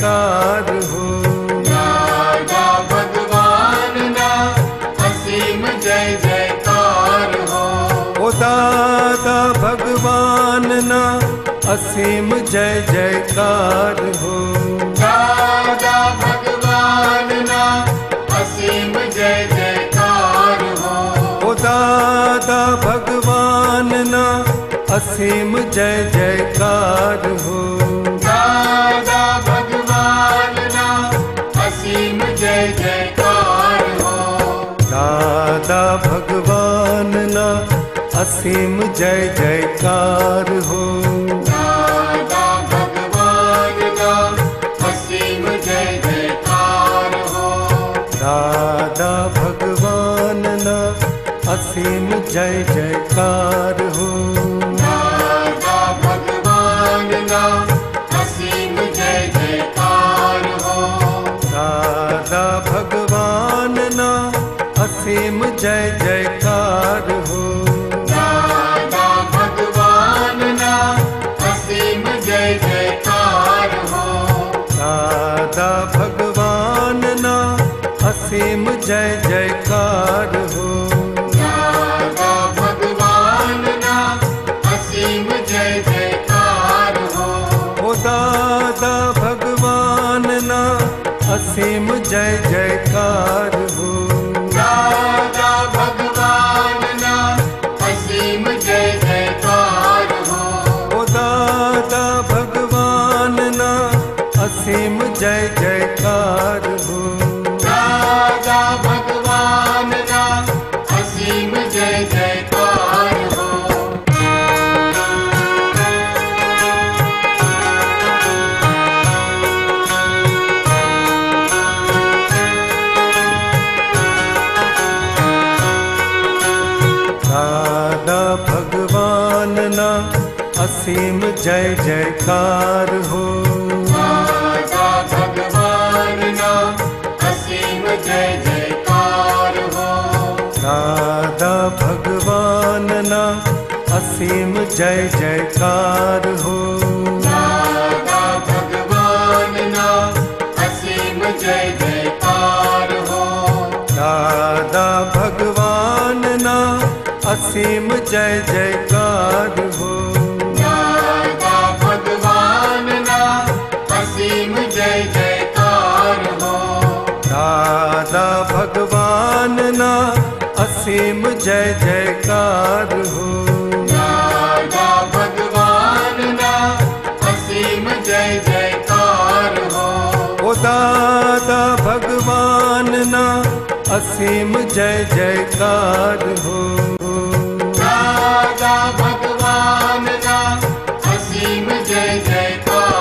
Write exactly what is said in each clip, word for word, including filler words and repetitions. जयकार हो। दादा भगवान ना असीम जय जयकार हो। ओ दादा भगवान ना असीम जय जयकार हो। दादा भगवान ना असीम जय जयकार हो। ओ दादा भगवान ना असीम जय जयकार हो। दादा भगवान ना असीम जय जयकार हो। दादा भगवान ना असीम जय जयकार हो। दादा भगवान ना असीम जय जयकार हो। दादा भगवान ना असीम जय जयकार हो। असीम जय जयकार हो। दादा भगवान ना असीम जय जयकार हो। दादा भगवान ना असीम जय जयकार हो। दादा भगवान ना असीम जय जयकार हो। दादा भगवान ना असीम जय जय। दादा भगवान ना असीम जय जयकार हो। दादा भगवान ना असीम जय जयकार हो। ओ दादा भगवान ना असीम जय जयकार हो। दादा भगवान ना असीम जय जयकार हो।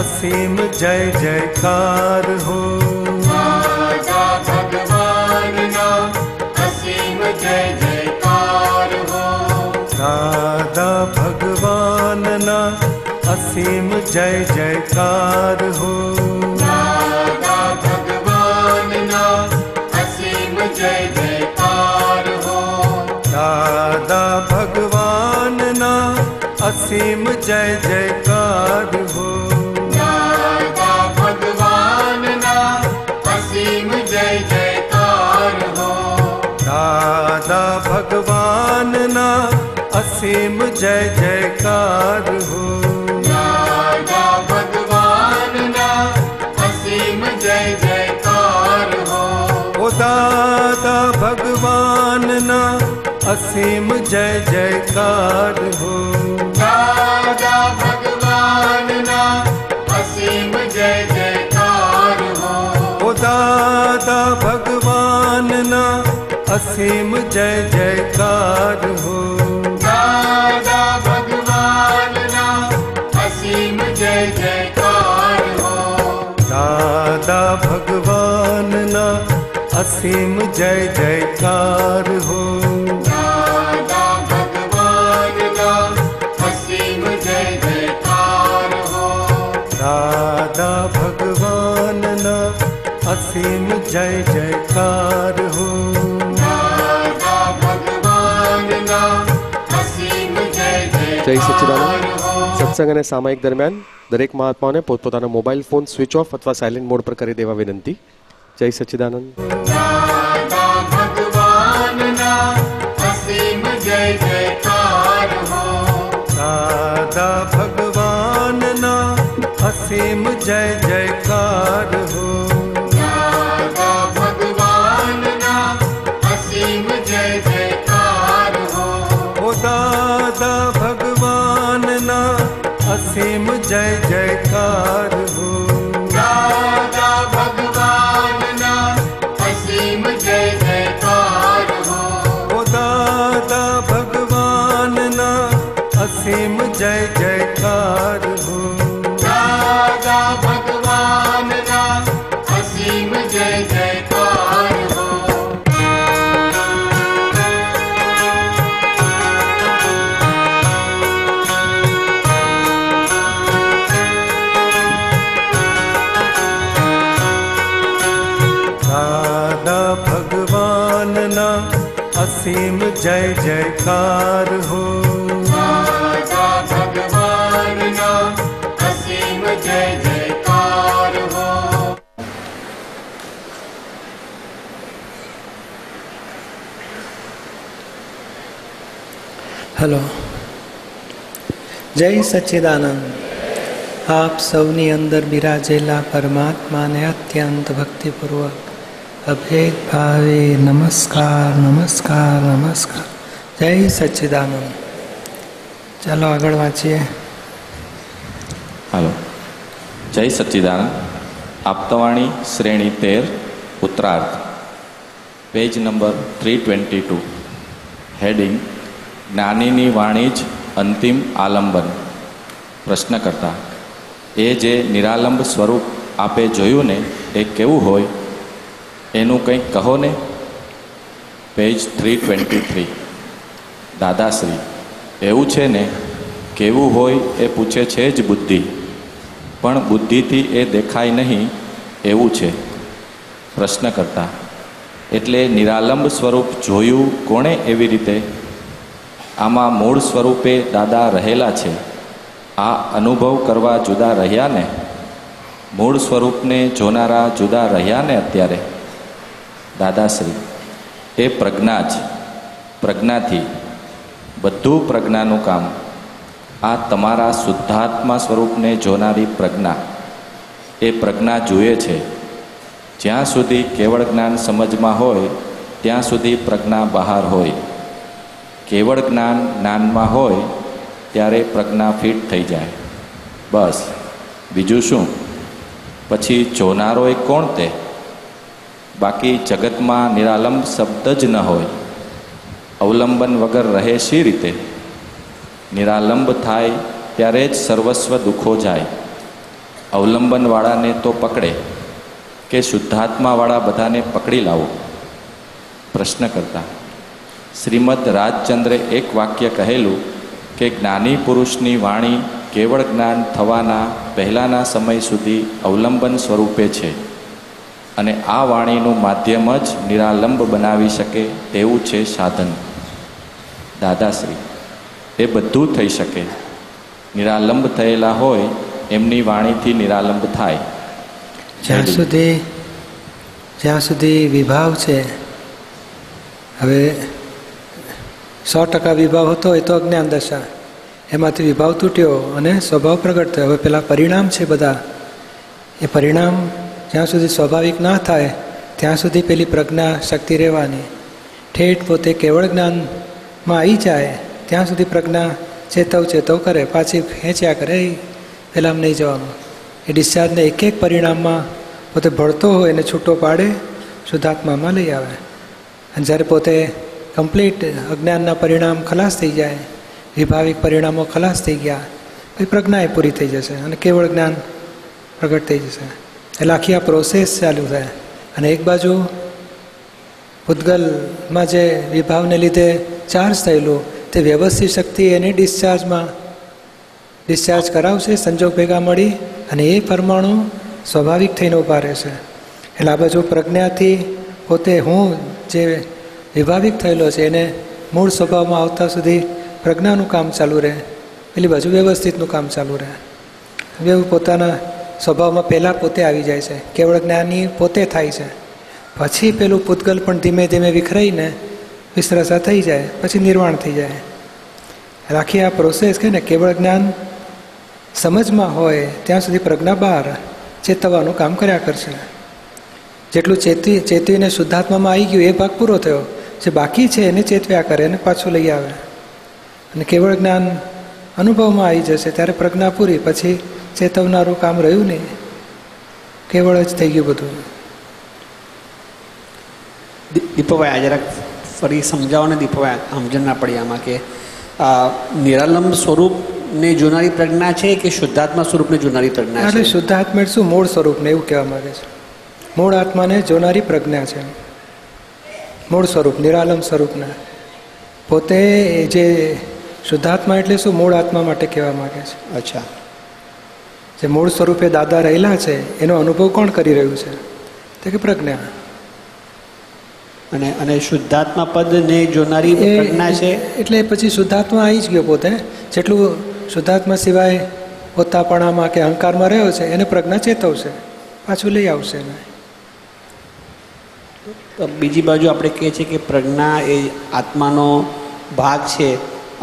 असीम जय जयकार हो। दादा भगवान ना असीम जय जयकार हो। दादा भगवान ना असीम जय जयकार हो। दादा भगवान ना असीम जय जयकार हो। दादा भगवान ना असीम जय जयकार हो। जय जयकार हो। दादा भगवान ना असीम जय जयकार हो। दादा भगवान ना असीम जय जयकार हो। ओ दादा भगवान ना असीम जय जयकार हो। दादा भगवान ना असीम जय जयकार हो। भगवान ना असीम जय जयकार हो। दादा भगवान ना असीम जय जयकार हो। दादा भगवान ना असीम जय जयकार हो। दादा भगवान ना असीम जय जयकार हो। दादा भगवान ना असीम जय जयकार हो। दादा भगवान ना असीम जय जयकार हो। दादा भगवान ना असीम जय जयकार हो। दादा भगवान ना असीम जय जयकार हो। ओ दादा भगवान ना असीम जय जयकार हो। दादा भगवान ना असीम जय जयकार हो। ओ दादा भगवान ना असीम जय जयकार हो। दादा भगवान ना असीम जय जयकार हो। दादा भगवान ना असीम जय जयकार हो। दादा भगवान ना असीम जय जयकार हो। असीम जय जयकार हो। दादा भगवान ना असीम जय जयकार। जय सच्चिदानंद। सत्संग અને સામાયિક દરમિયાન દરેક મહાત્માઓને પોતપોતાનો મોબાઈલ ફોન સ્વિચ ઓફ અથવા સાયલેન્ટ મોડ પર કરી દેવા વિનંતી। જય સચ્ચિદાનંદ। દાદા ભગવાન ના અસીમ જય જયકાર હો। દાદા ભગવાન ના असीम जय जयकार हो। दादा भगवान ना असीम जय जयकार हो। ओ दादा भगवान ना असीम जय जयकार हो। दादा भगवान ना असीम जय जयकार हो। ओ दादा भगवान ना असीम जय जयकार हो। जय जयकार हो। दादा भगवान ना असीम जय जयकार हो। दादा भगवान ना असीम जय जयकार हो। हेलो। जय सच्चिदानंद। आप સૌની અંદર બિરાજેલા પરમાત્માને અત્યંત ભક્તિપૂર્વક અભેદ ભાવે નમસ્કાર નમસ્કાર નમસ્કાર। જય સચ્ચિદાનંદ। ચાલો આગળ વાંચીએ। હાલો। જય સચ્ચિદાનંદ। આપ્તવાણી શ્રેણી તેર ઉત્તરાર્ધ page number three twenty two heading જ્ઞાનીની વાણી જ અંતિમ આલંબન। પ્રશ્ન કરતા એ જે નિરાલંબ સ્વરૂપ આપે જોયું ને એ કેવું હોય એનું કંઈક કહો ને। Page three twenty three. Dadashri એવું છે ને કેવું હોય એ પૂછે છે જ બુદ્ધિ, પણ બુદ્ધિથી એ દેખાય નહીં એવું છે। પ્રશ્ન કરતા એટલે નિરાલંબ સ્વરૂપ જોયું કોણે એવી રીતે? આમાં મૂળ સ્વરૂપે દાદા રહેલા છે, આ અનુભવ કરવા જુદા રહ્યા ને, મૂળ સ્વરૂપને જોનારા જુદા રહ્યા ને અત્યારે। દાદાશ્રી એ પ્રજ્ઞા જ, પ્રજ્ઞાથી બધું પ્રજ્ઞાનું કામ। આ તમારા શુદ્ધાત્મા સ્વરૂપને જોનારી પ્રજ્ઞા, એ પ્રજ્ઞા જુએ છે। જ્યાં સુધી કેવળ જ્ઞાન સમજમાં હોય ત્યાં સુધી પ્રજ્ઞા બહાર હોય, કેવળ જ્ઞાન જ્ઞાનમાં હોય ત્યારે પ્રજ્ઞા ફિટ થઈ જાય, બસ બીજું શું। પછી જોનારો એ કોણ તે? બાકી જગતમાં નિરાલંબ શબ્દ જ ન હોય, અવલંબન વગર રહે શી રીતે? નિરાલંબ થાય ત્યારે જ સર્વસ્વ દુઃખો જાય। અવલંબનવાળાને તો પકડે કે શુદ્ધાત્માવાળા બધાને પકડી લાવો। પ્રશ્ન કરતા શ્રીમદ રાજચંદ્રે એક વાક્ય કહેલું કે જ્ઞાની પુરુષની વાણી કેવળ જ્ઞાન થવાના પહેલાંના સમય સુધી અવલંબન સ્વરૂપે છે, અને આ વાણીનું માધ્યમ જ નિરાલંબ બનાવી શકે તેવું છે સાધન। દાદાશ્રી એ બધું થઈ શકે, નિરાલંબ થયેલા હોય એમની વાણીથી નિરાલંબ થાય। જ્યાં સુધી જ્યાં સુધી વિભાવ છે, હવે સો ટકા વિભાવ હતો એ તો અજ્ઞાન દશા, એમાંથી વિભાવ તૂટ્યો અને સ્વભાવ પ્રગટ થયો। હવે પેલા પરિણામ છે બધા, એ પરિણામ જ્યાં સુધી સ્વાભાવિક ના થાય ત્યાં સુધી પેલી પ્રજ્ઞા શક્તિ રહેવાની। ઠેઠ પોતે કેવળ જ્ઞાનમાં આવી જાય ત્યાં સુધી પ્રજ્ઞા ચેતવ ચેતવ કરે, પાછી ખેંચ્યા કરે, એ પહેલાં નહીં જવાનું। એ ડિસ્ચાર્જને એક એક પરિણામમાં પોતે ભળતો હોય એને છૂટો પાડે, શુદ્ધાત્મામાં લઈ આવે, અને જ્યારે પોતે કમ્પ્લીટ અજ્ઞાનના પરિણામ ખલાસ થઈ જાય, વિભાવિક પરિણામો ખલાસ થઈ ગયા, પછી પ્રજ્ઞા એ પૂરી થઈ જશે અને કેવળ જ્ઞાન પ્રગટ થઈ જશે। એટલે આખી આ પ્રોસેસ ચાલુ થાય, અને એક બાજુ ભૂતગલમાં જે વિભાવને લીધે ચાર્જ થયેલું તે વ્યવસ્થિત શક્તિ એને ડિસ્ચાર્જમાં ડિસ્ચાર્જ કરાવશે, સંજોગ ભેગા મળી, અને એ પરમાણુ સ્વાભાવિક થઈને ઊભા રહેશે। એટલે આ બાજુ પ્રજ્ઞાથી પોતે હું જે વિભાવિક થયેલો છે એને મૂળ સ્વભાવમાં આવતા સુધી પ્રજ્ઞાનું કામ ચાલુ રહે, પેલી બાજુ વ્યવસ્થિતનું કામ ચાલુ રહે. બેઉ પોતાના સ્વભાવમાં પહેલાં પોતે આવી જાય છે, કેવળ જ્ઞાની પોતે થાય છે, પછી પેલું પૂતગલ પણ ધીમે ધીમે વિખરાઈને વિસરસા થઈ જાય, પછી નિર્વાણ થઈ જાય. રાખી આ પ્રોસેસ કે ને કેવળ જ્ઞાન સમજમાં હોય ત્યાં સુધી પ્રજ્ઞા બહાર ચેતવવાનું કામ કર્યા કરશે. જેટલું ચેતવી ચેતવીને શુદ્ધાત્મામાં આવી ગયું એ ભાગ પૂરો થયો, જે બાકી છે એને ચેતવ્યા કરે અને પાછું લઈ આવે. અને કેવળ જ્ઞાન અનુભવમાં આવી જશે ત્યારે પ્રજ્ઞા પૂરી, પછી ચેતવનારું કામ રહ્યું નહીં, કેવળ જ થઈ ગયું બધું. દીપકભાઈ આ જરાક ફરી સમજાવો ને દીપકભાઈ, સમજણ ના પડી આમાં કે નિરાલંબ સ્વરૂપને જોનારી પ્રજ્ઞા છે કે શુદ્ધાત્મા સ્વરૂપને જોનારી પ્રજ્ઞા છે? એટલે શુદ્ધાત્મા શું મૂળ સ્વરૂપને એવું કહેવા માંગે છે, મૂળ આત્માને જોનારી પ્રજ્ઞા છે. મૂળ સ્વરૂપ નિરાલંબ સ્વરૂપના પોતે જે શુદ્ધાત્મા એટલે શું મૂળ આત્મા માટે કહેવા માગે છે. અચ્છા, જે મૂળ સ્વરૂપે દાદા રહેલા છે એનો અનુભવ કોણ કરી રહ્યું છે? તે કે પ્રજ્ઞા. અને અને શુદ્ધાત્મા પદને જોનારી પ્રજ્ઞા છે. એટલે પછી શુદ્ધાત્મા આવી જ ગયો પોતે, જેટલું શુદ્ધાત્મા સિવાય પોતાપણામાં કે અહંકારમાં રહ્યો છે એને પ્રજ્ઞા ચેતવશે, પાછું લઈ આવશે એને. બીજી બાજુ આપણે કહે છે કે પ્રજ્ઞા એ આત્માનો ભાગ છે,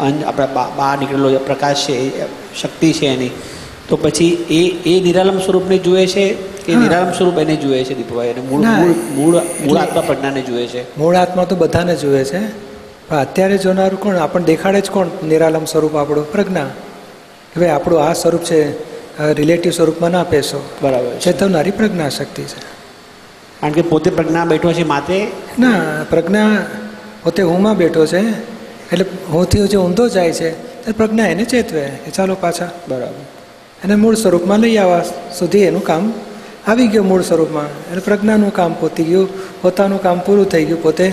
અંજ આપણા બહાર નીકળેલો પ્રકાશ છે, એ શક્તિ છે એની. તો પછી એ એ નિરાલંબ સ્વરૂપને જુએ છે કે નિરાલંબ સ્વરૂપ એને જુએ છે દીપકભાઈ? અને મૂળ મૂળ મૂળ આત્મા પ્રજ્ઞાને જુએ છે. મૂળ આત્મા તો બધાને જુએ છે, પણ અત્યારે જોનારું કોણ? આપણને દેખાડે જ કોણ? નિરાલંબ સ્વરૂપ આપણું પ્રજ્ઞા, કે ભાઈ આપણું આ સ્વરૂપ છે, રિલેટિવ સ્વરૂપમાં ના પેશો, બરાબર ચેતવનારી પ્રજ્ઞા શક્તિ છે. કારણ કે પોતે પ્રજ્ઞા બેઠો છે માથે ના, પ્રજ્ઞા પોતે હુંમાં બેઠો છે, એટલે હોથી જે ઊંધો જાય છે ત્યારે પ્રજ્ઞા એને ચેતવે કે ચાલો પાછા, બરાબર એને મૂળ સ્વરૂપમાં લઈ આવવા સુધી એનું કામ આવી ગયું મૂળ સ્વરૂપમાં. એટલે પ્રજ્ઞાનું કામ પતી ગયું, પોતાનું કામ પૂરું થઈ ગયું. પોતે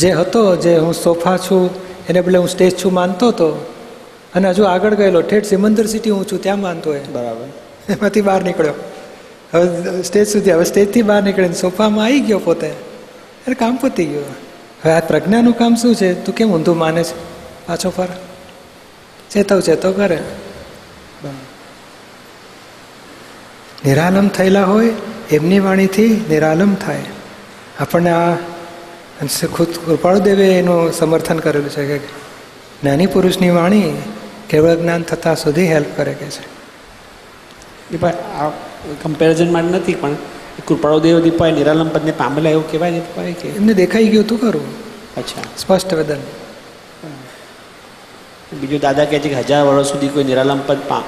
જે હતો, જે હું સોફા છું એને બદલે હું સ્ટેજ છું માનતો હતો, અને હજુ આગળ ગયેલો ઠેઠ સિમંદર સિટી હું છું ત્યાં માનતો હોય, બરાબર એમાંથી બહાર નીકળ્યો, હવે સ્ટેજ સુધી, હવે સ્ટેજથી બહાર નીકળીને સોફામાં આવી ગયો પોતે, એટલે કામ પતી ગયું. હવે આ પ્રજ્ઞાનું કામ શું છે? તું કેમ ઊંધું માને છે? પાછો ફર, ચેતવ ચેતવ કરે. નિરાલંબ થયેલા હોય એમની વાણીથી નિરાલંબ થાય. આપણને આ ખુદ કૃપાળુદેવે એનું સમર્થન કરેલું છે કે જ્ઞાની પુરુષની વાણી કેવળ જ્ઞાન થતાં સુધી હેલ્પ કરે કે છે. દીપાઈ આ કમ્પેરિઝન માટે નથી, પણ કૃપાળુદેવ દીપાએ નિરાલંબ પદને પામેલા એવું કહેવાય દીપાએ કે એમને દેખાઈ ગયું હતું ખરું? અચ્છા, સ્પષ્ટ વેદન. બીજું દાદા કહે છે કે હજાર વર્ષ સુધી કોઈ નિરાલંબ પદ પા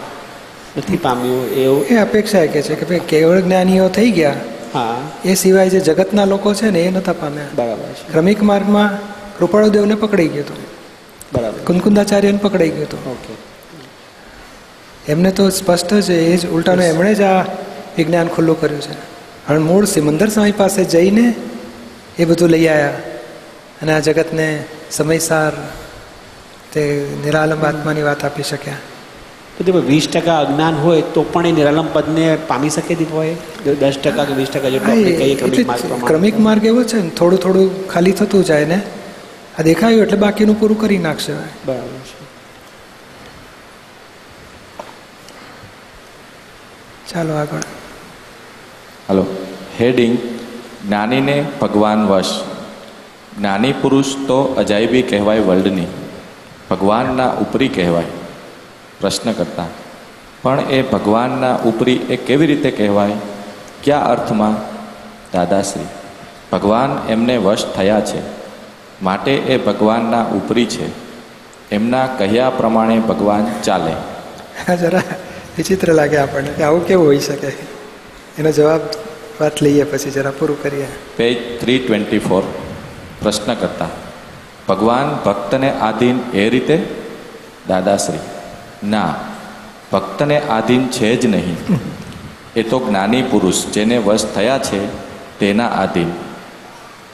નથી પામ્યું, એવું એ અપેક્ષા કહે છે કે ભાઈ કેવળ જ્ઞાનીઓ થઈ ગયા, હા એ સિવાય જે જગતના લોકો છે ને એ નહોતા પામ્યા. બરાબર છે. ક્રમિક માર્ગમાં કૃપાળુદેવને પકડાઈ ગયું હતું, બરાબર, કુનકુંદાચાર્યને પકડાઈ ગયું હતું. ઓકે, એમને તો સ્પષ્ટ છે એ જ ઉલટાનું એમણે જ આ વિજ્ઞાન ખુલ્લું કર્યું છે. અને મૂળ સિમંદર સ્વામી પાસે જઈને એ બધું લઈ આવ્યા, અને આ જગતને સમયસાર તે નિરાલંબ આત્માની વાત આપી શક્યા. તો તે વીસ ટકા અજ્ઞાન હોય તો પણ એ નિરાલંબ પદને પામી શકે દીધું? દસ ટકા કે વીસ ટકા જેટલું ક્રમિક માર્ગ એવો છે ને, થોડું થોડું ખાલી થતું જાય ને આ દેખાયું એટલે બાકીનું પૂરું કરી નાખશે. બરાબર છે. ચાલો આગળ. હલો, હેડિંગ જ્ઞાનીને ભગવાન વશ. જ્ઞાની પુરુષ તો અજાયબી કહેવાય વર્લ્ડની, ભગવાનના ઉપરી કહેવાય પ્રશ્ન કરતા, પણ એ ભગવાનના ઉપરી એ કેવી રીતે કહેવાય? કયા અર્થમાં? દાદાશ્રી, ભગવાન એમને વશ થયા છે માટે એ ભગવાનના ઉપરી છે, એમના કહ્યા પ્રમાણે ભગવાન ચાલે. જરા વિચિત્ર લાગે આપણને કે આવું કેવું હોઈ શકે. એનો જવાબ વાત લઈએ પછી જરા પૂરું કરીએ. પેજ થ્રી ટ્વેન્ટી ફોર પ્રશ્ન કરતા, ભગવાન ભક્તને આધીન એ રીતે? દાદાશ્રી, ના, ભક્તને આધીન છે જ નહીં, એ તો જ્ઞાની પુરુષ જેને વશ થયા છે તેના આધીન.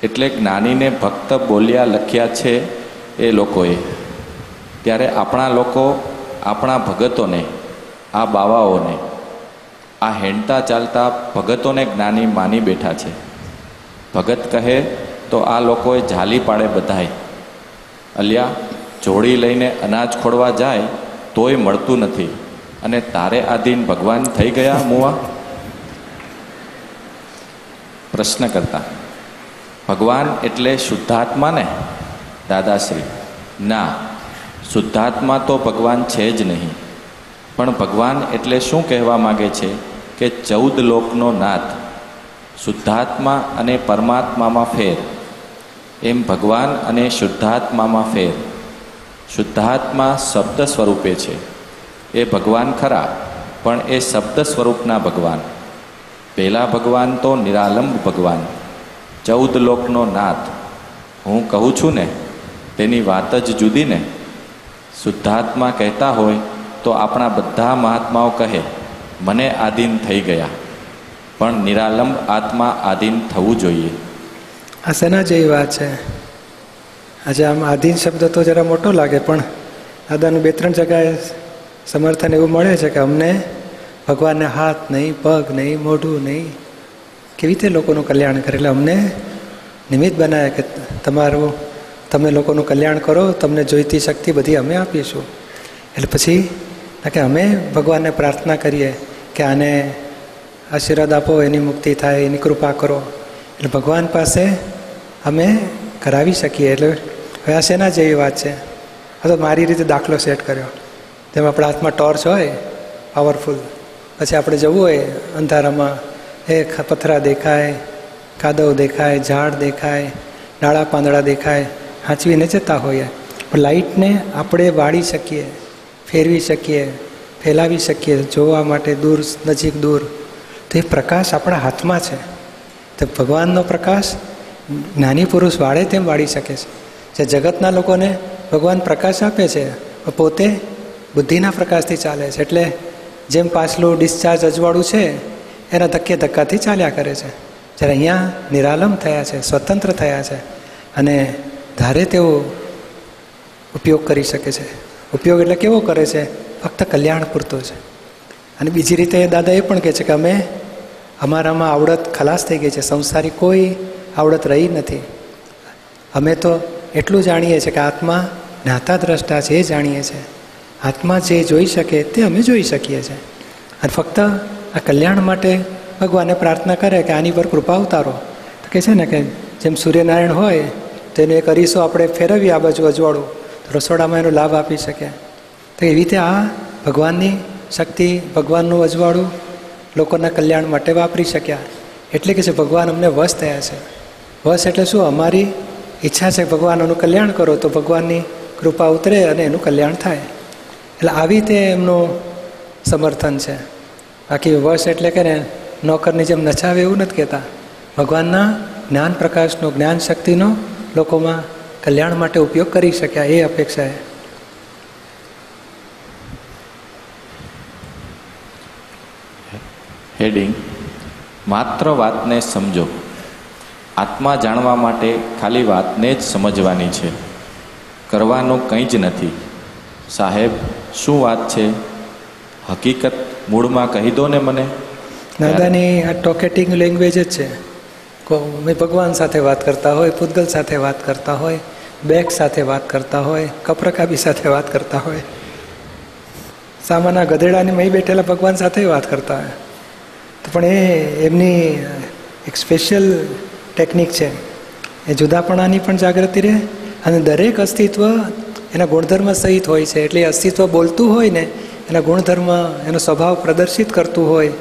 એટલે જ્ઞાનીને ભક્ત બોલ્યા લખ્યા છે એ લોકોએ, ત્યારે આપણા લોકો આપણા ભગતોને, આ બાવાઓને, આ હેંડતા ચાલતા ભગતોને જ્ઞાની માની બેઠા છે. ભગત કહે તો આ લોકોએ ઝાલી પાડે બધાય. અલ્યા, જોડી લઈને અનાજ ખોળવા જાય તોય મળતું નથી અને તારે આધીન ભગવાન થઈ ગયા મુવા? પ્રશ્ન કરતા. ભગવાન એટલે શુદ્ધાત્મા ને? દાદાશ્રી: ના, શુદ્ધાત્મા તો ભગવાન છે જ નહીં. પણ ભગવાન એટલે શું કહેવા માગે છે કે ચૌદ લોકનો નાથ. શુદ્ધાત્મા અને પરમાત્મામાં ફેર, એમ ભગવાન અને શુદ્ધાત્મામાં ફેર. શુદ્ધાત્મા શબ્દ સ્વરૂપે છે, એ ભગવાન ખરા, પણ એ શબ્દ સ્વરૂપના ભગવાન. પહેલા ભગવાન તો નિરાલંબ ભગવાન, ચૌદ લોકનો નાથ. હું કહું છું ને, તેની વાત જ જુદી ને. શુદ્ધાત્મા કહેતા હોય તો આપણા બધા મહાત્માઓ કહે મને આધીન થઈ ગયા, પણ નિરાલંબ આત્મા આધીન થવું જોઈએ. આ સેના જેવી વાત છે? આજે આમ આધીન શબ્દ તો જરા મોટો લાગે, પણ દાદાનું બે ત્રણ જગ્યાએ સમર્થન એવું મળે છે કે અમને ભગવાનને હાથ નહીં, પગ નહીં, મોઢું નહીં. કેવી રીતે લોકોનું કલ્યાણ કરે, એટલે અમને નિમિત્ત બનાવે કે તમારું તમે લોકોનું કલ્યાણ કરો, તમને જોઈતી શક્તિ બધી અમે આપીશું. એટલે પછી કે અમે ભગવાનને પ્રાર્થના કરીએ કે આને આશીર્વાદ આપો, એની મુક્તિ થાય, એની કૃપા કરો. એટલે ભગવાન પાસે અમે કરાવી શકીએ. એટલે હવે આ શેના જેવી વાત છે? આ તો મારી રીતે દાખલો સેટ કર્યો. જેમ આપણા હાથમાં ટોર્ચ હોય પાવરફુલ, પછી આપણે જવું હોય અંધારામાં, એ પથરા દેખાય, કાદવ દેખાય, ઝાડ દેખાય, ડાળા પાંદડા દેખાય, હાંચવીને જતા હોઈએ. પણ લાઇટને આપણે વાળી શકીએ, ફેરવી શકીએ, ફેલાવી શકીએ જોવા માટે દૂર નજીક દૂર. તો એ પ્રકાશ આપણા હાથમાં છે. તો ભગવાનનો પ્રકાશ જ્ઞાની પુરુષ વાળે તેમ વાળી શકે છે. જે જગતના લોકોને ભગવાન પ્રકાશ આપે છે, પોતે બુદ્ધિના પ્રકાશથી ચાલે છે. એટલે જેમ પાછલું ડિસ્ચાર્જ અજવાળું છે, એના ધક્કે ધક્કાથી ચાલ્યા કરે છે. જ્યારે અહીંયા નિરાલંબ થયા છે, સ્વતંત્ર થયા છે, અને ધારે તેઓ ઉપયોગ કરી શકે છે. ઉપયોગ એટલે કેવો કરે છે? ફક્ત કલ્યાણ પૂરતો છે. અને બીજી રીતે દાદા એ પણ કહે છે કે અમે અમારામાં આવડત ખલાસ થઈ ગઈ છે, સંસારી કોઈ આવડત રહી નથી. અમે તો એટલું જાણીએ છીએ કે આત્મા જ્ઞાતા દ્રષ્ટા છે, એ જાણીએ છીએ. આત્મા જે જોઈ શકે તે અમે જોઈ શકીએ છીએ. અને ફક્ત આ કલ્યાણ માટે ભગવાનને પ્રાર્થના કરે કે આની પર કૃપા ઉતારો. તો કહે છે ને કે જેમ સૂર્યનારાયણ હોય તેનો એક અરીસો આપણે ફેરવીએ આ બાજુ અજવાળું, તો રસોડામાં એનો લાભ આપી શકે. તો એવી રીતે આ ભગવાનની શક્તિ, ભગવાનનું અજવાળું લોકોના કલ્યાણ માટે વાપરી શક્યા. એટલે કે છે ભગવાન અમને વશ થયા છે. વશ એટલે શું? અમારી ઈચ્છા છે ભગવાન એનું કલ્યાણ કરો, તો ભગવાનની કૃપા ઉતરે અને એનું કલ્યાણ થાય. એટલે આવી રીતે એમનું સમર્થન છે. બાકી વશ એટલે કે ને નોકરની જેમ નચાવે એવું નથી કહેતા. ભગવાનના જ્ઞાન પ્રકાશનો, જ્ઞાન શક્તિનો લોકોમાં કલ્યાણ માટે ઉપયોગ કરી શક્યા, એ અપેક્ષાએ. હેડિંગ: માત્ર વાતને સમજો. આત્મા જાણવા માટે ખાલી વાતને જ સમજવાની છે, કરવાનું કંઈ જ નથી. સાહેબ, શું વાત છે? હકીકત મૂળમાં કહી દો ને મને. દાદાની આ ટોકેટિંગ લેંગ્વેજ જ છે. અમે ભગવાન સાથે વાત કરતા હોય, પૂતગલ સાથે વાત કરતા હોય, બેગ સાથે વાત કરતા હોય, કપરકાબી સાથે વાત કરતા હોય, સામાના ગધેડાની મહી બેઠેલા ભગવાન સાથે વાત કરતા હોય. તો પણ એ એમની એક સ્પેશિયલ ટેકનિક છે. એ જુદાપણાની પણ જાગૃતિ રહે, અને દરેક અસ્તિત્વ એના ગુણધર્મ સહિત હોય છે. એટલે અસ્તિત્વ બોલતું હોય ને, એના ગુણધર્મ, એનો સ્વભાવ પ્રદર્શિત કરતું હોય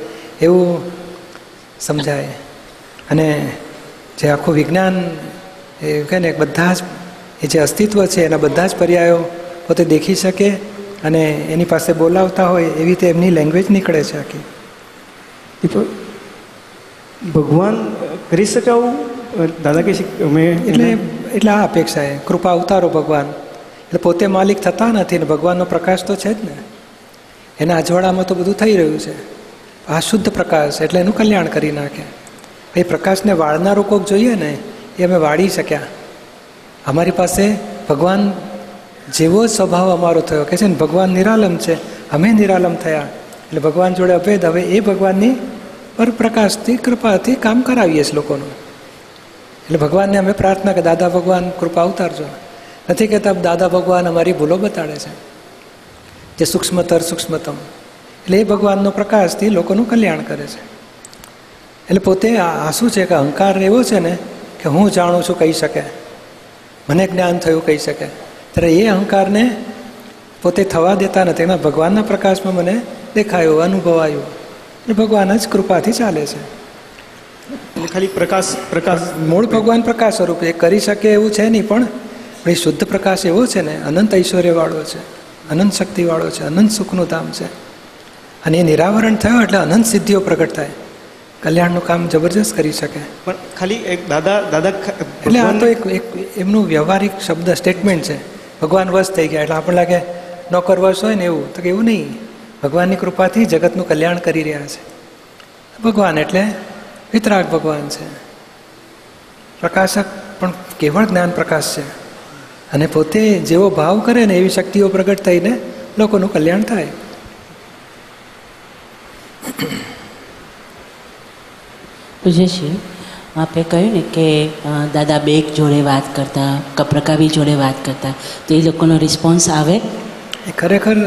એવું સમજાય. અને જે આખું વિજ્ઞાન એ કહે ને, બધા જ એ જે અસ્તિત્વ છે એના બધા જ પર્યાયો પોતે દેખી શકે અને એની પાસે બોલાવતા હોય, એવી રીતે એમની લેંગ્વેજ નીકળે છે આખી. ભગવાન કરી શકે આવું દાદા કહી શકે અમે. એટલે એટલે આ અપેક્ષા એ કૃપા ઉતારો ભગવાન. એટલે પોતે માલિક થતા નથી ને, ભગવાનનો પ્રકાશ તો છે જ ને, એના અજવાળામાં તો બધું થઈ રહ્યું છે. આ શુદ્ધ પ્રકાશ એટલે એનું કલ્યાણ કરી નાખે. એ પ્રકાશને વાળનારો કોક જોઈએ ને, એ અમે વાળી શક્યા. અમારી પાસે ભગવાન જેવો સ્વભાવ અમારો થયો. કહે છે ને ભગવાન નિરાલંબ છે, અમે નિરાલંબ થયા. એટલે ભગવાન જોડે અભેદ. હવે એ ભગવાનની પર પ્રકાશથી, કૃપાથી કામ કરાવીએ છીએ લોકોનું. એટલે ભગવાનને અમે પ્રાર્થના કે દાદા ભગવાન કૃપા ઉતારજો. નથી કહેતા દાદા ભગવાન અમારી ભૂલો બતાડે છે, જે સૂક્ષ્મતર સૂક્ષ્મતમ, એટલે એ ભગવાનનો પ્રકાશથી લોકોનું કલ્યાણ કરે છે. એટલે પોતે આ શું છે કે અહંકાર એવો છે ને કે હું જાણું છું કહી શકે, મને જ્ઞાન થયું કહી શકે, ત્યારે એ અહંકારને પોતે થવા દેતા નથી. એમાં ભગવાનના પ્રકાશમાં મને દેખાયું, અનુભવાયું, એટલે ભગવાન જ કૃપાથી ચાલે છે. એટલે ખાલી પ્રકાશ પ્રકાશ મૂળ ભગવાન પ્રકાશ સ્વરૂપે કરી શકે એવું છે નહીં, પણ એ શુદ્ધ પ્રકાશ એવો છે ને, અનંત ઐશ્વર્યવાળો છે, અનંત શક્તિવાળો છે, અનંત સુખનું ધામ છે. અને એ નિરાવરણ થયો એટલે અનંત સિદ્ધિઓ પ્રગટ થાય, કલ્યાણનું કામ જબરજસ્ત કરી શકે. પણ ખાલી એક દાદા દાદા એટલે આ તો એક એમનું વ્યવહારિક શબ્દ સ્ટેટમેન્ટ છે. ભગવાન વશ થઈ ગયા એટલે આપણને લાગે નોકર વશ હોય ને એવું, તો કે એવું નહીં, ભગવાનની કૃપાથી જગતનું કલ્યાણ કરી રહ્યા છે. ભગવાન એટલે વિતરાગ ભગવાન છે, પ્રકાશક, પણ કેવળ જ્ઞાન પ્રકાશ છે. અને પોતે જેવો ભાવ કરે ને એવી શક્તિઓ પ્રગટ થઈને લોકોનું કલ્યાણ થાય. પૂજ્યશ્રી, આપે કહ્યું ને કે દાદા બેગ જોડે વાત કરતા, કપ્રકાવી જોડે વાત કરતા, તો એ લોકોનો રિસ્પોન્સ આવે. એ ખરેખર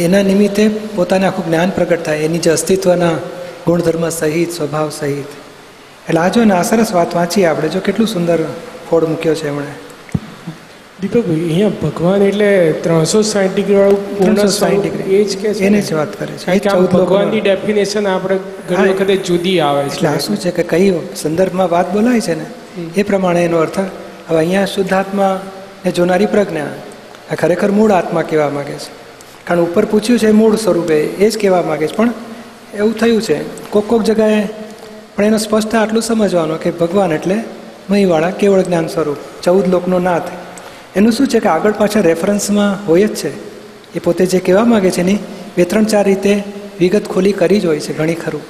એના નિમિત્તે પોતાને આખું જ્ઞાન પ્રગટ થાય, એની જે અસ્તિત્વના ગુણધર્મ સહિત, સ્વભાવ સહિત. એટલે આ જો ને આ સરસ વાત વાંચીએ આપણે, જો કેટલું સુંદર ફોડ મૂક્યો છે એમણે. દીપકભાઈ, અહીંયા ભગવાન એટલે ત્રણસો સાઠ ડિગ્રીવાળું પૂર્ણ સાઠ ડિગ્રી એ જ કે છે, એને જ વાત કરે છે. ભગવાનની ડેફિનેશન આપણે ઘણી વખતે જુદી આવે છે. એટલે આ શું છે કે કઈ સંદર્ભમાં વાત બોલાય છે ને એ પ્રમાણે એનો અર્થ. હવે અહીંયા શુદ્ધાત્મા એ જોનારી પ્રજ્ઞા આ ખરેખર મૂળ આત્મા કહેવા માગે છે, કારણ ઉપર પૂછ્યું છે મૂળ સ્વરૂપે એ જ કહેવા માગે છે. પણ એવું થયું છે કોક કોક જગાએ, પણ એનો સ્પષ્ટ આટલું સમજવાનો કે ભગવાન એટલે મહીવાળા કેવળ જ્ઞાન સ્વરૂપ, ચૌદ લોકનો નાથ. એનું શું છે કે આગળ પાછળ રેફરન્સમાં હોય જ છે, એ પોતે જે કહેવા માગે છે એની બે ત્રણ ચાર રીતે વિગત ખોલી કરી જ હોય છે ઘણી ખરું.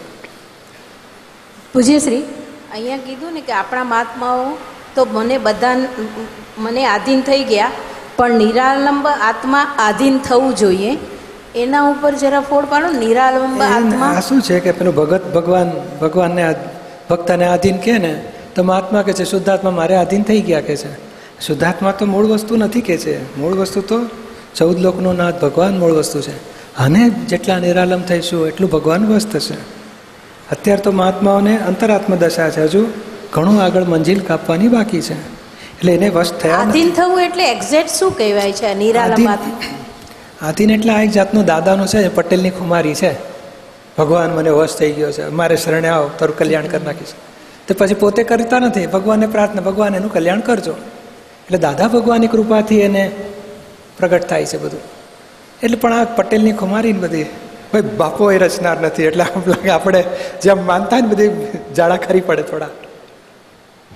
પૂજ્યશ્રી, અહીંયા કીધું ને કે આપણા મહાત્માઓ તો મને બધા મને આધીન થઈ ગયા, પણ નિરાલંબ આત્મા આધીન થવું જોઈએ, એના ઉપર જરા ફોડ પાડો. નિરાલંબ આત્મા શું છે કે પેલું ભગત ભગવાન ભગવાનને ભક્તને આધીન કહે ને તો મહાત્મા કહે છે શુદ્ધાત્મા મારે આધીન થઈ ગયા કે છે. શુદ્ધાત્મા તો મૂળ વસ્તુ નથી કે છે, મૂળ વસ્તુ તો ચૌદ લોકનો નાથ ભગવાન મૂળ વસ્તુ છે. અને જેટલા નિરાલંબ થઈશું એટલું ભગવાન વશ થશે. અત્યારે તો મહાત્માઓને અંતરાત્મ દશા છે, હજુ ઘણું આગળ મંજિલ કાપવાની બાકી છે. એટલે એને વશ થયા આધીન થવું એટલે એક્ઝેક્ટ શું કહેવાય છે? આધીન એટલે આ એક જાતનો દાદાનો છે, પટેલની ખુમારી છે, ભગવાન મને વશ થઈ ગયો છે, મારે શરણે આવો તારું કલ્યાણ કરી નાખીશ. તો પછી પોતે કરતા નથી, ભગવાનને પ્રાર્થના ભગવાન એનું કલ્યાણ કરજો. એટલે દાદા ભગવાનની કૃપાથી એને પ્રગટ થાય છે બધું. એટલે પણ આ પટેલની ખુમારી ને બધી ભાઈ બાપો એ રચનાર નથી, એટલે આપણે જેમ માનતા ને બધી જાડા ખરી પડે થોડા.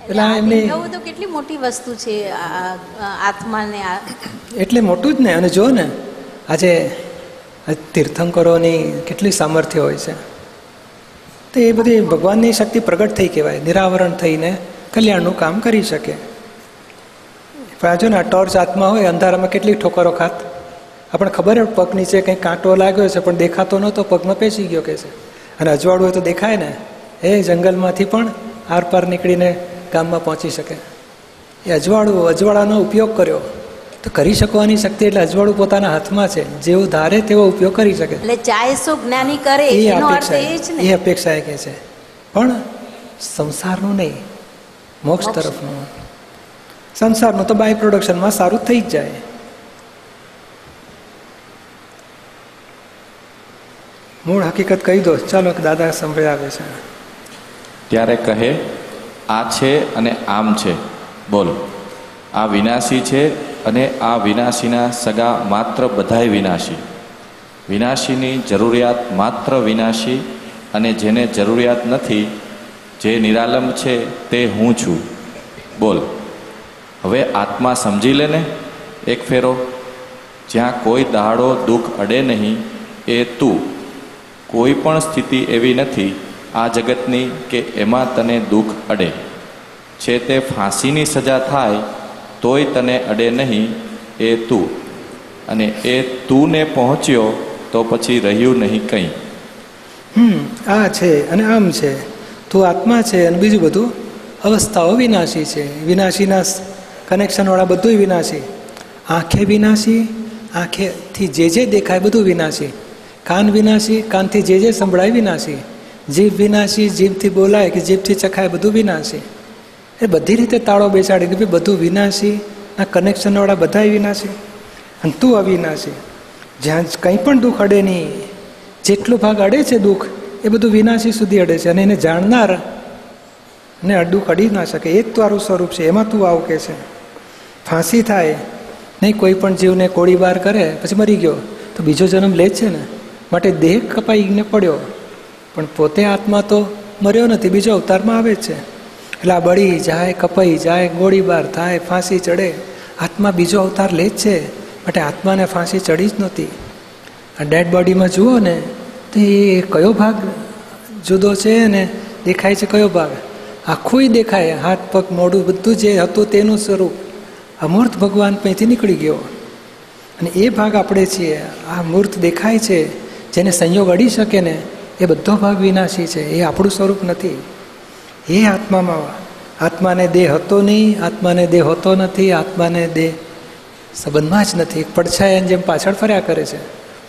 એટલે કેટલી મોટી વસ્તુ છે આત્માને, એટલે મોટું જ ને. અને જો ને આજે તીર્થંકરોની કેટલી સામર્થ્ય હોય છે, તો એ બધી ભગવાનની શક્તિ પ્રગટ થઈ કહેવાય, નિરાવરણ થઈને કલ્યાણનું કામ કરી શકે. પણ આ જો ને આ ટોર્ચ આત્મા હોય, અંધારામાં કેટલી ઠોકરો ખાત, આપણને ખબર હોય પગ નીચે કંઈક કાંટો લાગ્યો છે પણ દેખાતો નહોતો, પગમાં પેસી ગયો કે છે. અને અજવાળું હોય તો દેખાય ને, એ જંગલમાંથી પણ આરપાર નીકળીને ગામમાં પહોંચી શકે. એ અજવાળું અજવાળાનો ઉપયોગ કર્યો તો કરી શકવાની શક્તિ, એટલે અજવાળું પોતાના હાથમાં છે, જેવો ધારે તેવો ઉપયોગ કરી શકે. એટલે ચાયસો જ્ઞાની કરે એનો અર્થ એ જ ને, એ અપેક્ષા એ કહે છે, પણ સંસારનું નહીં, મોક્ષ તરફનું. સંસારનું તો બાય પ્રોડક્શનમાં સારું થઈ જ જાય, મૂળ હકીકત કહી દો. ચાલો દાદા સંભળાવે છે ત્યારે કહે આ છે અને આમ છે, બોલો આ વિનાશી છે અને આ વિનાશીના સગા માત્ર બધાય વિનાશી, વિનાશીની જરૂરિયાત માત્ર વિનાશી, અને જેને જરૂરિયાત નથી, જે નિરાલંબ છે તે હું છું. બોલ હવે આત્મા સમજી લે ને એક ફેરો, જ્યાં કોઈ દાડો દુઃખ અડે નહીં એ તું. કોઈ પણ સ્થિતિ એવી નથી આ જગતની કે એમાં તને દુઃખ અડે છે, તે ફાંસીની સજા થાય તોય તને અડે નહીં એ તું. અને એ તું ને પહોંચ્યો તો પછી રહ્યું નહીં કંઈ. હમ આ છે અને આમ છે, તું આત્મા છે અને બીજું બધું અવસ્થાઓ વિનાશી છે. વિનાશીના કનેક્શનવાળા બધું વિનાશી. આંખે વિનાશી, આંખેથી જે જે દેખાય બધું વિનાશી. કાન વિનાશી, કાનથી જે જે સંભળાય વિનાશી. જીભ વિનાશી, જીભથી બોલાય કે જીભથી ચખાય બધું વિનાશી. એ બધી રીતે તાળો બેસાડી કે ભાઈ બધું વિનાશી, આ કનેક્શનવાળા બધાય વિનાશી અને તું અવિનાશી. જ્યાં કંઈ પણ દુઃખ અડે નહીં, જેટલો ભાગ અડે છે દુઃખ એ બધું વિનાશી સુધી અડે છે, અને એને જાણનાર ને દુઃખ અડી ના શકે. એ જ તારું સ્વરૂપ છે, એમાં તું આવું કે છે. ફાંસી થાય નહીં, કોઈ પણ જીવને કોળી બાર કરે પછી મરી ગયો તો બીજો જન્મ લે જ છે ને, માટે દેહ કપાઈને પડ્યો પણ પોતે આત્મા તો મર્યો નથી, બીજો અવતારમાં આવે જ છે. એટલે આ બળી જાય, કપાઈ જાય, ગોળીબાર થાય, ફાંસી ચડે, આત્મા બીજો અવતાર લે જ છે, માટે આત્માને ફાંસી ચડી જ નહોતી. આ ડેડ બોડીમાં જુઓ ને તો એ કયો ભાગ જુદો છે ને દેખાય છે, કયો ભાગ આખું દેખાય, હાથ પગ મોઢું બધું જે હતું તેનું સ્વરૂપ અમૂર્ત ભગવાન પૈથી નીકળી ગયો, અને એ ભાગ આપણે છીએ. આ મૂર્ત દેખાય છે જેને સંયોગ અડી શકે ને એ બધો ભાગ વિનાશી છે, એ આપણું સ્વરૂપ નથી. એ આત્મામાં આત્માને દેહ હતો નહીં, આત્માને દેહ હોતો નથી, આત્માને દેહ સંબંધમાં જ નથી, પડછાયાની જેમ પાછળ ફર્યા કરે છે.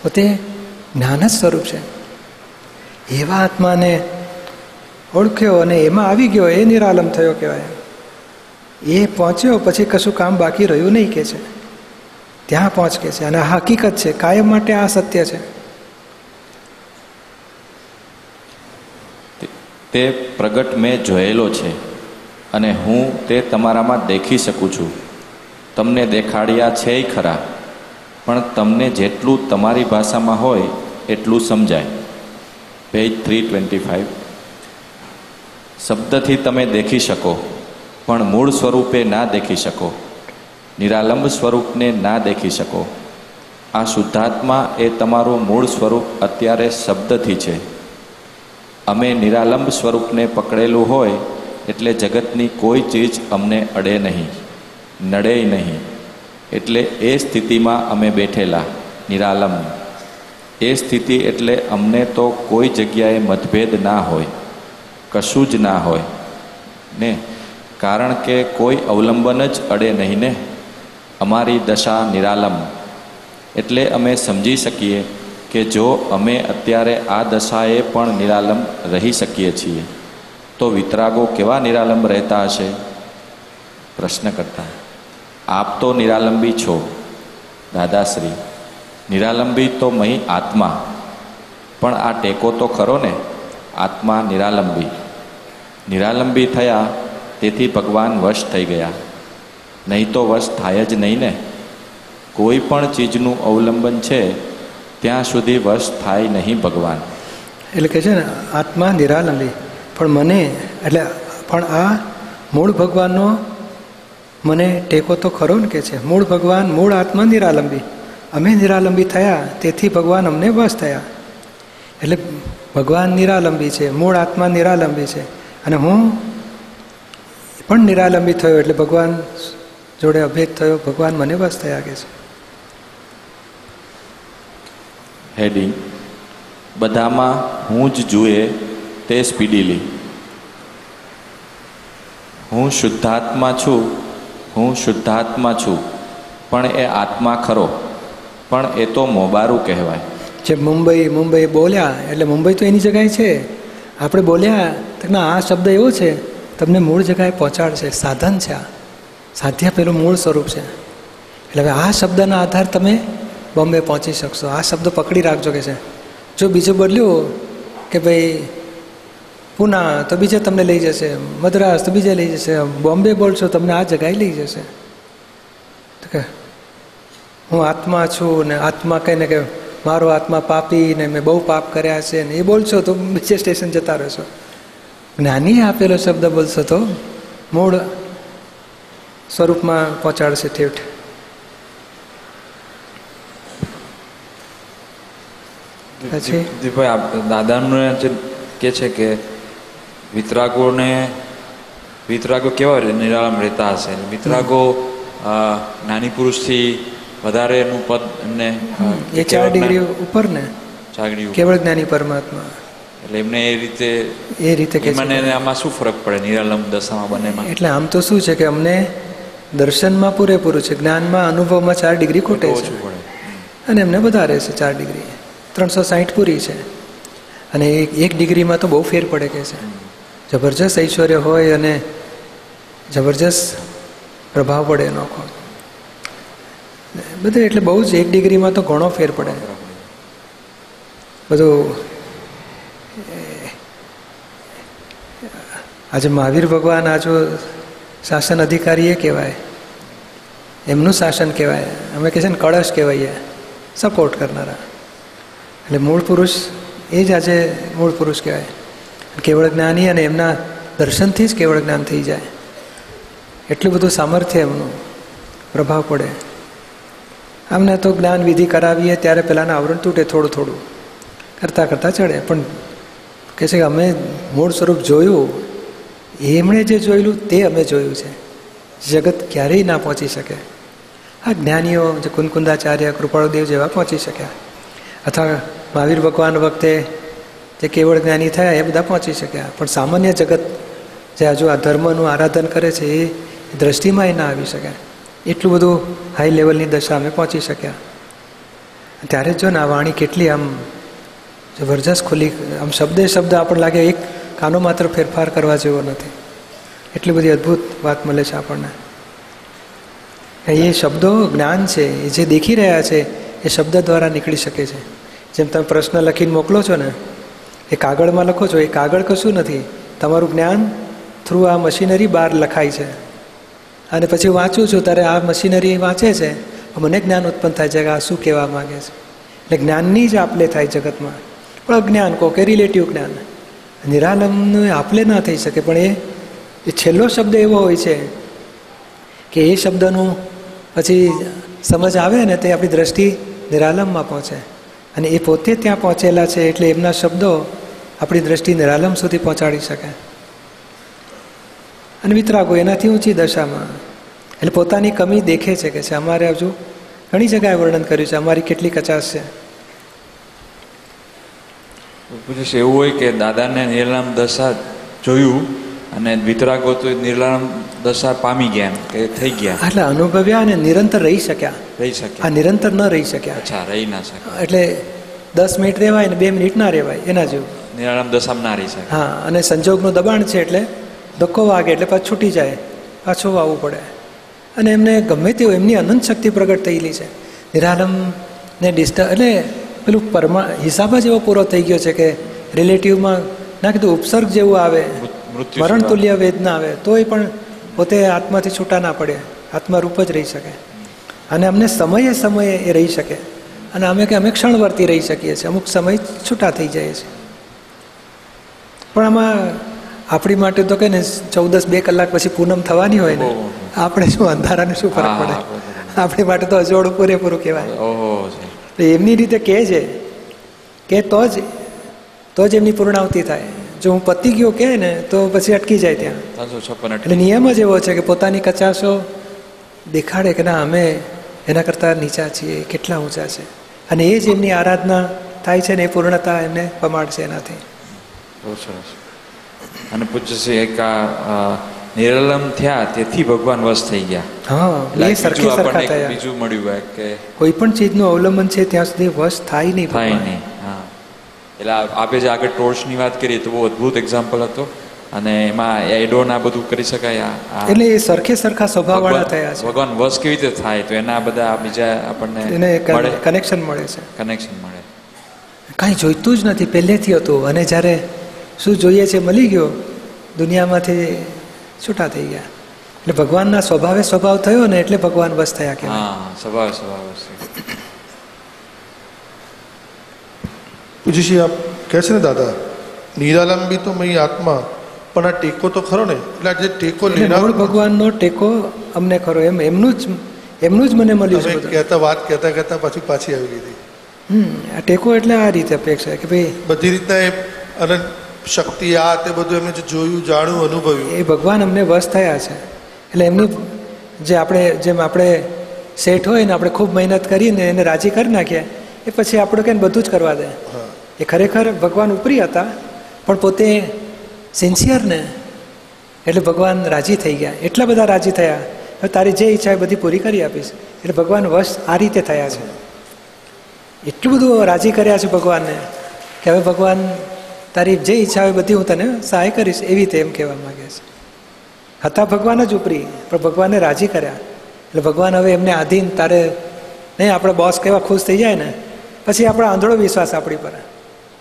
પોતે જ્ઞાન જ સ્વરૂપ છે. એવા આત્માને ઓળખ્યો અને એમાં આવી ગયો, એ નિરાલમ થયો કહેવાય. એ પહોંચ્યો પછી કશું કામ બાકી રહ્યું નહીં કે છે, ત્યાં પહોંચ કે છે. અને આ હકીકત છે, કાયમ માટે આ સત્ય છે. તે પ્રગટ મેં જોયેલો છે અને હું તે તમારામાં દેખી શકું છું. તમને દેખાડ્યા છે ખરા, પણ તમને જેટલું તમારી ભાષામાં હોય એટલું સમજાય. Page three twenty five. શબ્દથી તમે દેખી શકો પણ મૂળ સ્વરૂપે ના દેખી શકો, નિરાલંબ સ્વરૂપને ના દેખી શકો. આ શુદ્ધાત્મા એ તમારું મૂળ સ્વરૂપ અત્યારે શબ્દથી છે. અમે નિરાલંબ સ્વરૂપને પકડેલું હોય એટલે જગતની કોઈ ચીજ અમને અડે નહીં, નડે નહીં. એટલે એ સ્થિતિમાં અમે બેઠેલા નિરાલંબ. એ સ્થિતિ એટલે અમને તો કોઈ જગ્યાએ મતભેદ ના હોય, કશું જ ના હોય ને, કારણ કે કોઈ અવલંબન જ અડે નહીં ને. અમારી દશા નિરાલંબ એટલે અમે સમજી શકીએ કે જો અમે અત્યારે આ દશાએ પણ નિરાલંબ રહી શકીએ છીએ તો વિતરાગો કેવા નિરાલંબ રહેતા હશે? પ્રશ્ન કરતા. આપ તો નિરાલંબી છો દાદાશ્રી. નિરાલંબી તો મહી આત્મા, પણ આ ટેકો તો ખરો ને, આત્મા નિરાલંબી. નિરાલંબી થયા તેથી ભગવાન વશ થઈ ગયા, નહીં તો વશ થાય જ નહીં ને. કોઈ પણ ચીજનું અવલંબન છે ત્યાં સુધી વશ થાય નહીં ભગવાન. એટલે કહે છે ને આત્મા નિરાલંબી, પણ મને એટલે પણ આ મૂળ ભગવાનનો મને ટેકો તો ખરો ને કે છે. મૂળ ભગવાન મૂળ આત્મા નિરાલંબી, અમે નિરાલંબી થયા તેથી ભગવાન અમને વશ થયા. એટલે ભગવાન નિરાલંબી છે, મૂળ આત્મા નિરાલંબી છે, અને હું પણ નિરાલંબી થયો એટલે ભગવાન જોડે અભેદ થયો, ભગવાન મને વશ થયા કે છે. હેડિંગ. બધામાં હું જ જુએ તે સ્પીડીલી. હું શુદ્ધાત્મા છું, હું શુદ્ધાત્મા છું, પણ એ આત્મા ખરો, પણ એ તો મોબારું કહેવાય. જે મુંબઈ મુંબઈ બોલ્યા એટલે મુંબઈ તો એની જગ્યાએ છે, આપણે બોલ્યા તો ના આ શબ્દ એવો છે તમને મૂળ જગ્યાએ પહોંચાડશે. સાધન છે આ, સાધ્ય પેલું મૂળ સ્વરૂપ છે. એટલે હવે આ શબ્દના આધાર તમે બોમ્બે પહોંચી શકશો. આ શબ્દ પકડી રાખજો કે છે. જો બીજું બોલ્યું કે ભાઈ પુના તો બીજે તમને લઈ જશે, મદ્રાસ તો બીજે લઈ જશે, બોમ્બે બોલશો તમને આ જગ્યાએ લઈ જશે. તો કે હું આત્મા છું ને આત્મા કહીને કે મારો આત્મા પાપી ને મેં બહુ પાપ કર્યા છે ને એ બોલશો તો બીજે સ્ટેશન જતા રહેશો. જ્ઞાનીએ આપેલો શબ્દ બોલશો તો મૂળ સ્વરૂપમાં પહોંચાડશે ઠેઠ. પછી દીપભાઈ દાદાનું જે કે છે કે વિતરાગોને વિતરાગો કેવા નિરાલમ રહેતા હશે, વિતરાગો જ્ઞાની પુરુષથી વધારે એનું પદ એમને એ ચાર ડિગ્રી ઉપર ને, ચાર ડિગ્રી કેવળ જ્ઞાની પરમાત્મા એક ડિગ્રીમાં તો બહુ ફેર પડે કે છે. જબરજસ્ત ઐશ્વર્ય હોય અને જબરજસ્ત પ્રભાવ પડે એનો બધું, એટલે બહુ જ એક ડિગ્રીમાં તો ઘણો ફેર પડે બધું. આજે મહાવીર ભગવાન આ જો શાસન અધિકારી એ કહેવાય, એમનું શાસન કહેવાય, અમે કહે છે ને કળશ કહેવાય, સપોર્ટ કરનારા. એટલે મૂળ પુરુષ એ જ આજે મૂળ પુરુષ કહેવાય. કેવળ જ્ઞાની અને એમના દર્શનથી જ કેવળ જ્ઞાન થઈ જાય, એટલું બધું સામર્થ્ય એમનું, પ્રભાવ પડે. આમને તો જ્ઞાન વિધિ કરાવીએ ત્યારે પહેલાંના આવરણ તૂટે, થોડું થોડું કરતાં કરતાં ચડે. પણ કહે છે કે અમે મૂળ સ્વરૂપ જોયું, એમણે જે જોયેલું તે અમે જોયું છે, જગત ક્યારેય ના પહોંચી શકે. આ જ્ઞાનીઓ જે કુનકુંદાચાર્ય, કૃપાળુદેવ જેવા પહોંચી શક્યા, અથવા મહાવીર ભગવાન વખતે જે કેવળ જ્ઞાની થયા એ બધા પહોંચી શક્યા. પણ સામાન્ય જગત જે હજુ આ ધર્મનું આરાધન કરે છે એ દ્રષ્ટિમાં એ ના આવી શકે, એટલું બધું હાઈ લેવલની દશા અમે પહોંચી શક્યા. ત્યારે જો ને આ વાણી કેટલી આમ જબરજસ્ત ખુલ્લી, આમ શબ્દે શબ્દ આપણને લાગે એક કાનો માત્ર ફેરફાર કરવા જેવો નથી, એટલી બધી અદ્ભુત વાત મળે છે આપણને. એ શબ્દો જ્ઞાન છે, એ જે દેખી રહ્યા છે એ શબ્દ દ્વારા નીકળી શકે છે. જેમ તમે પ્રશ્ન લખીને મોકલો છો ને, એ કાગળમાં લખો છો, એ કાગળ કશું નથી, તમારું જ્ઞાન થ્રુ આ મશીનરી બહાર લખાય છે. અને પછી વાંચું છું ત્યારે આ મશીનરી વાંચે છે, મને જ્ઞાન ઉત્પન્ન થાય છે કે આ શું કહેવા માગે છે. એટલે જ્ઞાનની જ આપલે થાય જગતમાં, પણ અજ્ઞાન કહો કે રિલેટિવ જ્ઞાન, નિરાલંબનું આપલે ના થઈ શકે. પણ એ છેલ્લો શબ્દ એવો હોય છે કે એ શબ્દનું પછી સમજ આવે ને તે આપણી દ્રષ્ટિ નિરાલંબમાં પહોંચે, અને એ પોતે ત્યાં પહોંચેલા છે એટલે એમના શબ્દો આપણી દ્રષ્ટિ નિરાલંબ સુધી પહોંચાડી શકે. અને વિતરાગો એનાથી ઊંચી દશામાં, એટલે પોતાની કમી દેખે છે કે છે અમારે હજુ ઘણી જગ્યાએ વર્ણન કર્યું છે, અમારી કેટલી કચાશ છે. પૂછે એવું હોય કે દાદાને નિર્લામ દશા જોયું અને વિતરાગો તો નિર્લામ દશા પામી ગયા, કે થઈ ગયા, એટલે અનુભવ્યા અને નિરંતર રહી શક્યા, રહી શક્યા, આ નિરંતર ન રહી શક્યા. અચ્છા, રહી ના શક્યા, એટલે દસ મિનિટ રહેવાય ને બે મિનિટ ના રહેવાય, એના જેવું નિર્લામ દશામાં ના રહી શકે. હા, અને સંજોગનું દબાણ છે એટલે ધક્કો વાગે એટલે પાછું છૂટી જાય, પાછું આવવું પડે. અને એમને ગમે તેવું એમની અનંત શક્તિ પ્રગટ થયેલી છે. નિરાલંબને ડિસ્ટર્બ એટલે પેલું પરમા હિસાબ જ એવો પૂરો થઈ ગયો છે કે રિલેટિવમાં ના કીધું ઉપસર્ગ જેવું આવે, મરણ તુલ્ય વેદના આવે, તોય પણ પોતે આત્માથી છૂટા ના પડે, આત્મારૂપ જ રહી શકે. અને અમને સમયે સમયે એ રહી શકે, અને અમે કે અમે ક્ષણવર્તી રહી શકીએ છીએ, અમુક સમય છૂટા થઈ જાય છે. પણ આમાં આપણી માટે તો કે ને ચૌદસ બે કલાક પછી પૂનમ થવાની હોય ને, આપણે શું અંધારાને શું ફરક પડે, આપણી માટે તો અજોડું પૂરેપૂરું કહેવાય. એમની રીતે કહે છે કે તો જ તો જ એમની પૂર્ણાવતી થાય. જો હું પતી ગયો કહે ને તો પછી અટકી જાય ત્યાં. એટલે નિયમ જ એવો છે કે પોતાની કચાશો દેખાડે કે ના અમે એના કરતાં નીચા છીએ, કેટલા ઊંચા છે, અને એ જ એમની આરાધના થાય છે ને એ પૂર્ણતા એમને પમાડશે એનાથી. અને પૂછશે એક આ નિરાલમ થયા તેથી ભગવાન વશ થઈ ગયા. હા, બીજું મળ્યું કે કોઈ પણ ચીજનું અવલંબન છે ત્યાં સુધી વશ થાય નહીં, થાય નહીં. હા, એટલે આપણે જે આગળ ટોર્ચની વાત કરીએ તો બહુ અદ્ભુત એક્ઝામ્પલ હતો, અને એમાં એડોન આ બધું કરી શકાય. એટલે એ સરખે સરખા સ્વભાવવાળા થયા છે. ભગવાન વશ કેવી રીતે થાય, તો એના બધા બીજા આપણને કનેક્શન મળે છે, કનેક્શન મળે. કાંઈ જોઈતું જ નથી, પહેલેથી હતું, અને જ્યારે શું જોઈએ છે મળી ગયો, દુનિયામાંથી છૂટા થઈ ગયા. એટલે ભગવાનના સ્વભાવે સ્વભાવ થયો ને એટલે ભગવાન વશ થયા કે સ્વભાવ સ્વભાવ. પૂજ્યશ્રી આપ કહે છે ને દાદા નિરાલંબી તો મય આત્મા, પણ આ ટેકો તો ખરો ને, એટલે જે ટેકો મૂળ ભગવાનનો ટેકો અમને ખરો, એમ એમનું જ એમનું જ મને મળ્યું છે. કહેતા વાત કહેતા કહેતા પાછી પાછી આવી ગઈ હતી. હમ આ ટેકો એટલે આ રીતે અપેક્ષા કે ભાઈ બધી રીતના એ અને શક્તિ આ તે બધું એમને જોયું જાણ્યું અનુભવ્યું, એ ભગવાન અમને વશ થયા છે. એટલે એમની જે આપણે જેમ આપણે સેઠ હોય ને આપણે ખૂબ મહેનત કરીને એને રાજી કરી નાખીએ, એ પછી આપણે કંઈ બધું જ કરવા દે. એ ખરેખર ભગવાન ઉપરી હતા, પણ પોતે સિન્સિયર ને એટલે ભગવાન રાજી થઈ ગયા. એટલા બધા રાજી થયા, હવે તારી જે ઈચ્છા એ બધી પૂરી કરી આપીશ. એટલે ભગવાન વશ આ રીતે થયા છે. એટલું બધું રાજી કર્યા છે ભગવાનને કે હવે ભગવાન તારી જે ઈચ્છા હોય બધી હું તને સહાય કરીશ, એવી રીતે એમ કહેવા માગે છે. હતા ભગવાન જ ઉપરી, પણ ભગવાનને રાજી કર્યા એટલે ભગવાન હવે એમને આધીન. તારે નહીં, આપણે બોસ કેવા ખુશ થઈ જાય ને, પછી આપણે આંધળો વિશ્વાસ આપણી પર,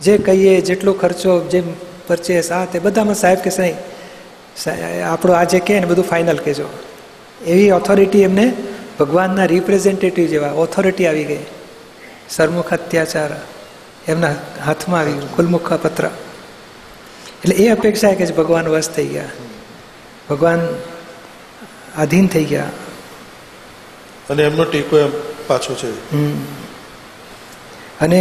જે કહીએ જેટલો ખર્ચો જે પરચેસ આ તે બધામાં સાહેબ કે નહીં આપણો આ જે કહે ને બધું ફાઇનલ કહેજો. એવી ઓથોરિટી એમને ભગવાનના રિપ્રેઝેન્ટેટિવ જેવા ઓથોરિટી આવી ગઈ. સરમુખ અત્યાચાર એમના હાથમાં આવી ગયું, કુલમુખ પત્ર. એટલે એ અપેક્ષા કે ભગવાન વશ થઈ ગયા, ભગવાન આધીન થઈ ગયા. અને એમનો ટેકો એમ પાછો છે. અને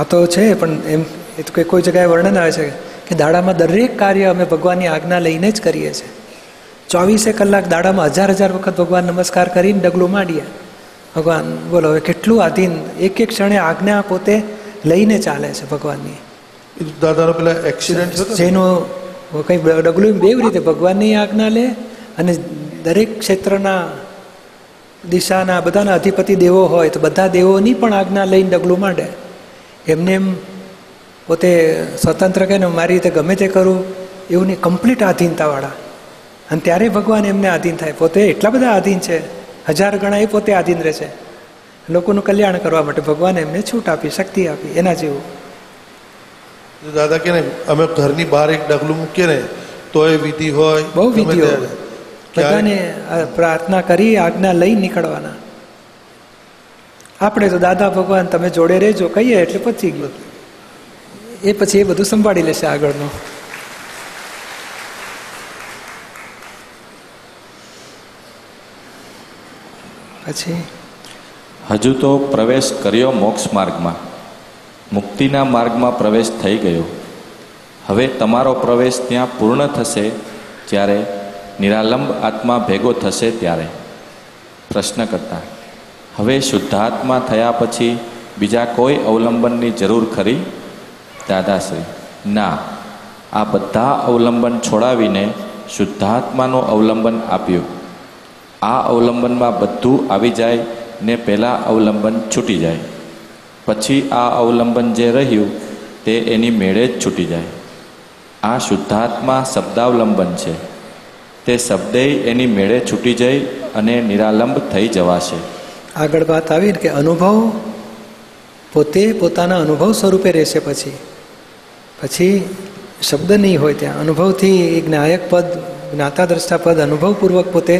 આ તો છે, પણ એમ એ તો કોઈ જગ્યાએ વર્ણન આવે છે કે દાડામાં દરેક કાર્ય અમે ભગવાનની આજ્ઞા લઈને જ કરીએ છીએ. ચોવીસે કલાક દાડામાં હજાર હજાર વખત ભગવાન નમસ્કાર કરીને ડગલું માંડીએ. ભગવાન બોલો હવે કેટલું આધીન, એક એક ક્ષણે આજ્ઞા પોતે લઈને ચાલે છે ભગવાનની. દાદાનો પેલા એક્સિડન્ટ જેનું કંઈ ડગલું બેવ રીતે ભગવાનની આજ્ઞા લે અને દરેક ક્ષેત્રના દિશાના બધાના અધિપતિ દેવો હોય તો બધા દેવોની પણ આજ્ઞા લઈને ડગલું માંડે. એમને એમ પોતે સ્વતંત્ર કહીને મારી રીતે ગમે તે કરું એવું નહીં, કમ્પ્લીટ આધીનતાવાળા. અને ત્યારે ભગવાન એમને આધીન થાય. પોતે એટલા બધા આધીન છે, હજાર ગણા એ પોતે આધીન રહે છે. લોકોનું કલ્યાણ કરવા માટે ભગવાન એમને છૂટ આપી, શક્તિ આપી, એના જેવું. દાદા કે અમે ઘરની બહાર એક ડગલું મૂકીએ ને તો એ વિધિ હોય, બહુ વિધિ હોય. બધાને પ્રાર્થના કરી આજ્ઞા લઈ નીકળવાના. આપણે તો દાદા ભગવાન તમે જોડે રહેજો કહીએ એટલે પચી ગયું. એ પછી એ બધું સંભાળી લેશે આગળનું. પછી હજુ તો પ્રવેશ કર્યો મોક્ષ માર્ગમાં, મુક્તિના માર્ગમાં પ્રવેશ થઈ ગયો. હવે તમારો પ્રવેશ ત્યાં પૂર્ણ થશે જ્યારે નિરાલંબ આત્મા ભેગો થશે. ત્યારે પ્રશ્ન કરતા, હવે શુદ્ધાત્મા થયા પછી બીજા કોઈ અવલંબનની જરૂર ખરી? દાદાશ્રી ના, આ બધા અવલંબન છોડાવીને શુદ્ધાત્માનું અવલંબન આપ્યું. આ અવલંબનમાં બધું આવી જાય ને પહેલાં અવલંબન છૂટી જાય, પછી આ અવલંબન જે રહ્યું તે એની મેળે જ છૂટી જાય. આ શુદ્ધાત્મા શબ્દાવલંબન છે, તે શબ્દે એની મેળે છૂટી જઈ અને નિરાલંબ થઈ જવાશે. આગળ વાત આવી કે અનુભવ પોતે પોતાના અનુભવ સ્વરૂપે રહેશે. પછી પછી શબ્દ નહીં હોય ત્યાં. અનુભવથી એ જ્ઞાયક પદ, જ્ઞાતા દ્રષ્ટા પદ અનુભવપૂર્વક પોતે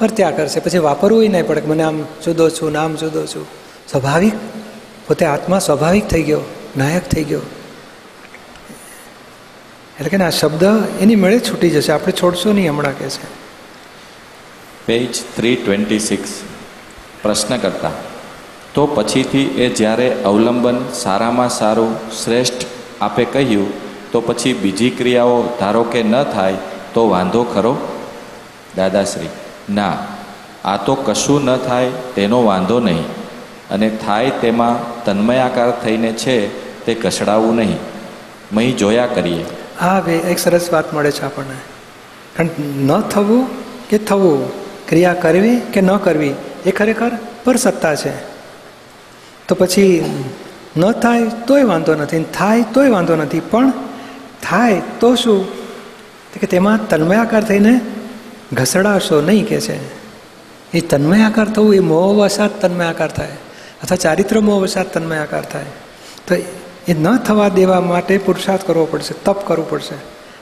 વર્ત્યા કરશે. પછી વાપરવું એ નહીં પડે મને આમ જુદો છું, નામ જુદો છું. સ્વાભાવિક પોતે આત્મા સ્વાભાવિક થઈ ગયો, નાયક થઈ ગયો. એટલે કે આ શબ્દ એની મેળે છૂટી જશે, આપણે છોડશું નહીં હમણાં કે છે. પેજ થ્રી ટ્વેન્ટી સિક્સ પ્રશ્ન કરતા, તો પછીથી એ જ્યારે અવલંબન સારામાં સારું શ્રેષ્ઠ આપે કહ્યું તો પછી બીજી ક્રિયાઓ ધારો કે ન થાય તો વાંધો ખરો? દાદાશ્રી ના, આ તો કશું ન થાય તેનો વાંધો નહીં, અને થાય તેમાં તન્મયાકાર થઈને છે તે કસડાવવું નહીં. મહી જોયા કરીએ. હા ભાઈ, એક સરસ વાત મળે છે આપણને. કારણ ન થવું કે થવું, ક્રિયા કરવી કે ન કરવી એ ખરેખર પર સત્તા છે. તો પછી ન થાય તોય વાંધો નથી, થાય તોય વાંધો નથી, પણ થાય તો શું કે તેમાં તન્મયાકાર થઈને ઘસડાશો નહીં કે છે. એ તન્મયાકાર થવું એ મોહવશાત તન્મયાકાર થાય અથવા ચારિત્ર મોહવશાત તન્મયાકાર થાય. તો એ ન થવા દેવા માટે પુરુષાર્થ કરવો પડશે, તપ કરવું પડશે.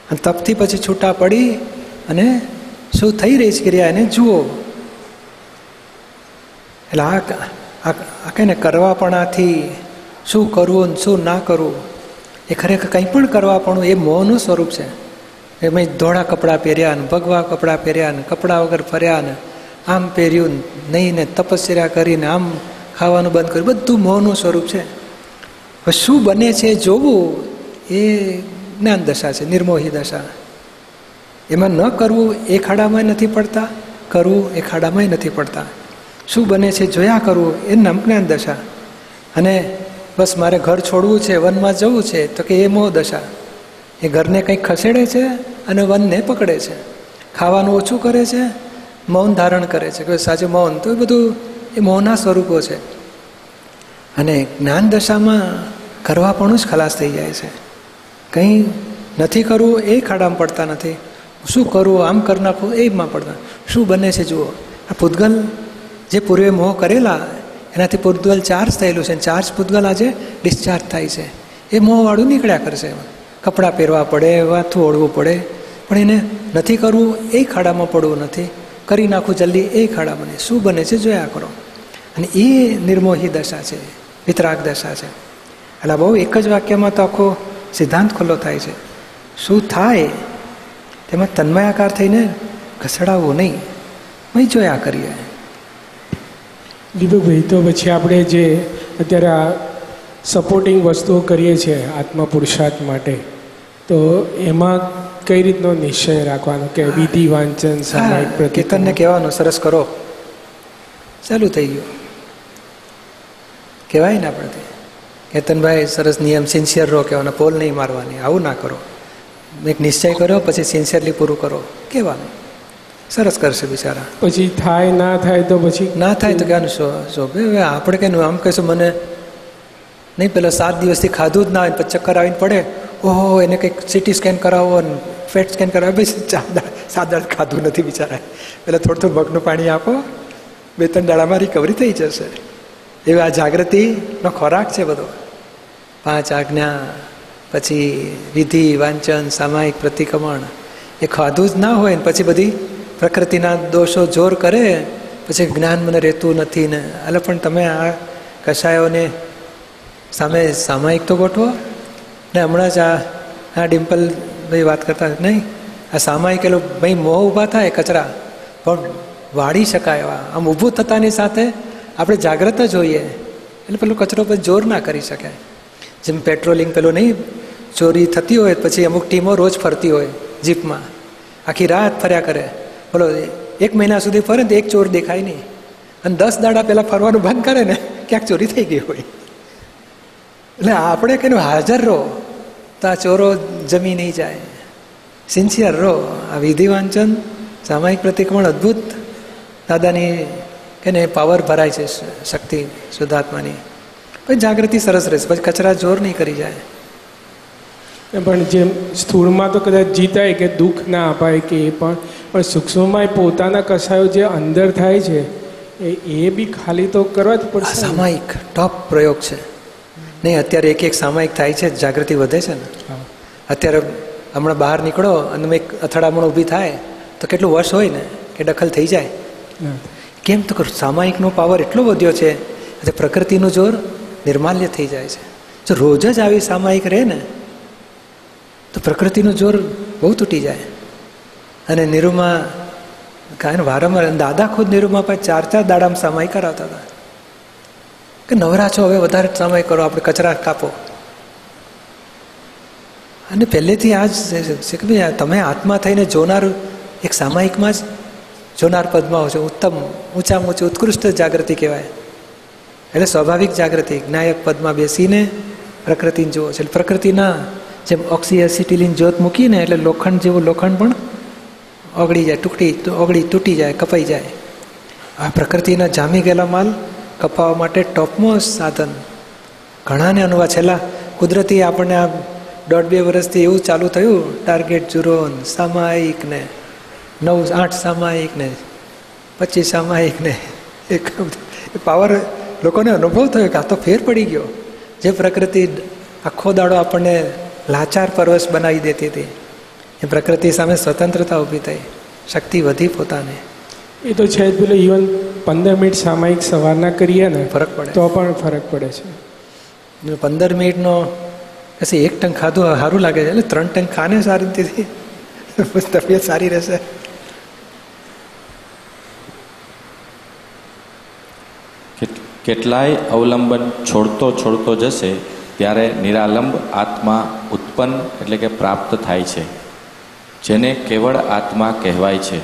અને તપથી પછી છૂટા પડી અને શું થઈ રહી છે ક્રિયા એને જુઓ. એટલે આ આ કહે ને કરવાપણાથી શું કરવું ને શું ના કરવું, એ ખરેખર કંઈ પણ કરવાપણું એ મોહનું સ્વરૂપ છે. એમાં ધોળા કપડાં પહેર્યા ને ભગવા કપડાં પહેર્યા ને કપડાં વગર ફર્યા ને આમ પહેર્યું નહીં ને તપસ્યા કરીને આમ ખાવાનું બંધ કર્યું, બધું મોહનું સ્વરૂપ છે. હવે શું બને છે જોવું એ જ્ઞાન દશા છે, નિર્મોહી દશા. એમાં ન કરવું એ ખાડામાં નથી પડતા, કરવું એ ખાડામાં નથી પડતા. શું બને છે જોયા કરવું એ નામ જ્ઞાન દશા. અને બસ મારે ઘર છોડવું છે, વનમાં જવું છે તો કે એ મોહ દશા. એ ઘરને કંઈક ખસેડે છે અને વનને પકડે છે, ખાવાનું ઓછું કરે છે, મૌન ધારણ કરે છે. કે સાચું મૌન તો એ બધું એ મૌનના સ્વરૂપો છે. અને જ્ઞાન દશામાં કરવાપણું જ ખલાસ થઈ જાય છે. કંઈ નથી કરવું એ ખાડામાં પડતા નથી, શું કરવું આમ કરી નાખવું એમાં પડતા. શું બને છે જુઓ, આ પૂતગલ જે પૂર્વે મોહ કરેલા એનાથી પૂતગલ ચાર્જ થયેલું છે, ચાર્જ પૂતગલ આજે ડિસ્ચાર્જ થાય છે. એ મોહવાળું નીકળ્યા કરશે. એમાં કપડાં પહેરવા પડે, વાથું ઓળવું પડે, પણ એને નથી કરવું એ ખાડામાં પડવું નથી, કરી નાખું જલ્દી એ ખાડા બને. શું બને છે જોયા કરો. અને એ નિર્મોહી દશા છે, વિતરાગ દશા છે. એટલે બહુ એક જ વાક્યમાં તો આખો સિદ્ધાંત ખુલ્લો થાય છે. શું થાય તેમાં તન્મયાકાર થઈને ઘસડાવવો નહીં, અહીં જોયા કરીએ. દીપકભાઈ, તો પછી આપણે જે અત્યારે આ સપોર્ટિંગ વસ્તુઓ કરીએ છીએ આત્મા પુરુષાર્થ માટે, તો એમાં કઈ રીતનો નિશ્ચય રાખવાનો કે વિધિ વાંચન સામાયિક પ્રકીર્તનને કહેવાનો? સરસ કરો, ચાલુ થઈ ગયું કહેવાય ને આપણેથી. કેતનભાઈ સરસ નિયમ, સિન્સિયર રહો કહેવાનો, પોલ નહીં મારવાની, આવું ના કરો. એક નિશ્ચય કર્યો પછી સિન્સિયરલી પૂરું કરો કહેવાનું. સરસ કરશે બિચારા. પછી થાય ના થાય તો પછી ના થાય તો ક્યાંનું શોભ. હવે આપણે કહેનું આમ કહીશું મને નહીં, પેલા સાત દિવસથી ખાધું જ ના હોય પછી ચક્કર આવીને પડે, ઓહો એને કંઈક સિટી સ્કેન કરાવો અને ફેટ સ્કેન કરાવો. પછી ચાર સાત દાડા ખાધું નથી બિચારા, પેલા થોડું થોડું મગનું પાણી આપો, બે ત્રણ દાડામાં રિકવરી થઈ જશે. એવી આ જાગૃતિનો ખોરાક છે બધો. પાંચ આજ્ઞા, પછી વિધિ વાંચન સામાયિક પ્રતિક્રમણ. એ ખાધું જ ના હોય ને પછી બધી પ્રકૃતિના દોષો જોર કરે, પછી જ્ઞાન મને રહેતું નથી ને. એટલે પણ તમે આ કશાયોને સામે સામાયિક તો ગોઠવો ને. હમણાં જ આ આ ડિમ્પલ ભાઈ વાત કરતા નહીં, આ સામાયિક એલો ભાઈ મોહ ઊભા થાય કચરા પણ વાળી શકાય એવા. આમ ઊભું થતાની સાથે આપણે જાગ્રત જ હોઈએ એટલે પેલું કચરો પર જોર ના કરી શકાય. જેમ પેટ્રોલિંગ પેલું નહીં, ચોરી થતી હોય પછી અમુક ટીમો રોજ ફરતી હોય જીપમાં, આખી રાત ફર્યા કરે. બોલો એક મહિના સુધી ફરે ને તો એક ચોર દેખાય નહીં, અને દસ દાડા પહેલાં ફરવાનું બંધ કરે ને ક્યાંક ચોરી થઈ ગઈ હોય. એટલે આપણે કહીને હાજર રહો તો આ ચોરો જમી નહીં જાય. સિન્સિયર રહો. આ વિધિ વાંચન સામાયિક પ્રતિક્રમણ અદ્ભુત દાદાની કહીને પાવર ભરાય છે, શક્તિ શુદ્ધાત્માની. પછી જાગૃતિ સરસ રહેશે, પછી કચરા જોર નહીં કરી જાય. પણ જેમ સ્થૂળમાં તો કદાચ જીતાય કે દુઃખ ના અપાય કે એ પણ, પણ સૂક્ષ્મમાં પોતાના કસાયો જે અંદર થાય છે એ એ બી ખાલી તો કરવા જ પડશે. સામાયિક ટોપ પ્રયોગ છે નહીં. અત્યારે એક એક સામાયિક થાય છે, જાગૃતિ વધે છે ને. અત્યારે હમણાં બહાર નીકળો અને એક અથડામણ ઊભી થાય તો કેટલું વશ હોય ને કે દખલ થઈ જાય. કેમ તો કરું સામાયિકનો પાવર એટલો વધ્યો છે કે પ્રકૃતિનું જોર નિર્માલ્ય થઈ જાય છે. જો રોજ જ આવી સામાયિક રહે ને તો પ્રકૃતિનું જોર બહુ તૂટી જાય. અને નિરૂમા કાંઈ વારંવાર દાદા ખુદ નિરૂમા પાસે ચાર ચાર દાડામાં સામાયિક કરાવતા હતા કે નવરા છો હવે વધારે સામાયિક કરો, આપણે કચરા કાપો. અને પહેલેથી આ જ તમે આત્મા થઈને જોનાર એક સામાયિકમાં જ જોનાર પદમાં હો છો. ઉત્તમ, ઊંચામાં ઊંચી ઉત્કૃષ્ટ જાગૃતિ કહેવાય. એટલે સ્વાભાવિક જાગૃતિ જ્ઞાયક પદમાં બેસીને પ્રકૃતિને જુઓ છે. એટલે પ્રકૃતિના જેમ ઓક્સિએસિટિલિન જ્યોત મૂકીને એટલે લોખંડ જેવું લોખંડ પણ ઓગળી જાય, તૂટી ઓગળી તૂટી જાય, કપાઈ જાય. આ પ્રકૃતિના જામી ગયેલા માલ કપાવવા માટે ટોપમોસ્ટ સાધન. ઘણાને અનુવા છેલ્લા કુદરતી આપણને આ દોઢ બે વર્ષથી એવું ચાલુ થયું, ટાર્ગેટ ઝીરો સામાયિકને, નવ આઠ સામાયિકને, પચીસ સામાયિકને. એક પાવર લોકોને અનુભવ થયો કે આ તો ફેર પડી ગયો. જે પ્રકૃતિ આખો દાડો આપણને લાચાર પરવશ બનાવી દેતી હતી એ પ્રકૃતિ સામે સ્વતંત્રતા ઊભી થઈ, શક્તિ વધી પોતાને. એ તો છે જ. પેલો ઇવન પંદર મિનિટ સામાયિક સવારના કરીએ ને ફરક પડે તો પણ ફરક પડે છે. પંદર મિનિટનો પછી એક ટંક ખાધું સારું લાગે છે, એટલે ત્રણ ટંક ખાને સારી રીતે તબિયત સારી રહેશે. કેટલાય અવલંબન છોડતો છોડતો જશે ત્યારે નિરાલંબ આત્મા ઉત્પન્ન એટલે કે પ્રાપ્ત થાય છે, જેને કેવળ આત્મા કહેવાય છે.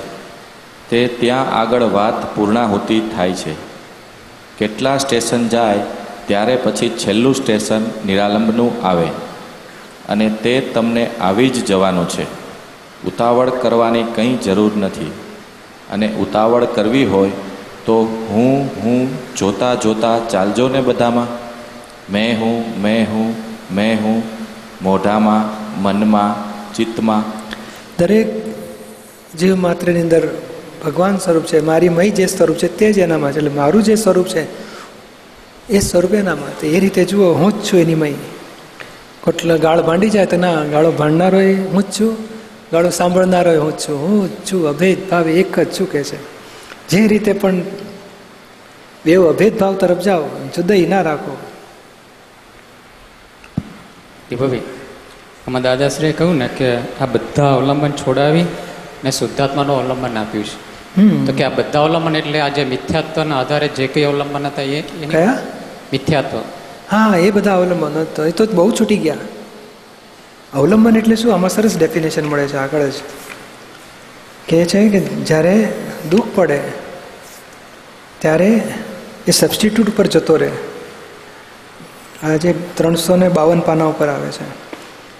તે ત્યાં આગળ વાત પૂર્ણાહુતિ થાય છે. કેટલા સ્ટેશન જાય ત્યારે પછી છેલ્લું સ્ટેશન નિરાલંબનું આવે. અને તે તમને આવી જ જવાનું છે. ઉતાવળ કરવાની કંઈ જરૂર નથી. અને ઉતાવળ કરવી હોય તો હું હું જોતા જોતા ચાલજો ને બધામાં. મેં હું મેં હું મેં હું મોઢામાં, મનમાં, ચિત્તમાં. દરેક જીવ માત્રની અંદર ભગવાન સ્વરૂપ છે. મારી મય જે સ્વરૂપ છે તે જ એનામાં છે. એટલે મારું જે સ્વરૂપ છે એ સ્વરૂપ એનામાં. તો એ રીતે જુઓ, હું જ છું એની મય. કોટલા ગાળ ભાંડી જાય તો ના, ગાળો ભાંડનારો એ હું જ છું, ગાળો સાંભળનારો એ હું જ છું. હું જ છું, અભેદ ભાવ એક જ છું કે છે. જે રીતે પણ બે અભેદ ભાવ તરફ જાઓ, જુદાઈ ના રાખો. દીપાભાઈ, આમાં દાદાશ્રીએ કહ્યું ને કે આ બધા અવલંબન છોડાવી ને શુદ્ધાત્માનું અવલંબન આપ્યું છે. તો કે આ બધા અવલંબન એટલે આ જે મિથ્યાત્વના આધારે જે કંઈ અવલંબન હતા એ કયા મિથ્યાત્વ? હા, એ બધા અવલંબન હતા. એ તો બહુ છૂટી ગયા. અવલંબન એટલે શું? આમાં સરસ ડેફિનેશન મળે છે આગળ જ. કહે છે કે જ્યારે દુઃખ પડે ત્યારે એ સબસ્ટિટ્યૂટ પર જતો રહે. આ જે ત્રણસો ને બાવન પાના ઉપર આવે છે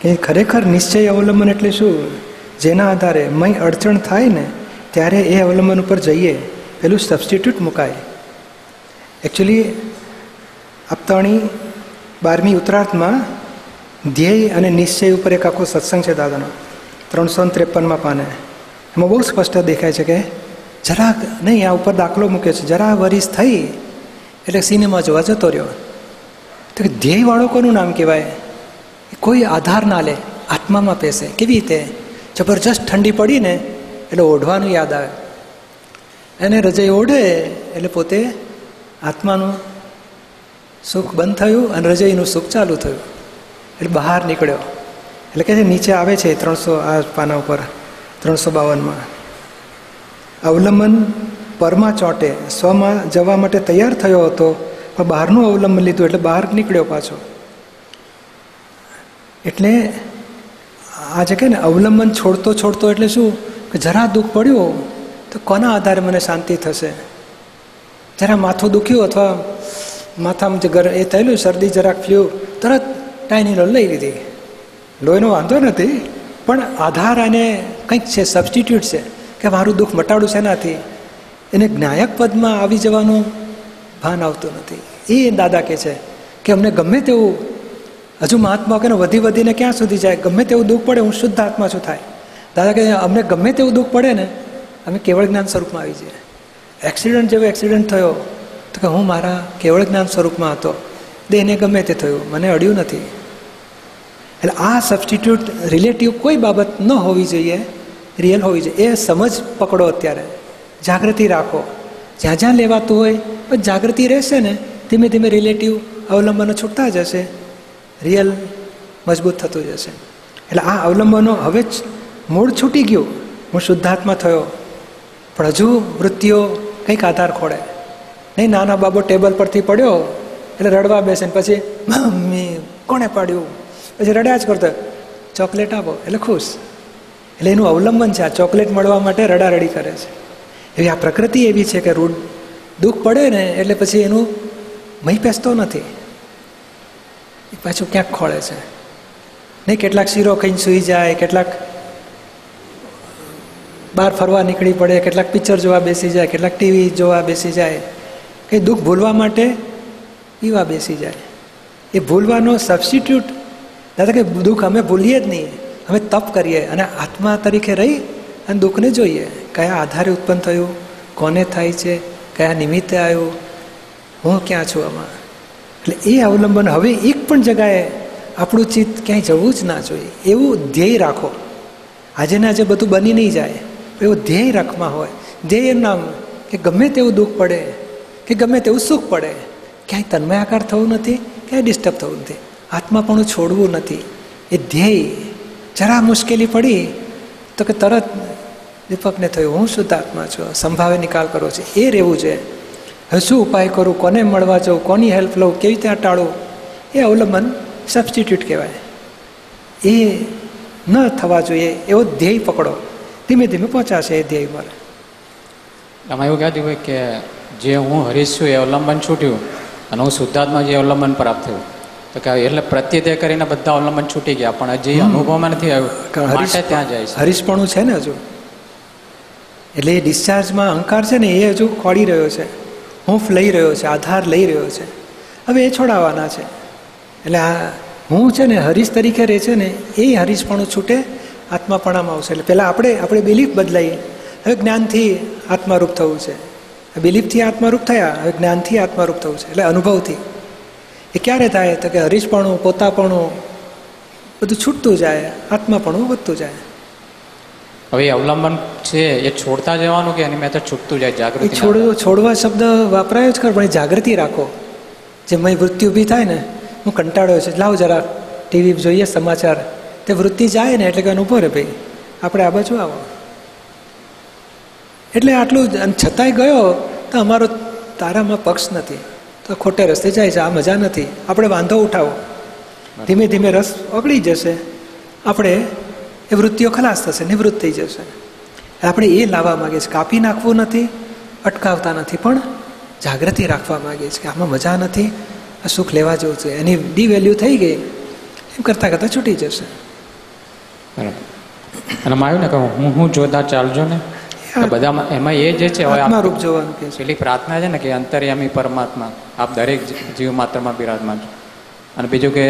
કે ખરેખર નિશ્ચય અવલંબન એટલે શું? જેના આધારે મય અડચણ થાય ને ત્યારે એ અવલંબન ઉપર જઈએ, પેલું સબસ્ટિટ્યૂટ મુકાય. એકચ્યુઅલી અપતાણી બારમી ઉત્તરાર્થમાં ધ્યેય અને નિશ્ચય ઉપર એક આખો સત્સંગ છે દાદાનો, ત્રણસો ને ત્રેપનમાં પાને. એમાં બહુ સ્પષ્ટ દેખાય છે કે જરાક નહીં, આ ઉપર દાખલો મૂક્યો છે, જરા વરિસ થઈ એટલે સિનેમા જોવા જતો રહ્યો. તો ધ્યેયવાળો કોનું નામ કહેવાય? કોઈ આધાર ના લે, આત્મામાં પેસે. કેવી રીતે? જબરજસ્ત ઠંડી પડીને એટલે ઓઢવાનું યાદ આવે એને, રજઈ ઓઢે એટલે પોતે આત્માનું સુખ બંધ થયું અને રજઈનું સુખ ચાલુ થયું, એટલે બહાર નીકળ્યો. એટલે કે નીચે આવે છે ત્રણસો આ પાના ઉપર, ત્રણસો બાવનમાં. અવલંબન પરમાં ચોંટે, સ્વમાં જવા માટે તૈયાર થયો હતો પણ બહારનું અવલંબન લીધું એટલે બહાર નીકળ્યો પાછો. એટલે આ જે કહે ને અવલંબન છોડતો છોડતો એટલે શું કે જરા દુઃખ પડ્યું તો કોના આધારે મને શાંતિ થશે? જરા માથું દુખ્યું અથવા માથામાં જે ગર એ થયેલું, શરદી જરાક ફ્લ્યુ, તરત ટાઈની લોહી લઈ લીધી. લોહીનો વાંધો નથી, પણ આધાર અને કંઈક છે, સબસ્ટિટ્યૂટ છે કે મારું દુઃખ મટાડું છે એનાથી. એને જ્ઞાયક પદમાં આવી જવાનું ભાન આવતું નથી. એ દાદા કહે છે કે અમને ગમે તેવું, હજુ મહાત્મા કે વધી વધીને ક્યાં સુધી જાય, ગમે તેવું દુઃખ પડે હું શુદ્ધ આત્મા છું થાય. દાદા કહે અમને ગમે તેવું દુઃખ પડે ને અમે કેવળ જ્ઞાન સ્વરૂપમાં આવી જઈએ. એક્સિડન્ટ જેવો એક્સિડન્ટ થયો તો કે હું મારા કેવળ જ્ઞાન સ્વરૂપમાં હતો, દેહને ગમે તે થયું, મને અડ્યું નથી. એટલે આ સબસ્ટિટ્યૂટ રિલેટિવ કોઈ બાબત ન હોવી જોઈએ, રિયલ હોવી જોઈએ. એ સમજ પકડો અત્યારે, જાગૃતિ રાખો. જ્યાં જ્યાં લેવાતું હોય પણ જાગૃતિ રહેશે ને, ધીમે ધીમે રિલેટિવ અવલંબનો છૂટતા જશે, રિયલ મજબૂત થતું જશે. એટલે આ અવલંબનો હવે જ મૂળ છૂટી ગયું, હું શુદ્ધાત્મા થયો, પણ હજુ વૃત્તિઓ કંઈક આધાર ખોડે નહીં. નાના બાબો ટેબલ પરથી પડ્યો એટલે રડવા બેસે ને પછી મમ્મી કોણે પાડ્યું, પછી રડ્યા જ કરતો, ચોકલેટ આપો એટલે ખુશ. એટલે એનું અવલંબન છે, આ ચોકલેટ મળવા માટે રડારડી કરે છે. એવી આ પ્રકૃતિ એવી છે કે રૂઢ દુઃખ પડે ને એટલે પછી એનું મહી પેસતો નથી, એ પાછું ક્યાંક ખોળે છે નહીં. કેટલાક શીરો ખાઈને સૂઈ જાય, કેટલાક બહાર ફરવા નીકળી પડે, કેટલાક પિક્ચર જોવા બેસી જાય, કેટલાક ટીવી જોવા બેસી જાય, કે દુઃખ ભૂલવા માટે પીવા બેસી જાય. એ ભૂલવાનો સબસ્ટિટ્યૂટ દાદા કે દુઃખ અમે ભૂલીએ જ નહીં, અમે તપ કરીએ અને આત્મા તરીકે રહી અને દુઃખને જોઈએ. કયા આધારે ઉત્પન્ન થયું, કોને થાય છે, કયા નિમિત્તે આવ્યું, હું ક્યાં છું આમાં. એટલે એ અવલંબન હવે એક પણ જગાએ આપણું ચિત્ત ક્યાંય જવું જ ના જોઈએ. એવું ધ્યેય રાખો. આજે ને આજે બધું બની નહીં જાય, એવું ધ્યેય રાખમાં હોય. ધ્યેય નામ કે ગમે તેવું દુઃખ પડે કે ગમે તેવું સુખ પડે, ક્યાંય તન્મયાકાર થવું નથી, ક્યાંય ડિસ્ટર્બ થવું નથી, આત્માપણું છોડવું નથી. એ ધ્યેય. જરા મુશ્કેલી પડી તો કે તરત દીપકને થયું હું શુદ્ધ આત્મા છું, સંભાવે નિકાલ કરવો છે, એ રહેવું છે. હવે શું ઉપાય કરું, કોને મળવા જાઉં, કોની હેલ્પ લઉં, કેવી રીતે ટાળું, એ અવલંબન સબસ્ટિટ્યૂટ કહેવાય. એ ન થવા જોઈએ, એવો ધ્યેય પકડો, ધીમે ધીમે પહોંચાશે એ ધ્યેય પર. આમાં એવું કહેતું હોય કે જે હું હરીશ છું એ અવલંબન છૂટ્યું અને હું શુદ્ધાત્મા જે અવલંબન પ્રાપ્ત થયું. તો કે એટલે પ્રત્યય કરીને બધા અવલંબન છૂટી ગયા, પણ હજી અનુભવમાં નથી આવ્યું, ત્યાં જાય છે. હરીશપણું છે ને હજુ, એટલે એ ડિસ્ચાર્જમાં અહંકાર છે ને એ હજુ ખોડી રહ્યો છે, હૂંફ લઈ રહ્યો છે, આધાર લઈ રહ્યો છે. હવે એ છોડાવવાના છે. એટલે આ હું છે ને હરીશ તરીકે રહે છે ને એ હરીશપણું છૂટે, આત્માપણામાં આવશે. એટલે પહેલાં આપણે આપણે બિલીફ બદલાઈએ. હવે જ્ઞાનથી આત્મારૂપ થવું છે, બિલીફથી આત્મારૂપ થયા, હવે જ્ઞાનથી આત્મારૂપ થવું છે. એટલે અનુભવથી એ ક્યારે થાય? તો કે હરીશપણું, પોતાપણું બધું છૂટતું જાય, આત્માપણું વધતું જાય. હવે અવલંબન છે એ છોડતા જવાનું કે એની મેં તો છૂટતું જાય? જાગૃતિ છોડવું, છોડવા શબ્દ વાપરાયો જ ખરો, પણ એ જાગૃતિ રાખો. જે મય વૃત્તિ ઊભી થાય ને, હું કંટાળ્યો છે, લાવ જરા ટીવી જોઈએ સમાચાર, તે વૃત્તિ જાય ને એટલે કે ઊભો રે ભાઈ, આપણે આ બાજુ આવો. એટલે આટલું છતાંય ગયો તો અમારો તારામાં પક્ષ નથી, તો ખોટે રસ્તે જાય છે, આ મજા નથી, આપણે વાંધો ઉઠાવો. ધીમે ધીમે રસ ઓગળી જશે, આપણે એ વૃત્તિઓ ખલાસ થશે, નિવૃત્ત થઈ જશે. આપણે એ લાવવા માગીએ છીએ, કાપી નાખવું નથી, અટકાવતા નથી, પણ જાગૃતિ રાખવા માગીએ છીએ કે આમાં મજા નથી, આ સુખ લેવા જેવું છે, એની ડી વેલ્યુ થઈ ગઈ, એમ કરતાં કરતાં છૂટી જશે. બરાબર. અને માયું ને કહું, હું હું જોતા ચાલજો ને, બધામાં એમાં એ જે છે આત્મારૂપ જોવાનું કે પેલી પ્રાર્થના છે ને કે અંતર્યામી પરમાત્મા આપ દરેક જીવ માત્રમાં બિરાજમાન છો, અને બીજું કે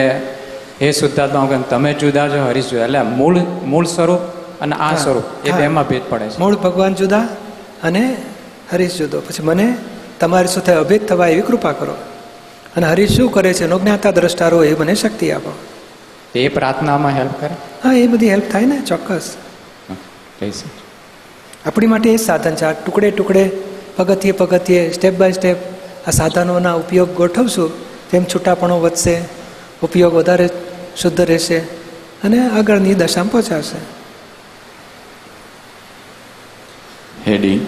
હે શુદ્ધાત્મા કે તમે જુદા છો, હરીશ જુદા. એટલે મૂળ મૂળ સ્વરૂપ અને આ સ્વરૂપ એ બેમાં ભેદ પડે છે. મૂળ ભગવાન જુદા અને હરીશ જુદો. પછી મને તમારી સાથે અભેદ થવા એવી કૃપા કરો, અને હરીશ શું કરે છે એનો જ્ઞાતા દ્રષ્ટારો એ મને શક્તિ આપો. એ પ્રાર્થનામાં હેલ્પ કરે. હા, એ બધી હેલ્પ થાય ને ચોક્કસ. કહીશ આપણી માટે એ સાધન છે. આ ટુકડે ટુકડે, પગથિયે પગથિયે, સ્ટેપ બાય સ્ટેપ આ સાધનોના ઉપયોગ ગોઠવશું તેમ છૂટાપણો વધશે, ઉપયોગ વધારે શુદ્ધ રહેશે અને આગળની દશામાં પહોંચાશે. હેડિંગ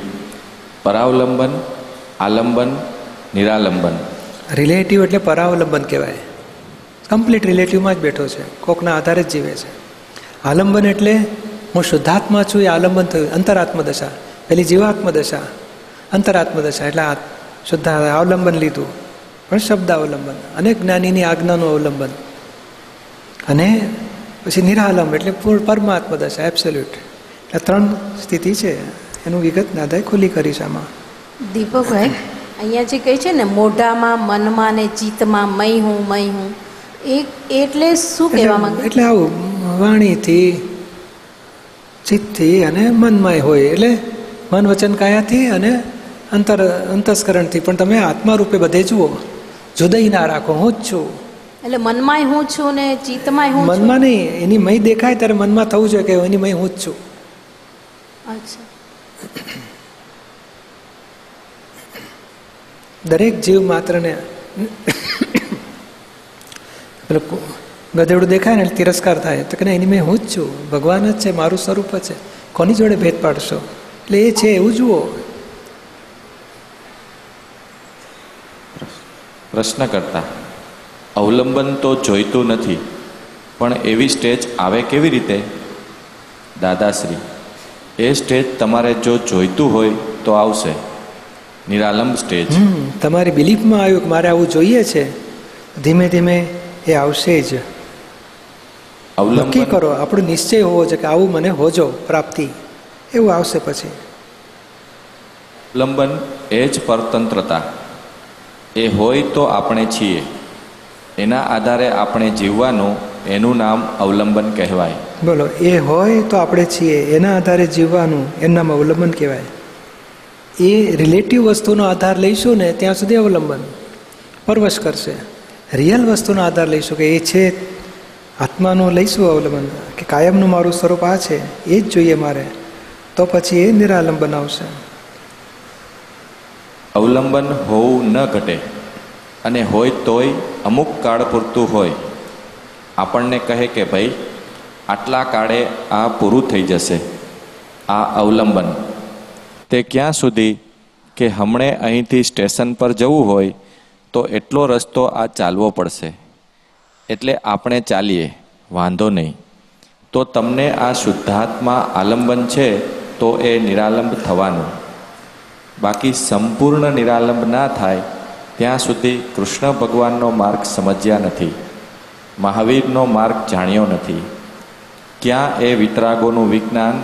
પરાવલંબન, આલંબન, નિરાલંબન. રિલેટિવ એટલે પરાવલંબન કહેવાય. કમ્પ્લીટ રિલેટિવમાં જ બેઠો છે, કોકના આધારે જ જીવે છે. આલંબન એટલે હું શુદ્ધાત્મા છું એ આલંબન થયું, અંતરાત્મ દશા. પેલી જીવાત્મ દશા, અંતરાત્મ દશા એટલે આ શુદ્ધા અવલંબન લીધું, પણ શબ્દ અવલંબન અને જ્ઞાનીની આજ્ઞાનું અવલંબન. અને પછી નિરાલંબ એટલે પૂર્ણ પરમાત્મ દશા, એબ્સોલ્યુટ. એટલે ત્રણ સ્થિતિ છે. એનું વિગત દાદાએ ખુલ્લી કરી છે આમાં. દીપકભાઈ અહીંયા જે કહે છે ને મોઢામાં, મનમાં ને ચિત્તમાં મય હું મય હું, એ એટલે શું કહેવા માંગે? એટલે આવું વાણીથી, ચિત્તથી અને મનમાંય હોય, એટલે મન વચન કાયાથી અને અંતર અંતસ્કરણથી. પણ તમે આત્મા રૂપે બધે જુઓ, જુદાઈ ના રાખો, હું જ છું. એટલે મનમાંય હું છું ને ચિત્તમાંય હું છું. મનમાં નહીં, એની મય દેખાય ત્યારે મનમાં થવું જોઈએ કે એની મય હું જ છું. અચ્છા. દરેક જીવ માત્રને પેલું ગધેડું દેખાય ને એટલે તિરસ્કાર થાય, તો કે એની મેં હું જ છું, ભગવાન જ છે, મારું સ્વરૂપ જ છે, કોની જોડે ભેદ પાડશો? એટલે એ છે એવું જુઓ. પ્રશ્ન કરતા અવલંબન તો જોઈતું નથી, પણ એવી સ્ટેજ આવે કેવી રીતે? દાદાશ્રી, એ સ્ટેજ તમારે જો જોઈતું હોય તો આવશે, નિરાલંબ સ્ટેજ. તમારી બિલીફમાં આવ્યું કે મારે આવું જોઈએ છે, ધીમે ધીમે એ આવશે જ. નક્કી કરો, આપણો નિશ્ચય હોવો જોઈએ કે આવું મને હોજો પ્રાપ્તિ, એવું આવશે. પછી અવલંબન એ જ પરતંત્રતા, એ હોય તો આપણે છીએ, એના આધારે આપણે જીવવાનું, એનું નામ અવલંબન કહેવાય. બોલો, એ હોય તો આપણે છીએ, એના આધારે જીવવાનું, એનું નામ અવલંબન કહેવાય. એ રિલેટિવ વસ્તુનો આધાર લઈશું ને ત્યાં સુધી અવલંબન પરવશ કરશે. રિયલ વસ્તુનો આધાર લઈશું કે એ છે આત્માનું, લઈશું અવલંબન કે કાયમનું મારું સ્વરૂપ આ છે, એ જ જોઈએ મારે, તો પછી એ નિરાલંબન આવશે. અવલંબન હોવું ન ઘટે, અને હોય તોય અમુક કાળ પૂરતું હોય. આપણને કહે કે ભાઈ આટલા કાળે આ પૂરું થઈ જશે, આ અવલંબન. તે ક્યાં સુધી કે હમણે અહીંથી સ્ટેશન પર જવું હોય તો એટલો રસ્તો આ ચાલવો પડશે, એટલે આપણે ચાલીએ, વાંધો નહીં. તો તમને આ શુદ્ધાત્મા આલંબન છે તો એ નિરાલંબ થવાનું. બાકી સંપૂર્ણ નિરાલંબ ના થાય ત્યાં સુધી કૃષ્ણ ભગવાનનો માર્ગ સમજ્યા નથી. મહાવીરનો માર્ગ જાણ્યો નથી, ક્યાં એ વિતરાગોનું વિજ્ઞાન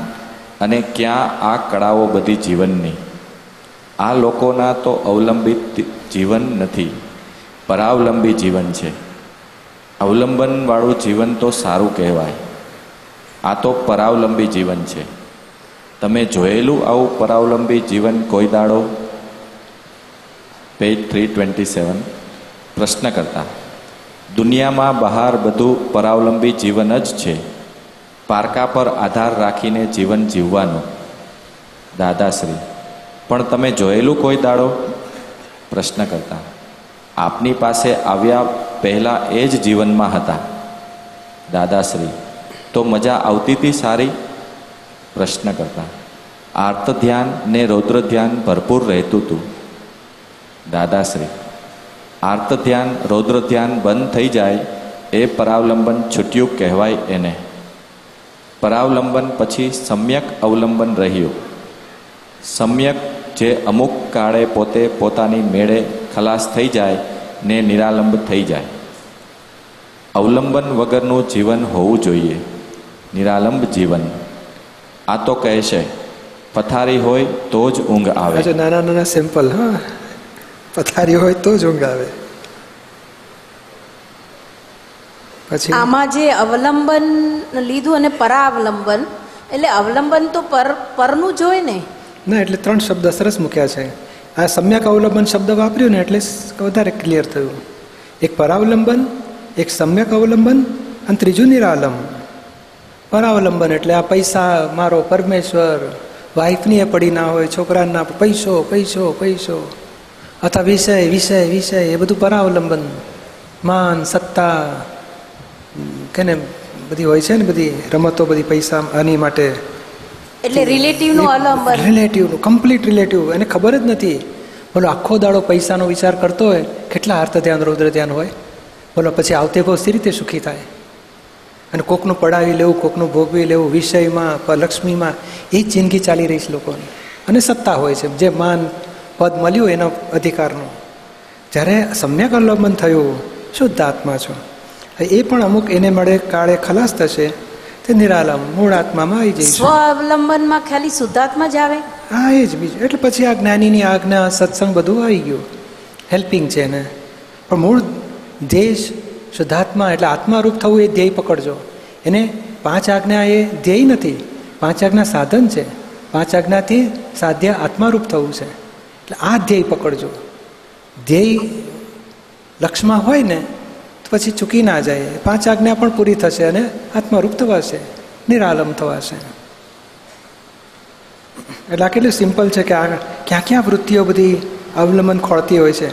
અને ક્યાં આ કળાઓ બધી જીવનની. આ લોકોના તો અવલંબિત જીવન નથી, પરાવલંબી જીવન છે. અવલંબનવાળું જીવન તો સારું કહેવાય, આ તો પરાવલંબી જીવન છે. તમે જોયેલું આવું પરાવલંબી જીવન કોઈ દાડો? પેજ થ્રી ટ્વેન્ટી સેવન પ્રશ્ન કરતા. દુનિયામાં બહાર બધું પરાવલંબી જીવન જ છે, પારકા પર આધાર રાખીને જીવન જીવવાનું. દાદાશ્રી, પણ તમે જોયેલું કોઈ દાડો? પ્રશ્ન કરતા. આપની પાસે આવ્યા પહેલાં એ જ જીવનમાં હતા. દાદાશ્રી, તો મજા આવતી હતી સારી? પ્રશ્ન કરતા. આર્ત ધ્યાન ને રૌદ્ર ધ્યાન ભરપૂર રહેતું હતું. દાદાશ્રી, આર્ત ધ્યાન રૌદ્ર ધ્યાન બંધ થઈ જાય એ પરાવલંબન છૂટ્યું કહેવાય. એને પરાવલંબન પછી સમ્યક અવલંબન રહ્યું. સમ્યક જે અમુક કાળે પોતે પોતાની મેળે ખલાસ થઈ જાય ને નિરાલંબ થઈ જાય. અવલંબન વગરનું જીવન હોવું જોઈએ, નિરાલંબ જીવન. આ તો કહેશે પથારી હોય તો જ ઊંઘ આવે. નાના નાના સિમ્પલ. હા, પથારી હોય તો જ ઊંઘ આવે. પછી આમાં જે અવલંબન લીધું અને પરાવલંબન, એટલે અવલંબન તો પર પરનું જ હોય ને. ના, એટલે ત્રણ શબ્દ સરસ મૂક્યા છે. આ સમ્યક અવલંબન શબ્દ વાપર્યું ને એટલે વધારે ક્લિયર થયું. એક પરાવલંબન, એક સમ્યક અવલંબન અને ત્રીજું નિરાલંબ. પરાવલંબન એટલે આ પૈસા મારો, પરમેશ્વર, વાઇફની એ પડી ના હોય, છોકરાના પૈસો પૈસો પૈસો અથવા વિષય વિષય વિષય એ બધું પરાવલંબન. માન, સત્તા, કેને બધી હોય છે ને બધી રમતો, બધી પૈસા, આની માટે. એટલે રિલેટિવનું અવલંબન, રિલેટિવનું, કમ્પ્લીટ રિલેટિવ. એને ખબર જ નથી. બોલો, આખો દાડો પૈસાનો વિચાર કરતો હોય, કેટલા આર્ત ધ્યાન રૌદ્ર ધ્યાન હોય. બોલો, પછી આવતે બહુ સી રીતે સુખી થાય. અને કોકનું પડાવી લેવું, કોકનું ભોગવી લેવું, વિષયમાં, લક્ષ્મીમાં, એ જ જિંદગી ચાલી રહી છે લોકોની. અને સત્તા હોય છે, જે માન પદ મળ્યું એનો અધિકારનો. જ્યારે સમ્યક અવલંબન થયું, શુદ્ધ આત્મા છો, એ પણ અમુક એને મળે કાળે ખલાસ થશે, તે નિરાલમ મૂળ આત્મામાં આવી જશે. સ્વાવલંબનમાં ખાલી શુદ્ધાત્મા જ આવે. હા, એ જ બીજું. એટલે પછી આ જ્ઞાનીની આજ્ઞા, સત્સંગ બધું આવી ગયું, હેલ્પિંગ છે એને. પણ મૂળ ધ્યેય શુદ્ધાત્મા, એટલે આત્મારૂપ થવું, એ ધ્યેય પકડજો. એને પાંચ આજ્ઞા એ ધ્યેય નથી, પાંચ આજ્ઞા સાધન છે. પાંચ આજ્ઞાથી સાધ્ય આત્મારૂપ થવું છે. આ ધ્યેય પકડજો. ધ્યેય લક્ષમાં હોય ને તો પછી ચૂકી ના જાય. પાંચ આજ્ઞા પણ પૂરી થશે અને આત્મારૂપ થવાશે, નિરાલમ થવાશે. એટલે આ કેટલું સિમ્પલ છે કે આ ક્યાં ક્યાં વૃત્તિઓ બધી અવલંબન ખોળતી હોય છે,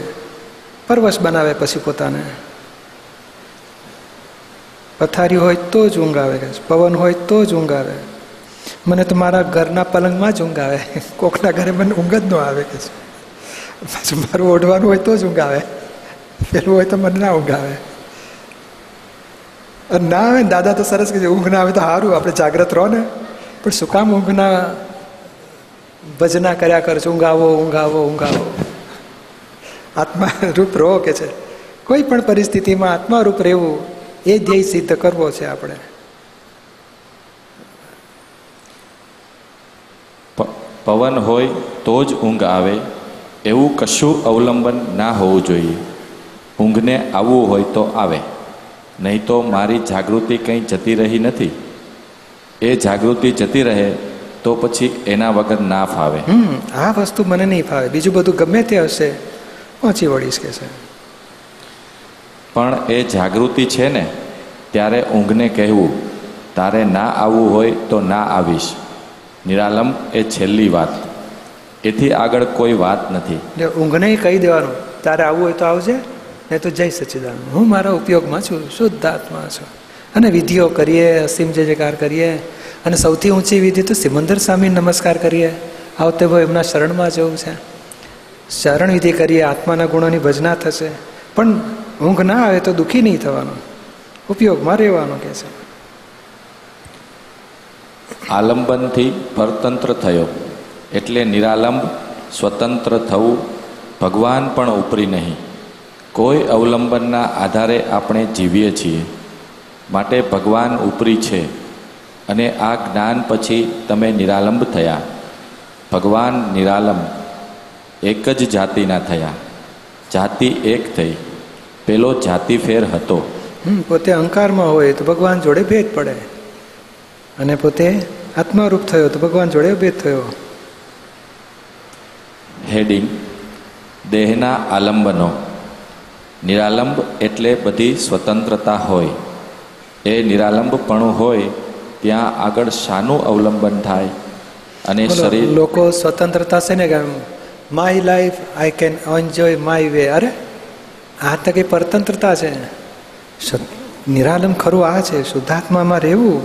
પરવશ બનાવે પછી પોતાને. પથારી હોય તો જ ઊંઘ આવે, પવન હોય તો જ ઊંઘ આવે. મને તો મારા ઘરના પલંગમાં જ ઊંઘ આવે, કોકના ઘરે મને ઊંઘ જ ન આવે. કે છે પાછું મારું ઓઢવાનું હોય તો જ ઊંઘ આવે, પેલું હોય તો મને ના ઊંઘ આવે. ના આવે ને દાદા તો સરસ કે ઊંઘ ના આવે તો સારું, આપણે જાગ્રત રહો ને. પણ શું કામ ઊંઘના ભજના કર્યા કર છો? ઊંઘાવો ઊંઘાવો ઊંઘાવો, આત્મારૂપ રહો. કે છે કોઈ પણ પરિસ્થિતિમાં આત્મારૂપ રહેવું, એ ધ્યેય સિદ્ધ કરવો છે આપણે. પવન હોય તો જ ઊંઘ આવે એવું કશું અવલંબન ના હોવું જોઈએ. ઊંઘને આવવું હોય તો આવે, નહીં તો મારી જાગૃતિ કંઈ જતી રહી નથી. એ જાગૃતિ જતી રહે તો પછી એના વગર ના ફાવે. હમ, આ વસ્તુ મને નહીં ફાવે. બીજું બધું ગમે તે હશે પહોંચી વળીશ કે છે. પણ એ જાગૃતિ છે ને, ત્યારે ઊંઘને કહેવું તારે ના આવવું હોય તો ના આવીશ. નિરાલંબ એ છેલ્લી વાત, એથી આગળ કોઈ વાત નથી. ઊંઘને કહી દેવાનું, તારે આવવું હોય તો આવજે, નહીં તો જય સચ્ચિદાનંદ, હું મારા ઉપયોગમાં છું, શુદ્ધ આત્મા છું. અને વિધિઓ કરીએ, અસીમ જે જયકાર કરીએ. અને સૌથી ઊંચી વિધિ તો સિમંદર સ્વામી નમસ્કાર કરીએ, આવતે ભાઈ એમના શરણમાં જવું છે. શરણ વિધિ કરીએ, આત્માના ગુણોની ભજના થશે. પણ ઊંઘ ના આવે તો દુઃખી નહીં થવાનું, ઉપયોગમાં રહેવાનું કહે છે. આલંબનથી પરતંત્ર થયો એટલે નિરાલંબ, સ્વતંત્ર થવું. ભગવાન પણ ઉપરી નહીં. કોઈ અવલંબનના આધારે આપણે જીવીએ છીએ. માટે ભગવાન ઉપરી છે અને આ જ્ઞાન પછી તમે નિરાલંબ થયા. ભગવાન નિરાલંબ એક જ જાતિના થયા, જાતિ એક થઈ. પેલો જાતિ ફેર હતો. પોતે અહંકારમાં હોય તો ભગવાન જોડે ભેદ પડે, અને પોતે આત્મારૂપ થયો તો ભગવાન જોડે ભેદ થયો. હેડિંગ દેહના આલંબનો. નિરાલંબ એટલે બધી સ્વતંત્રતા હોય. એ નિરાલંબપણું હોય ત્યાં આગળ શાનું અવલંબન થાય? અને શરીર લોકો સ્વતંત્રતા છે ને, my life I can enjoy my way. અરે આ તો કંઈ પરતંત્રતા છે. નિરાલંબ ખરું આ છે, શુદ્ધાત્મામાં રહેવું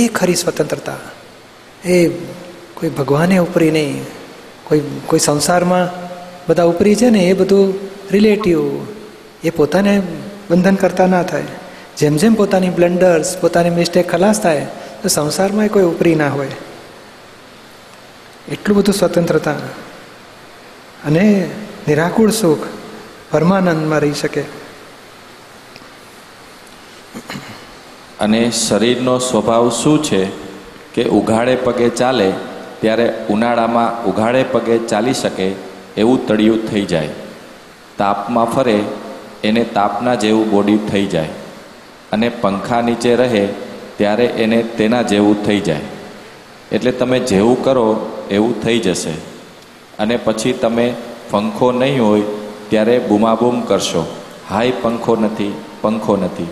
એ ખરી સ્વતંત્રતા. એ કોઈ ભગવાને ઉપરી નહીં, કોઈ કોઈ સંસારમાં બધા ઉપરી છે ને એ બધું રિલેટિવ. એ પોતાને બંધન કરતા ના થાય. જેમ જેમ પોતાની બ્લન્ડર્સ, પોતાની મિસ્ટેક ખલાસ થાય તો સંસારમાં કોઈ ઉપરી ના હોય. એટલું બધું સ્વતંત્રતા અને નિરાકુળ સુખ પરમાનંદમાં રહી શકે. અને શરીરનો સ્વભાવ શું છે કે ઉઘાડે પગે ચાલે, ત્યારે ઉનાળામાં ઉઘાડે પગે ચાલી શકે એવું તળિયું થઈ જાય. તાપમાં ફરે એને તાપના જેવું બોડી થઈ જાય, અને પંખા નીચે રહે ત્યારે એને તેના જેવું થઈ જાય. એટલે તમે જેવું કરો એવું થઈ જશે, અને પછી તમે પંખો નહીં હોય ત્યારે બૂમાબૂમ કરશો, હાય પંખો નથી, પંખો નથી.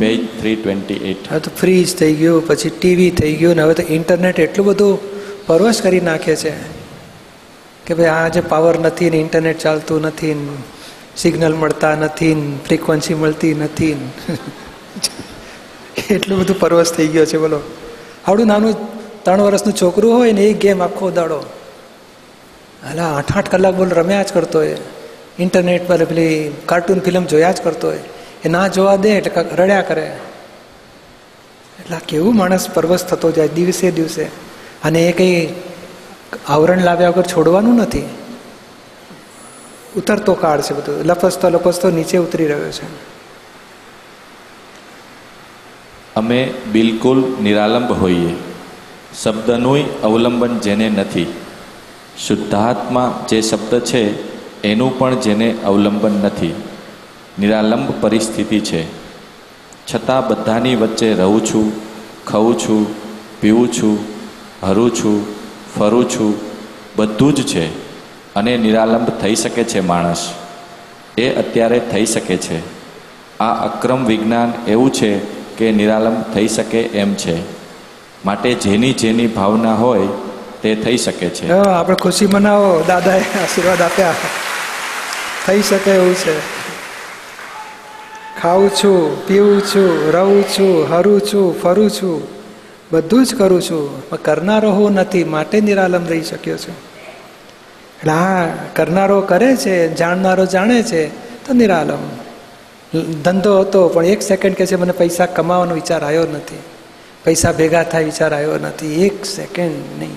Page three twenty eight. હવે તો ફ્રીજ થઈ ગયું, પછી ટીવી થઈ ગયું, ને હવે તો ઇન્ટરનેટ એટલું બધું પરવશ કરી નાખે છે કે ભાઈ આ જે પાવર નથી ને, ઇન્ટરનેટ ચાલતું નથી, સિગ્નલ મળતા નથી, ફ્રીક્વન્સી મળતી નથી. એટલું બધું પરવશ થઈ ગયો છે. બોલો, આવડું નાનું ત્રણ વર્ષનું છોકરું હોય ને એ ગેમ આખો દાડો, હાલા આઠ આઠ કલાક બોલ રમ્યા જ કરતો હોય. ઇન્ટરનેટ પર પેલી કાર્ટૂન ફિલ્મ જોયા જ કરતો હોય. એ ના જોવા દે એટલે રડ્યા કરે. એટલે કેવું માણસ પરવશ થતો જાય દિવસે દિવસે. અને એ કંઈ આવરણ લાવ્યા વગર છોડવાનું નથી. ઉતરતો કાળ છે, બધું લપસતો લપસતો નીચે ઉતરી રહ્યો છે. અમે બિલકુલ નિરાલંબ હોઈએ. શબ્દનું અવલંબન જેને નથી. શુદ્ધાત્મા જે શબ્દ છે એનું પણ જેને અવલંબન નથી. નિરાલંબ પરિસ્થિતિ છે. છતાં બધાની વચ્ચે રહું છું, ખાઉં છું, પીવું છું, હરું છું, ફરું છું, બધું જ છે. અને નિરાલંબ થઈ શકે છે માણસ. એ અત્યારે થઈ શકે છે. આ અક્રમ વિજ્ઞાન એવું છે કે નિરાલંબ થઈ શકે એમ છે. માટે જેની જેની ભાવના હોય તે થઈ શકે છે. આપણે ખુશી મનાવો, દાદાએ આશીર્વાદ આપ્યા, થઈ શકે એવું છે. ખાઉં છું, પીવું છું, રહું છું, હરું છું, ફરું છું, બધું જ કરું છું, પણ કરનારો હું નથી, માટે નિરાલંબ રહી શક્યો છું. એટલે આ કરનારો કરે છે, જાણનારો જાણે છે તો નિરાલમ. ધંધો હતો પણ એક સેકન્ડ કહે છે મને પૈસા કમાવાનો વિચાર આવ્યો નથી, પૈસા ભેગા થાય વિચાર આવ્યો નથી, એક સેકન્ડ નહીં,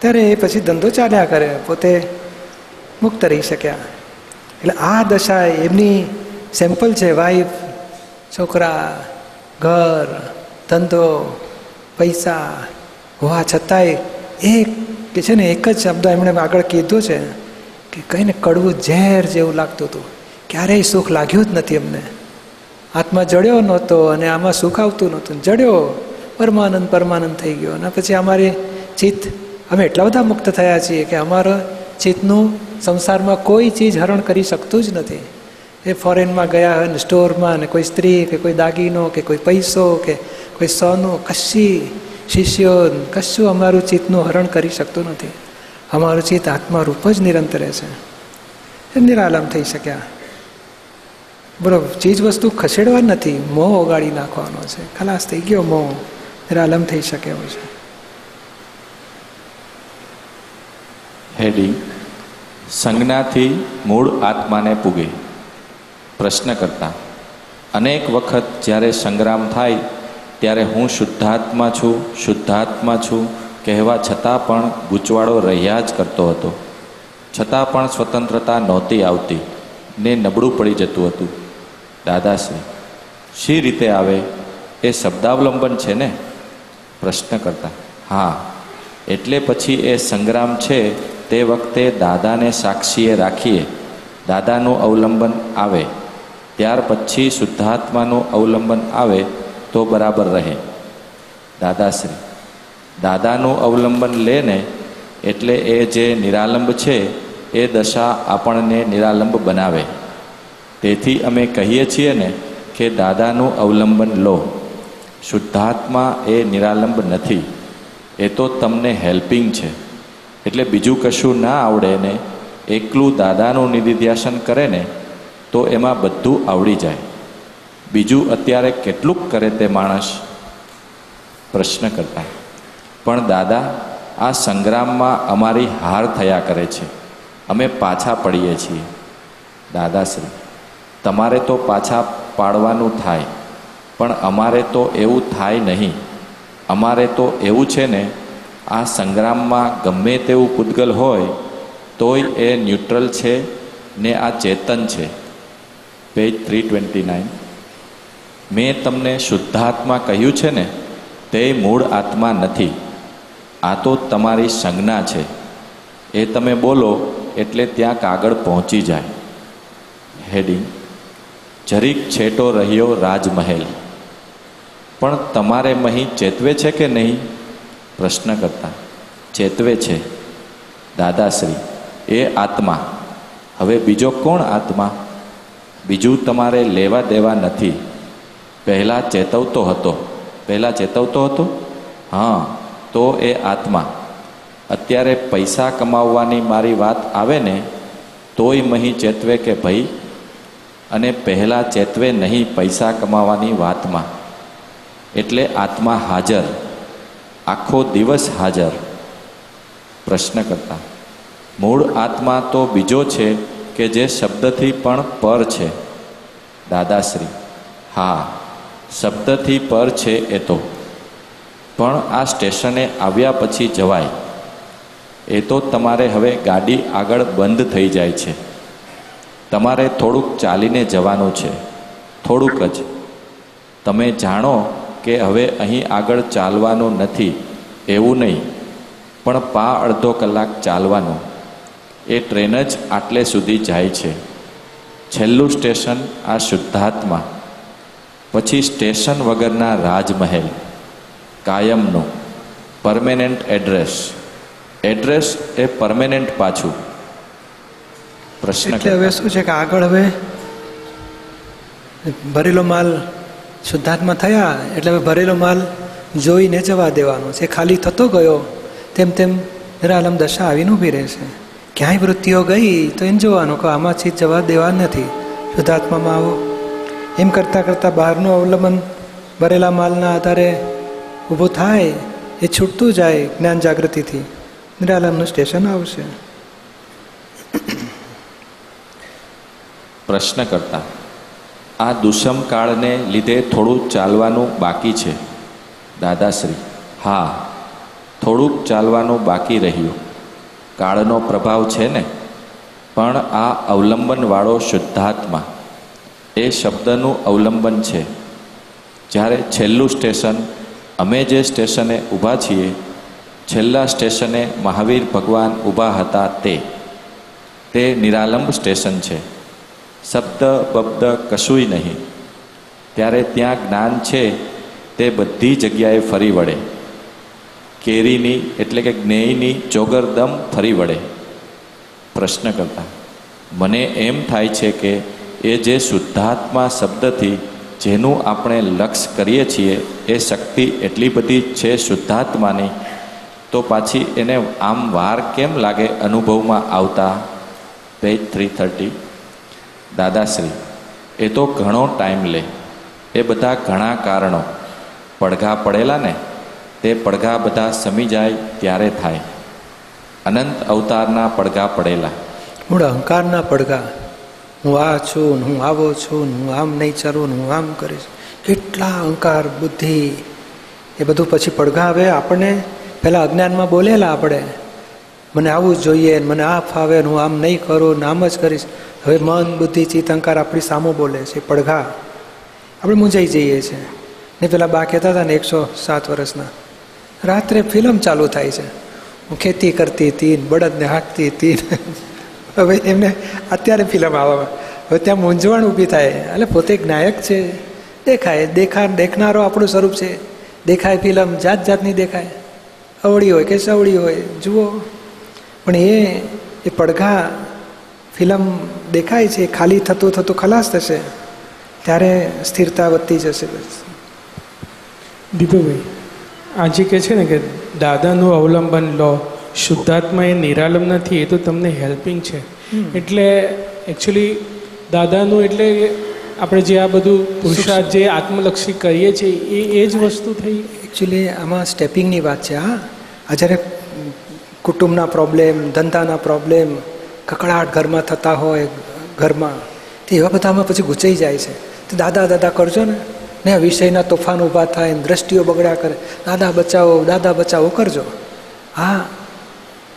ત્યારે એ પછી ધંધો ચાલ્યા કરે, પોતે મુક્ત રહી શક્યા. એટલે આ દશા એમની સેમ્પલ છે. વાઈફ, છોકરા, ઘર, ધંધો, પૈસા હોવા છતાંય એક કે છે ને એક જ શબ્દ એમણે આગળ કીધો છે કે કંઈને કડવું ઝેર જેવું લાગતું હતું, ક્યારેય સુખ લાગ્યું જ નથી એમને. આત્મા જડ્યો નહોતો અને આમાં સુખ આવતું નહોતું. જડ્યો, પરમાનંદ પરમાનંદ થઈ ગયો. અને પછી અમારી ચિત્ત, અમે એટલા બધા મુક્ત થયા છીએ કે અમારા ચિત્તનું સંસારમાં કોઈ ચીજ હરણ કરી શકતું જ નથી. એ ફોરેનમાં ગયા હોય ને સ્ટોરમાં, ને કોઈ સ્ત્રી કે કોઈ દાગીનો કે કોઈ પૈસો કે કોઈ સોનું, કશી શિષ્યો કશું અમારું ચિત્તનું હરણ કરી શકતું નથી. અમારું ચિત્ત આત્મારૂપ જ નિરંતર છે. એ નિરાલમ થઈ શક્યા. બરાબર, ચીજ વસ્તુ ખસેડવા નથી, મોહ ઓગાળી નાખવાનો છે. ખલાસ થઈ ગયો મોહ, નિરાલમ થઈ શકે એવું છે. હેડી સંજ્ઞાથી મૂળ આત્માને પૂગે. પ્રશ્ન કરતા અનેક વખત જ્યારે સંગ્રામ થાય ત્યારે હું શુદ્ધાત્મા છું, શુદ્ધાત્મા છું કહેવા છતાં પણ ગૂંચવાડો રહ્યા જ કરતો હતો. છતાં પણ સ્વતંત્રતા નહોતી આવતી ને નબળું પડી જતું હતું. દાદાશ્રી શી રીતે આવે? એ શબ્દાવલંબન છે ને, પ્રશ્ન કરતા. હા, એટલે પછી એ સંગ્રામ છે તે વખતે દાદાને સાક્ષીએ રાખીએ, દાદાનું અવલંબન આવે, ત્યાર પછી શુદ્ધાત્માનું અવલંબન આવે તો બરાબર રહે. દાદાશ્રી દાદાનું અવલંબન લે ને એટલે એ જે નિરાલંબ છે એ દશા આપણને નિરાલંબ બનાવે. તેથી અમે કહીએ છીએ ને કે દાદાનું અવલંબન લો. શુદ્ધાત્મા એ નિરાલંબ નથી, એ તો તમને હેલ્પિંગ છે. એટલે બીજું કશું ના આવડે ને એકલું દાદાનું નિધિધ્યાસન કરે ને તો એમાં બધું આવડી જાય. બીજું અત્યારે કેટલુંક કરે તે માણસ, પ્રશ્ન કરતા. પણ દાદા આ સંગ્રામમાં અમારી હાર થયા કરે છે, અમે પાછા પડીએ છીએ. દાદાશ્રી તમારે તો પાછા પાડવાનું થાય, પણ અમારે તો એવું થાય નહીં. અમારે તો એવું છે ને, આ સંગ્રામમાં ગમે તેવું પૂતગલ હોય તોય એ ન્યુટ્રલ છે ને આ ચેતન છે. Page three twenty nine. મેં તમને શુદ્ધાત્મા કહ્યું છે ને, તે મૂળ આત્મા નથી, આ તો તમારી સંજ્ઞા છે. એ તમે બોલો એટલે ત્યાં કાગળ પહોંચી જાય. હેડિંગ જરીક છેટો રહ્યો રાજમહેલ. પણ તમારે મહી ચેતવે છે કે નહીં? પ્રશ્ન કરતા. ચેતવે છે. દાદાશ્રી એ આત્મા. હવે બીજો કોણ આત્મા? બીજું તમારે લેવા દેવા નથી. પહેલાં ચેતવતો હતો, પહેલાં ચેતવતો હતો હા, તો એ આત્મા. અત્યારે પૈસા કમાવવાની મારી વાત આવે ને તોય મહી ચેતવે કે ભાઈ, અને પહેલાં ચેતવે નહીં પૈસા કમાવાની વાતમાં. એટલે આત્મા હાજર, આખો દિવસ હાજર. પ્રશ્ન કરતા. મૂળ આત્મા તો બીજો છે કે જે શબ્દથી પણ પર છે. દાદાશ્રી હા, શબ્દથી પર છે એ તો, પણ આ સ્ટેશને આવ્યા પછી જવાય. એ તો તમારે હવે ગાડી આગળ બંધ થઈ જાય છે, તમારે થોડુંક ચાલીને જવાનું છે, થોડુંક જ. તમે જાણો કે હવે અહીં આગળ ચાલવાનું નથી એવું નહીં, પણ પા અડધો કલાક ચાલવાનું. એ ટ્રેન જ આટલે સુધી જાય છે. છેલ્લું સ્ટેશન આ શુદ્ધાત્મા, પછી સ્ટેશન વગરના રાજમહેલ, કાયમનું પરમેનન્ટ એડ્રેસ. એડ્રેસ એ પરમેનન્ટ પાછું. પ્રશ્ન એટલે હવે શું છે કે આગળ હવે ભરેલો માલ શુદ્ધાત્મા થયા એટલે હવે ભરેલો માલ જોઈને જવા દેવાનો છે. ખાલી થતો ગયો તેમ તેમ નિરાલમ દશા આવીને ઊભી રહેશે. ક્યાંય વૃત્તિઓ ગઈ તો એને જોવાનું કે આમાંથી જવા દેવા નથી, શુદ્ધાત્મામાં આવો. એમ કરતાં કરતાં બહારનું અવલંબન ભરેલા માલના આધારે ઊભું થાય, એ છૂટતું જાય. જ્ઞાન જાગૃતિથી નિરાલમનું સ્ટેશન આવશે. પ્રશ્ન કરતા. આ દુષ્મ કાળને લીધે થોડું ચાલવાનું બાકી છે. દાદાશ્રી હા, થોડુંક ચાલવાનું બાકી રહ્યું. કાળનો પ્રભાવ છે ને, પણ આ અવલંબનવાળો શુદ્ધાત્મા એ શબ્દનું અવલંબન છે. જ્યારે છેલ્લું સ્ટેશન, અમે જે સ્ટેશને ઊભા છીએ, છેલ્લા સ્ટેશને મહાવીર ભગવાન ઊભા હતા તે તે નિરાલંબ સ્ટેશન છે. શબ્દ બબ્દ કશુંય નહીં. ત્યારે ત્યાં જ્ઞાન છે તે બધી જગ્યાએ ફરી વળે. કેરીની એટલે કે જ્ઞેયની ચોગરદમ ફરી વળે. પ્રશ્ન કરતા. મને એમ થાય છે કે એ જે શુદ્ધાત્મા શબ્દથી જેનું આપણે લક્ષ્ય કરીએ છીએ એ શક્તિ એટલી બધી છે શુદ્ધાત્માની, તો પાછી એને આમ વાર કેમ લાગે અનુભવમાં આવતા? Page three thirty. દાદાશ્રી એ તો ઘણો ટાઈમ લે, એ બધા ઘણા કારણો, પડઘા પડેલા ને તે પડઘા બધા સમી જાય ત્યારે થાય. અનંત અવતારના પડઘા પડેલા, મૂળ અહંકારના પડઘા, હું આ છું, હું આવો છું, હું આમ નહીં ચરું, હું આમ કરીશ, કેટલા અહંકાર બુદ્ધિ એ બધું. પછી પડઘા આવે આપણને, પહેલાં અજ્ઞાનમાં બોલેલા આપણે, મને આવું જોઈએ, મને આ ફાવે, હું આમ નહીં કરું, આમ જ કરીશ. હવે મન બુદ્ધિ ચિત્ત અહંકાર આપણી સામો બોલે છે, પડઘા આપણે મૂંઝાઈ જઈએ છીએ. ને પેલા બા કહેતા હતા ને એકસો સાત વર્ષના, રાત્રે ફિલ્મ ચાલુ થાય છે, હું ખેતી કરતી હતી, બળદને હાંકતી હતી. હવે એમને અત્યારે ફિલ્મ આવવામાં હવે ત્યાં મૂંઝવણ ઊભી થાય. એટલે પોતે એક નાયક છે, દેખાય દેખા દેખનારો આપણું સ્વરૂપ છે, દેખાય ફિલ્મ જાત જાતની દેખાય, અવળી હોય કે સવળી હોય, જુઓ. પણ એ એ પડઘા ફિલ્મ દેખાય છે, ખાલી થતું થતું ખલાસ થશે, ત્યારે સ્થિરતા વધતી જશે. દીપુભાઈ આજે કહે છે ને કે દાદાનું અવલંબન લો, શુદ્ધાત્મા એ નિરાલંબ નથી, એ તો તમને હેલ્પિંગ છે. એટલે એકચ્યુઅલી દાદાનું એટલે આપણે જે આ બધું પુરુષાર્થ જે આત્મલક્ષી કરીએ છીએ એ એ જ વસ્તુ થઈ. એકચ્યુઅલી આમાં સ્ટેપિંગની વાત છે. હા, જ્યારે કુટુંબના પ્રોબ્લેમ, ધંધાના પ્રોબ્લેમ, કકળાટ ઘરમાં થતા હોય ઘરમાં, તો એવા બધામાં પછી ગૂંચાઈ જાય છે. તો દાદા દાદા કરજો ને ને વિષયના તોફાન ઊભા થાય ને દ્રષ્ટિઓ બગડા કરે, દાદા બચાવો દાદા બચાવો કરજો. હા,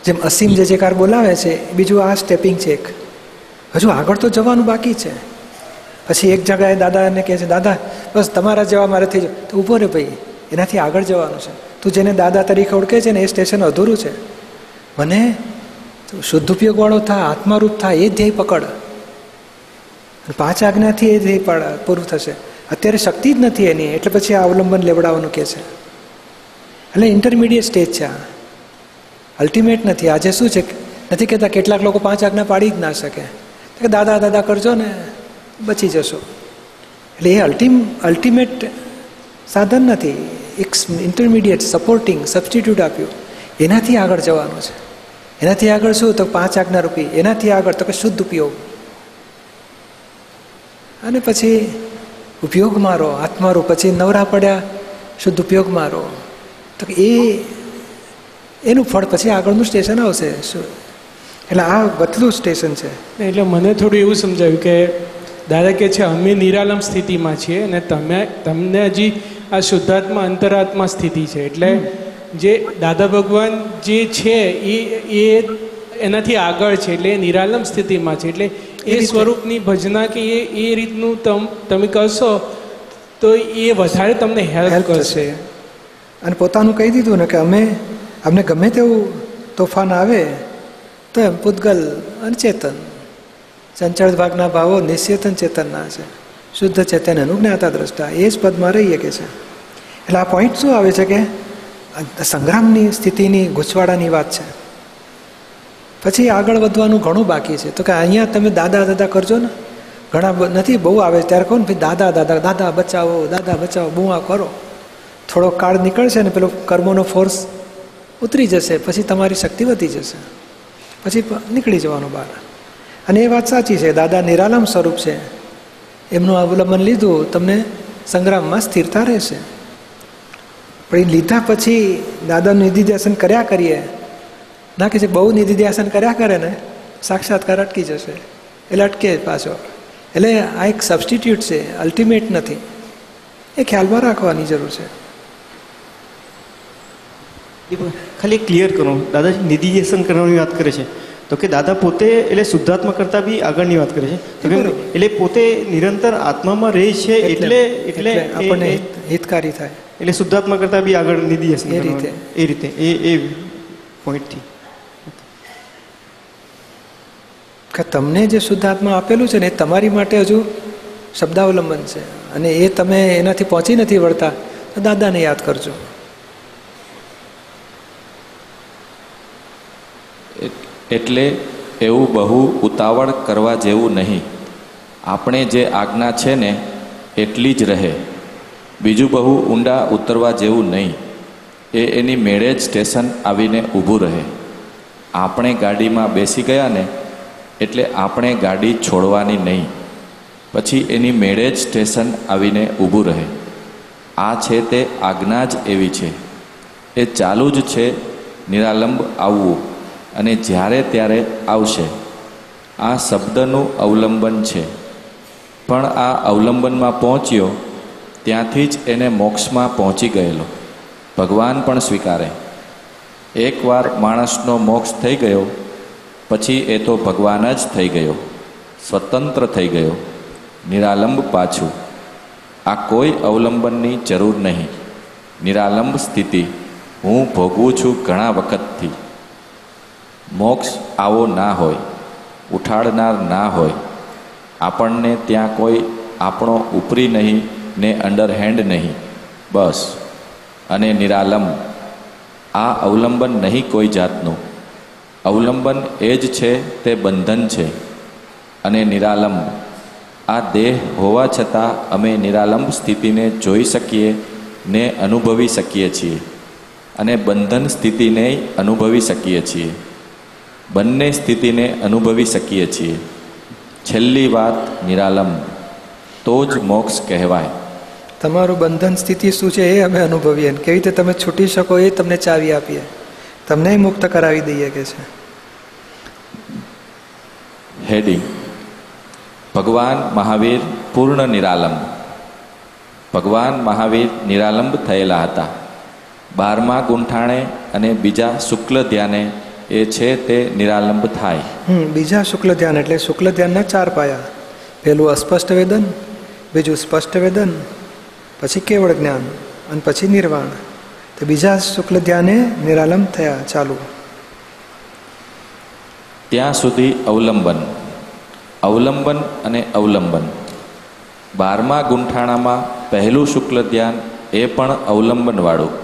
જેમ અસીમ જે જેકાર બોલાવે છે, બીજું આ સ્ટેપિંગ છે એક. હજુ આગળ તો જવાનું બાકી છે. પછી એક જગ્યાએ દાદાને કહે છે, દાદા બસ તમારા જેવા મારાથી જ તો ઊભો રે ભાઈ, એનાથી આગળ જવાનું છે. તું જેને દાદા તરીકે ઓળખે છે ને એ સ્ટેશન અધૂરું છે. મને શુદ્ધ ઉપયોગવાળો થાય, આત્મારૂપ થાય, એ ધ્યેય પકડ. પાંચ આજ્ઞાથી એ ધ્યેય પાડ પૂરું થશે. અત્યારે શક્તિ જ નથી એની, એટલે પછી આ અવલંબન લેવડાવવાનું કહે છે. એટલે ઇન્ટરમીડિયેટ સ્ટેજ છે આ, અલ્ટિમેટ નથી. આજે શું છે, નથી કહેતા કેટલાક લોકો પાંચ આજ્ઞા પાડી જ ના શકે, કે દાદા દાદા કરજો ને બચી જશો. એટલે એ અલ્ટિમ અલ્ટિમેટ સાધન નથી, એક ઇન્ટરમીડિયેટ સપોર્ટિંગ સબસ્ટિટ્યૂટ આપ્યું. એનાથી આગળ જવાનું છે. એનાથી આગળ શું, તો પાંચ આજ્ઞા રૂપી, એનાથી આગળ તો કે શુદ્ધ ઉપયોગ, અને પછી ઉપયોગ મારો આત્મારો, પછી નવરા પડ્યા શુદ્ધ ઉપયોગ મારો, તો એ એનું ફળ પછી આગળનું સ્ટેશન આવશે. શું એટલે આ બધું સ્ટેશન છે. એટલે મને થોડું એવું સમજાયું કે દાદા કહે છે અમે નિરાલંબ સ્થિતિમાં છીએ અને તમે તમને હજી આ શુદ્ધાત્મા અંતરાત્મા સ્થિતિ છે. એટલે જે દાદા ભગવાન જે છે એ એ એનાથી આગળ છે, એટલે એ નિરાલંબ સ્થિતિમાં છે. એટલે એ સ્વરૂપની ભજના કે એ એ રીતનું તમ તમે કરશો તો એ વધારે તમને હેલ્પ કરશે. અને પોતાનું કહી દીધું ને કે અમે અમને ગમે તેવું તોફાન આવે તો એમ પૂતગલ અને ચેતન, ચંચળ ભાગના ભાવો નિશ્ચેતન ચેતનના છે, શુદ્ધ ચેતન એનું જ્ઞાતા દ્રષ્ટા, એ જ પદમાં રહીએ કે છે. એટલે આ પોઈન્ટ શું આવે છે કે સંગ્રામની સ્થિતિની ગૂંચવાડાની વાત છે. પછી આગળ વધવાનું ઘણું બાકી છે. તો કે અહીંયા તમે દાદા દાદા કરજો ને, ઘણા નથી બહુ આવે ત્યારે કહો ને ભાઈ દાદા દાદા દાદા બચાવો દાદા બચાવો બુઆ કરો, થોડો કાળ નીકળશે ને પેલો કર્મોનો ફોર્સ ઉતરી જશે, પછી તમારી શક્તિ વધી જશે, પછી નીકળી જવાનું બહાર. અને એ વાત સાચી છે, દાદા નિરાલંબ સ્વરૂપ છે, એમનું અવલંબન લીધું તમને સંગ્રામમાં સ્થિરતા રહેશે. પણ એ લીધા પછી દાદાનું નિધિ દર્શન કર્યા કરીએ ના, કે જે બહુ નિધિધ્યાસન કર્યા કરે ને સાક્ષાત્કાર અટકી જશે, એટલે અટકે પાછો. એટલે આ એક સબસ્ટિટ્યૂટ છે, અલ્ટિમેટ નથી, એ ખ્યાલમાં રાખવાની જરૂર છે. ખાલી ક્લિયર કરો, દાદા નિધિધ્યાસન કરવાની વાત કરે છે તો કે દાદા પોતે એટલે શુદ્ધાત્મા કરતાં બી આગળની વાત કરે છે, એટલે પોતે નિરંતર આત્મામાં રહે છે, એટલે એટલે આપણને હિતકારી થાય, એટલે શુદ્ધાત્મા કરતાં બી આગળ નિધિધ્યાસન એ રીતે એ રીતે એ એ પોઈન્ટથી કે તમને જે શુદ્ધાત્મા આપેલું છે ને એ તમારી માટે હજુ શબ્દાવલંબન છે, અને એ તમે એનાથી પહોંચી નથી વળતા તો દાદાને યાદ કરજો. એટલે એવું બહુ ઉતાવળ કરવા જેવું નહીં, આપણે જે આજ્ઞા છે ને એટલી જ રહે, બીજું બહુ ઊંડા ઉતરવા જેવું નહીં, એ એની મેળે જ સ્ટેશન આવીને ઊભું રહે. આપણે ગાડીમાં બેસી ગયા ને એટલે આપણે ગાડી છોડવાની નહીં, પછી એની મેળે જ સ્ટેશન આવીને ઊભું રહે. આ છે તે આજ્ઞા જ એવી છે, એ ચાલુ જ છે નિરાલંબ આવવું, અને જ્યારે ત્યારે આવશે. આ શબ્દનું અવલંબન છે, પણ આ અવલંબનમાં પહોંચ્યો ત્યાંથી જ એને મોક્ષમાં પહોંચી ગયેલો ભગવાન પણ સ્વીકારે. એકવાર માણસનો મોક્ષ થઈ ગયો પછી એ તો ભગવાન જ થઈ ગયો, સ્વતંત્ર થઈ ગયો, નિરાલંબ પાછું. આ કોઈ અવલંબનની જરૂર નહીં. નિરાલંબ સ્થિતિ હું ભોગવું છું ઘણા વખતથી. મોક્ષ આવો ના હોય, ઉઠાડનાર ના હોય. આપણને ત્યાં કોઈ આપણો ઉપરી નહીં ને અંડરહેન્ડ નહીં, બસ અને નિરાલંબ. આ અવલંબન નહીં કોઈ જાતનું. અવલંબન એ જ છે તે બંધન છે. અને નિરાલંબ આ દેહ હોવા છતાં અમે નિરાલંબ સ્થિતિને જોઈ શકીએ ને અનુભવી શકીએ છીએ અને બંધન સ્થિતિને અનુભવી શકીએ છીએ, બંને સ્થિતિને અનુભવી શકીએ છીએ. છેલ્લી વાત નિરાલંબ, તો જ મોક્ષ કહેવાય. તમારું બંધન સ્થિતિ શું છે એ અમે અનુભવીએ, કેવી રીતે તમે છૂટી શકો એ તમને ચાવી આપીએ, તમને મુક્ત કરાવી દઈએ કે છે. હેડિંગ ભગવાન મહાવીર પૂર્ણ નિરાલંબ. ભગવાન મહાવીર નિરાલંબ થયેલા હતા. બારમા ગુંઠાણે અને બીજા શુક્લ ધ્યાને એ છે તે નિરાલંબ થાય. બીજા શુક્લ ધ્યાન એટલે શુક્લ ધ્યાનના ચાર પાયા. પહેલું અસ્પષ્ટ વેદન, બીજું સ્પષ્ટ વેદન, પછી કેવળ જ્ઞાન અને પછી નિર્વાણ. તો બીજા શુક્લ ધ્યાને નિરાલંબ થયા ચાલુ. ત્યાં સુધી અવલંબન, અવલંબન અને અવલંબન. બારમા ગુંઠાણામાં પહેલું શુક્લ ધ્યાન એ પણ અવલંબનવાળું,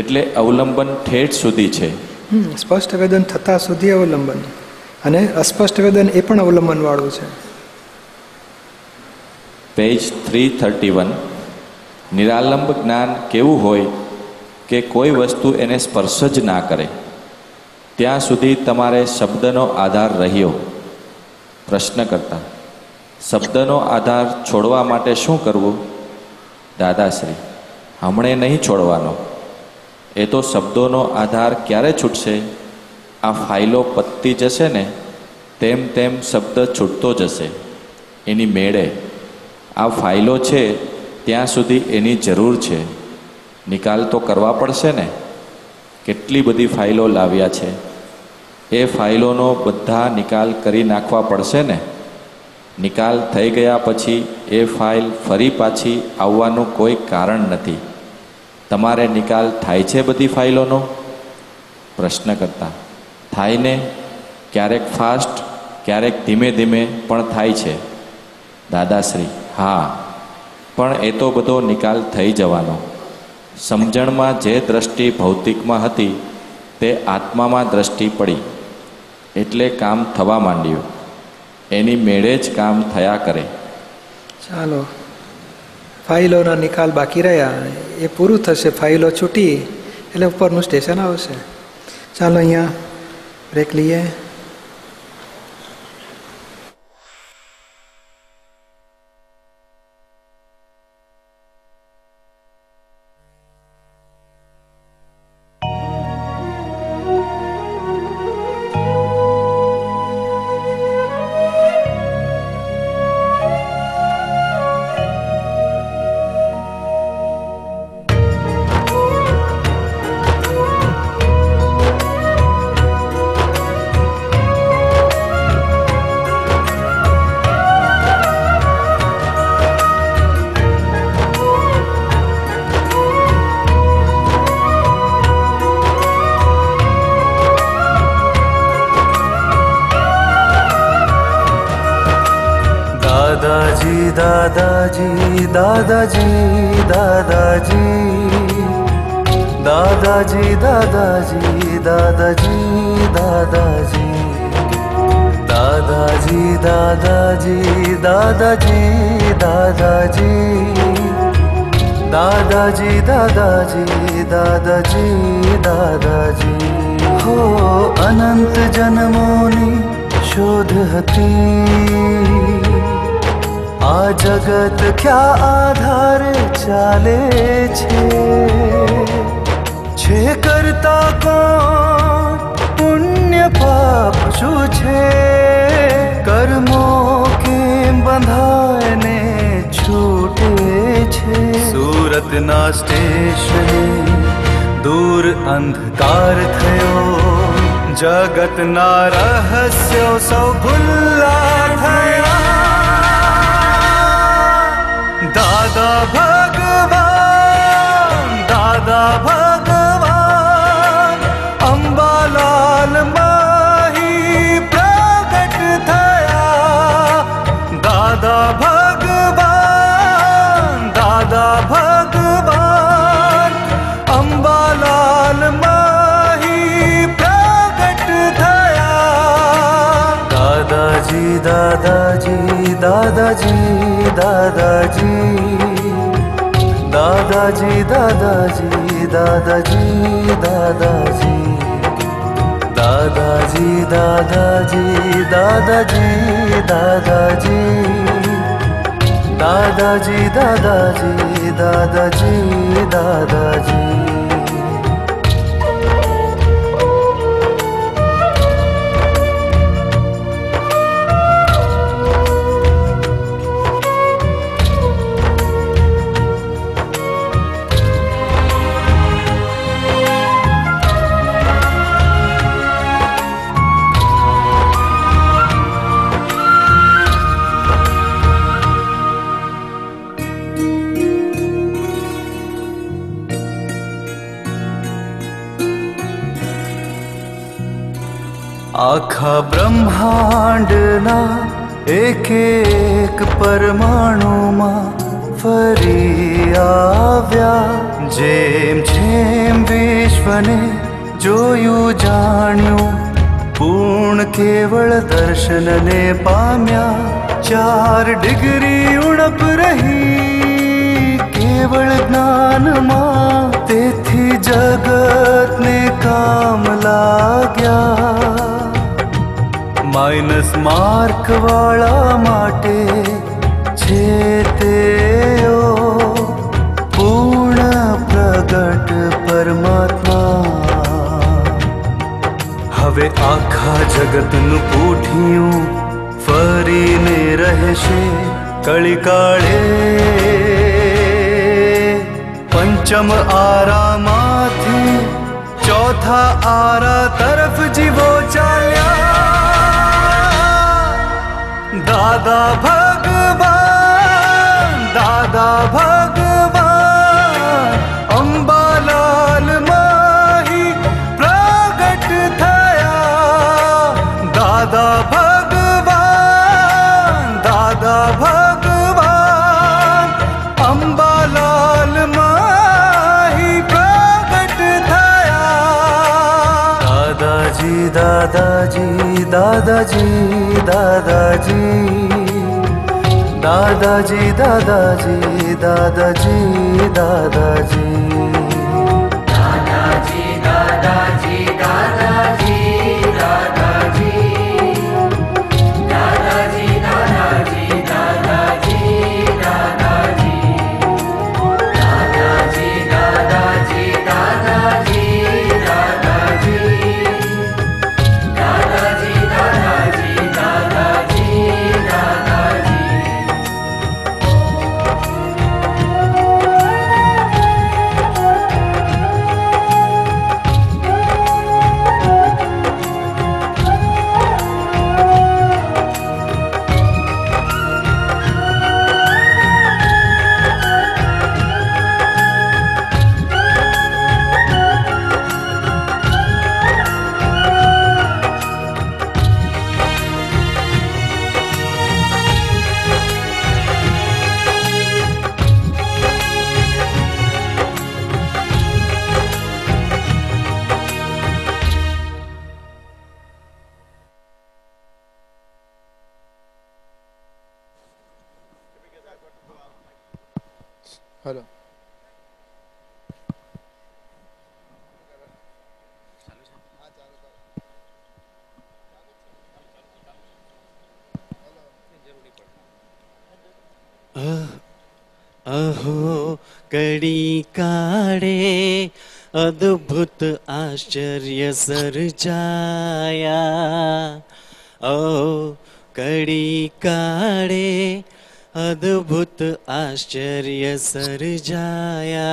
એટલે અવલંબન ઠેઠ સુધી છે. સ્પષ્ટ વેદન થતાં સુધી અવલંબન અને અસ્પષ્ટ વેદન એ પણ અવલંબનવાળું છે. પેજ થ્રી થર્ટી વન નિરાલંબ જ્ઞાન કેવું હોય કે કોઈ વસ્તુ એને સ્પર્શ જ ના કરે. ત્યાં સુધી તમારે શબ્દનો આધાર રહ્યો. પ્રશ્ન કરતા શબ્દનો આધાર છોડવા માટે શું કરવું? દાદાશ્રી હમણે નહીં છોડવાનો, એ તો શબ્દોનો આધાર ક્યારે છૂટશે? આ ફાઇલો પતતી જશે ને તેમ તેમ શબ્દ છૂટતો જશે. એની મેળે આ ફાઇલો છે ત્યાં સુધી એની જરૂર છે, નિકાલ તો કરવા પડશે ને. કેટલી બધી ફાઇલો લાવ્યા છે, એ ફાઇલોનો બધા નિકાલ કરી નાખવા પડશે ને. નિકાલ થઈ ગયા પછી એ ફાઇલ ફરી પાછી આવવાનું કોઈ કારણ નથી. તમારે નિકાલ થાય છે બધી ફાઇલોનો? પ્રશ્ન કરતા થાય ને, ક્યારેક ફાસ્ટ ક્યારેક ધીમે ધીમે પણ થાય છે. દાદાશ્રી હા, પણ એ તો બધો નિકાલ થઈ જવાનો. સમજણમાં જે દ્રષ્ટિ ભૌતિકમાં હતી તે આત્મામાં દ્રષ્ટિ પડી એટલે કામ થવા માંડ્યું. એની મેળે જ કામ થયા કરે. ચાલો ફાઇલોના નિકાલ બાકી રહ્યા, એ પૂરું થશે, ફાઇલો છૂટી એટલે ઉપરનું સ્ટેશન આવશે. ચાલો અહીંયા બ્રેક લઈએ. दादाजी दादाजी दादाजी दादाजी दादाजी दादाजी दादाजी दादाजी दादाजी दादाजी दादाजी दादाजी दादाजी दादाजी दादाजी हो अनंत जन्मोनी शोध हती आ जगत क्या आधार चाले छे छे करता कौन पुण्य पाप शू छे कर्मों के बंधाने छूटे छे सूरत ना स्टेशने दूर अंधकार थयो जगत ना रहस्यो सौ भुल्ला थया दादा भगवान, दादा भगवान अंबालाल माही प्रकट थया। दादा भगवान, दादा भगवान अंबालाल माही प्रकट थया। दादाजी दादाजी दादाजी दादाजी दादाजी दादाजी दादाजी दादाजी दादाजी दादाजी दादाजी दादाजी दादाजी दादाजी दादाजी दादाजी आखा ब्रह्मांडना एक एक परमाणु मां फरी आव्या। जेम जेम विश्वने जोयू जाण्यू पूर्ण केवल दर्शन ने पाम्या। चार डिग्री उणप रही केवल ज्ञान मां, तेथी जगत ने काम लाग्या। माइनस मार्क वाला माटे छेते पूर्ण प्रगट परमात्मा। हवे आखा जगत नु पूठियूं फरी ने रहेशे कली काले। पंचम आरामा थी चौथा आरा तरफ जीवो चाल्या। दादा भगवान, दादा भगवान अंबालाल माही प्रगट थया। दादा भगवान, दादा भगवान अंबालाल माही प्रगट थया। दादाजी दादाजी दादाजी दादाजी दादाजी दादाजी दादाजी दादाजी दादाजी दादाजी दादाजी दादाजी दादाजी दादाजी दादाजी दादाजी दादाजी दादाजी दादाजी घड़ी काढ़े अद्भुत आश्चर्य सर्जाया। ओ घड़ी काढ़े अद्भुत आश्चर्य सर्जाया।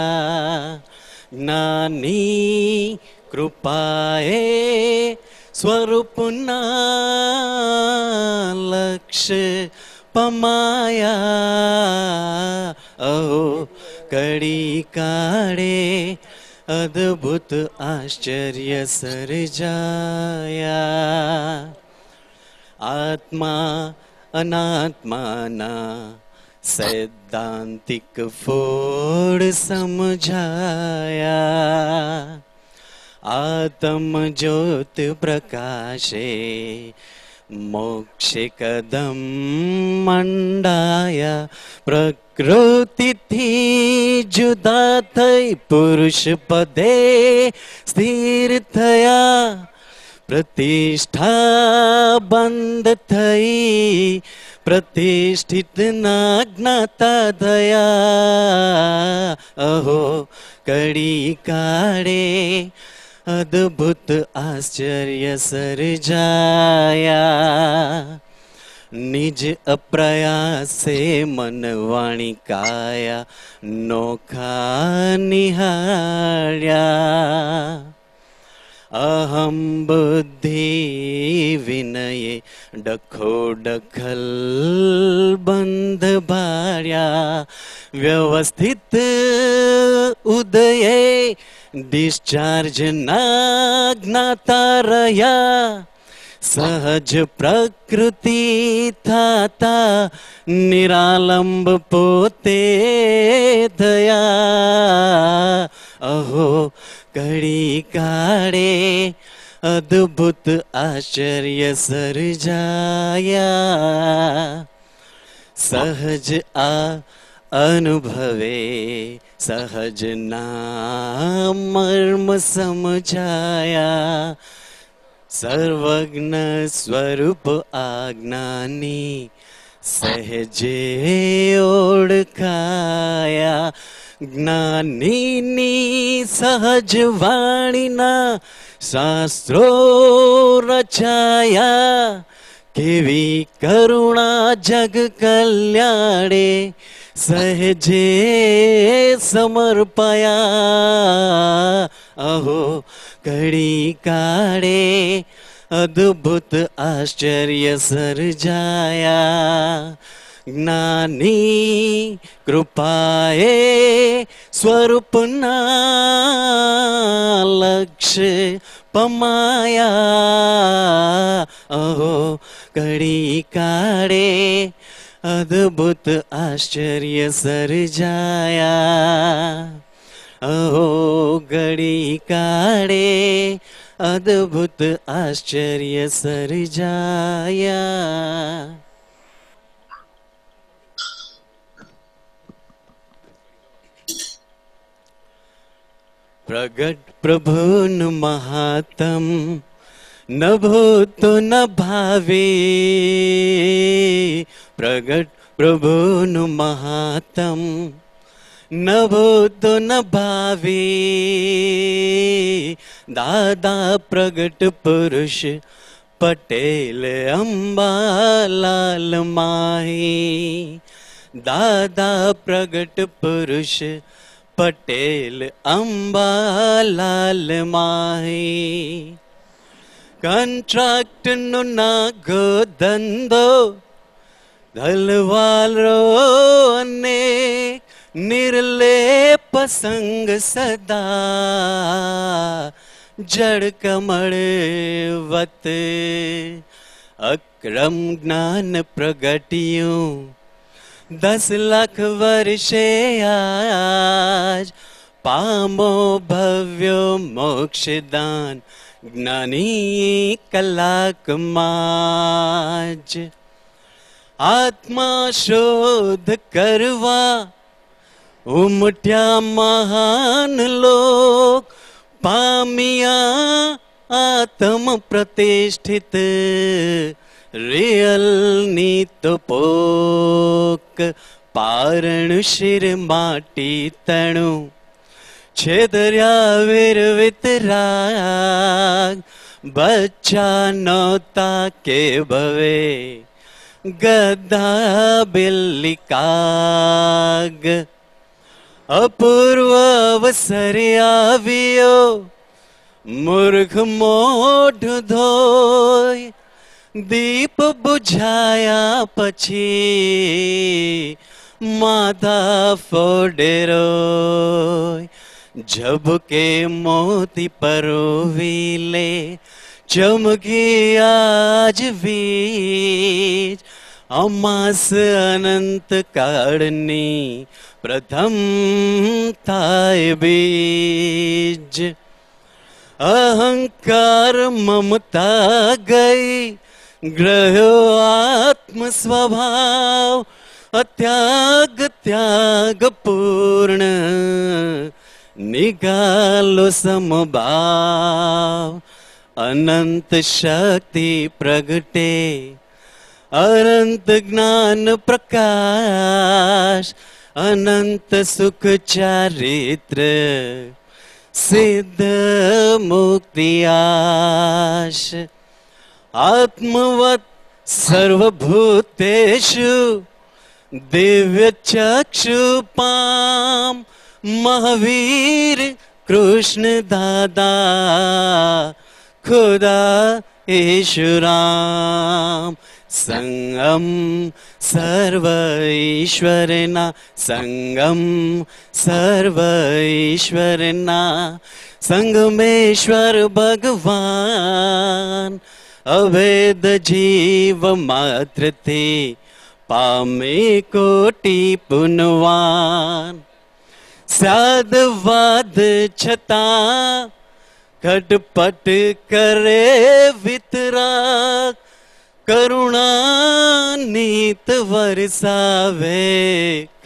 नानी कृपाए स्वरूपना लक्ष्य पमाया अहो कड़ी काढ़े अद्भुत आश्चर्य सर्जाया। आत्मा अनात्माना सैद्धांतिक फोड़ समझाया। आत्म ज्योत प्रकाशे मोक्ष कदम मंडाया। प्रकृति थी जुदा थई पुरुष पदे स्थिर थया। प्रतिष्ठा बंद थई प्रतिष्ठित ना ज्ञाता दया। अहो कड़ी काढ़े अद्भुत आश्चर्य सर्जाया। निज अप्रयास से मनवाणी काया नोखा निहार्या। अहम बुद्धि विनये डखो डखल बंध भार्या। व्यवस्थित उदये डिस्चार्ज ना ज्ञाता रया। सहज प्रकृति थाता निरालंब पोते दया। अहो कड़ी काढ़े अद्भुत आश्चर्य सर्जाया। सहज आ अनुभवे सहज नाम मर्म समझाया। सर्वज्ञ स्वरूप आज्ञानी सहजे ओळखाया। ज्ञानीनी सहज वाणीना शास्त्रो रचाया। केवी करुणा जग कल्याणे सहजे समर्पया। अहो कड़ी काढ़े अद्भुत आश्चर्य सर्जाया। ज्ञानी कृपाए स्वरूपना लक्ष्य पमाया। अहो कड़ी काढ़े अद्भुत आश्चर्य सर्जाया। अहो कड़ी काढ़े अद्भुत आश्चर्य सर्जाया। प्रगट प्रभुन महात्म न भूतो न भावे। प्रगट प्रभुन महात्म न भूतो न भावे। दादा प्रगट पुरुष पटेल अंबालाल माही। दादा प्रगट पुरुष पटेल अंबालाल माही। कंट्राक्ट नु नागो धंधो धलवालो ने निर्लेप संग सदा। जड़ कमल वत अक्रम ज्ञान प्रगटियों दस लाख वर्षे आज। पामो भव्यो मोक्षदान ज्ञानी कलाकमाज। आत्मा शोध करवा उमट्या महान लोक। पामिया आत्म प्रतिष्ठित रियल नीत पोक। पारण शिर माटी तणु छेदर्या विरवित राग। बच्चा नौता के भवे गधा बिल्ली काग। अपूर्व अवसर आवियो मूर्ख मोढ़ धोय। दीप बुझाया पछी माथा फोडेरो जब के मोती परोवीले चमकी आज बीज अमास अनंत काड़नी प्रथम थाय बीज अहंकार ममता गई ग्रहो आत्म स्वभाव अत्याग त्याग पूर्ण निगालो समभाव अनंत शक्ति प्रगटे अनंत ज्ञान प्रकाश अनंत सुख चारित्र सिद्ध मुक्ति आश आत्मवत् सर्वभूतेषु दिव्य चक्षुपाम महावीर कृष्ण दादा खुदा ईश्वराम संगम सर्वेश्वरना संगम सर्वेश्वरना संगमेश्वर भगवान अभेद जीव मात्र ते पामे कोटि पुनवान साधवाद छता खटपट करे वितराग करुणा नीत वरसावे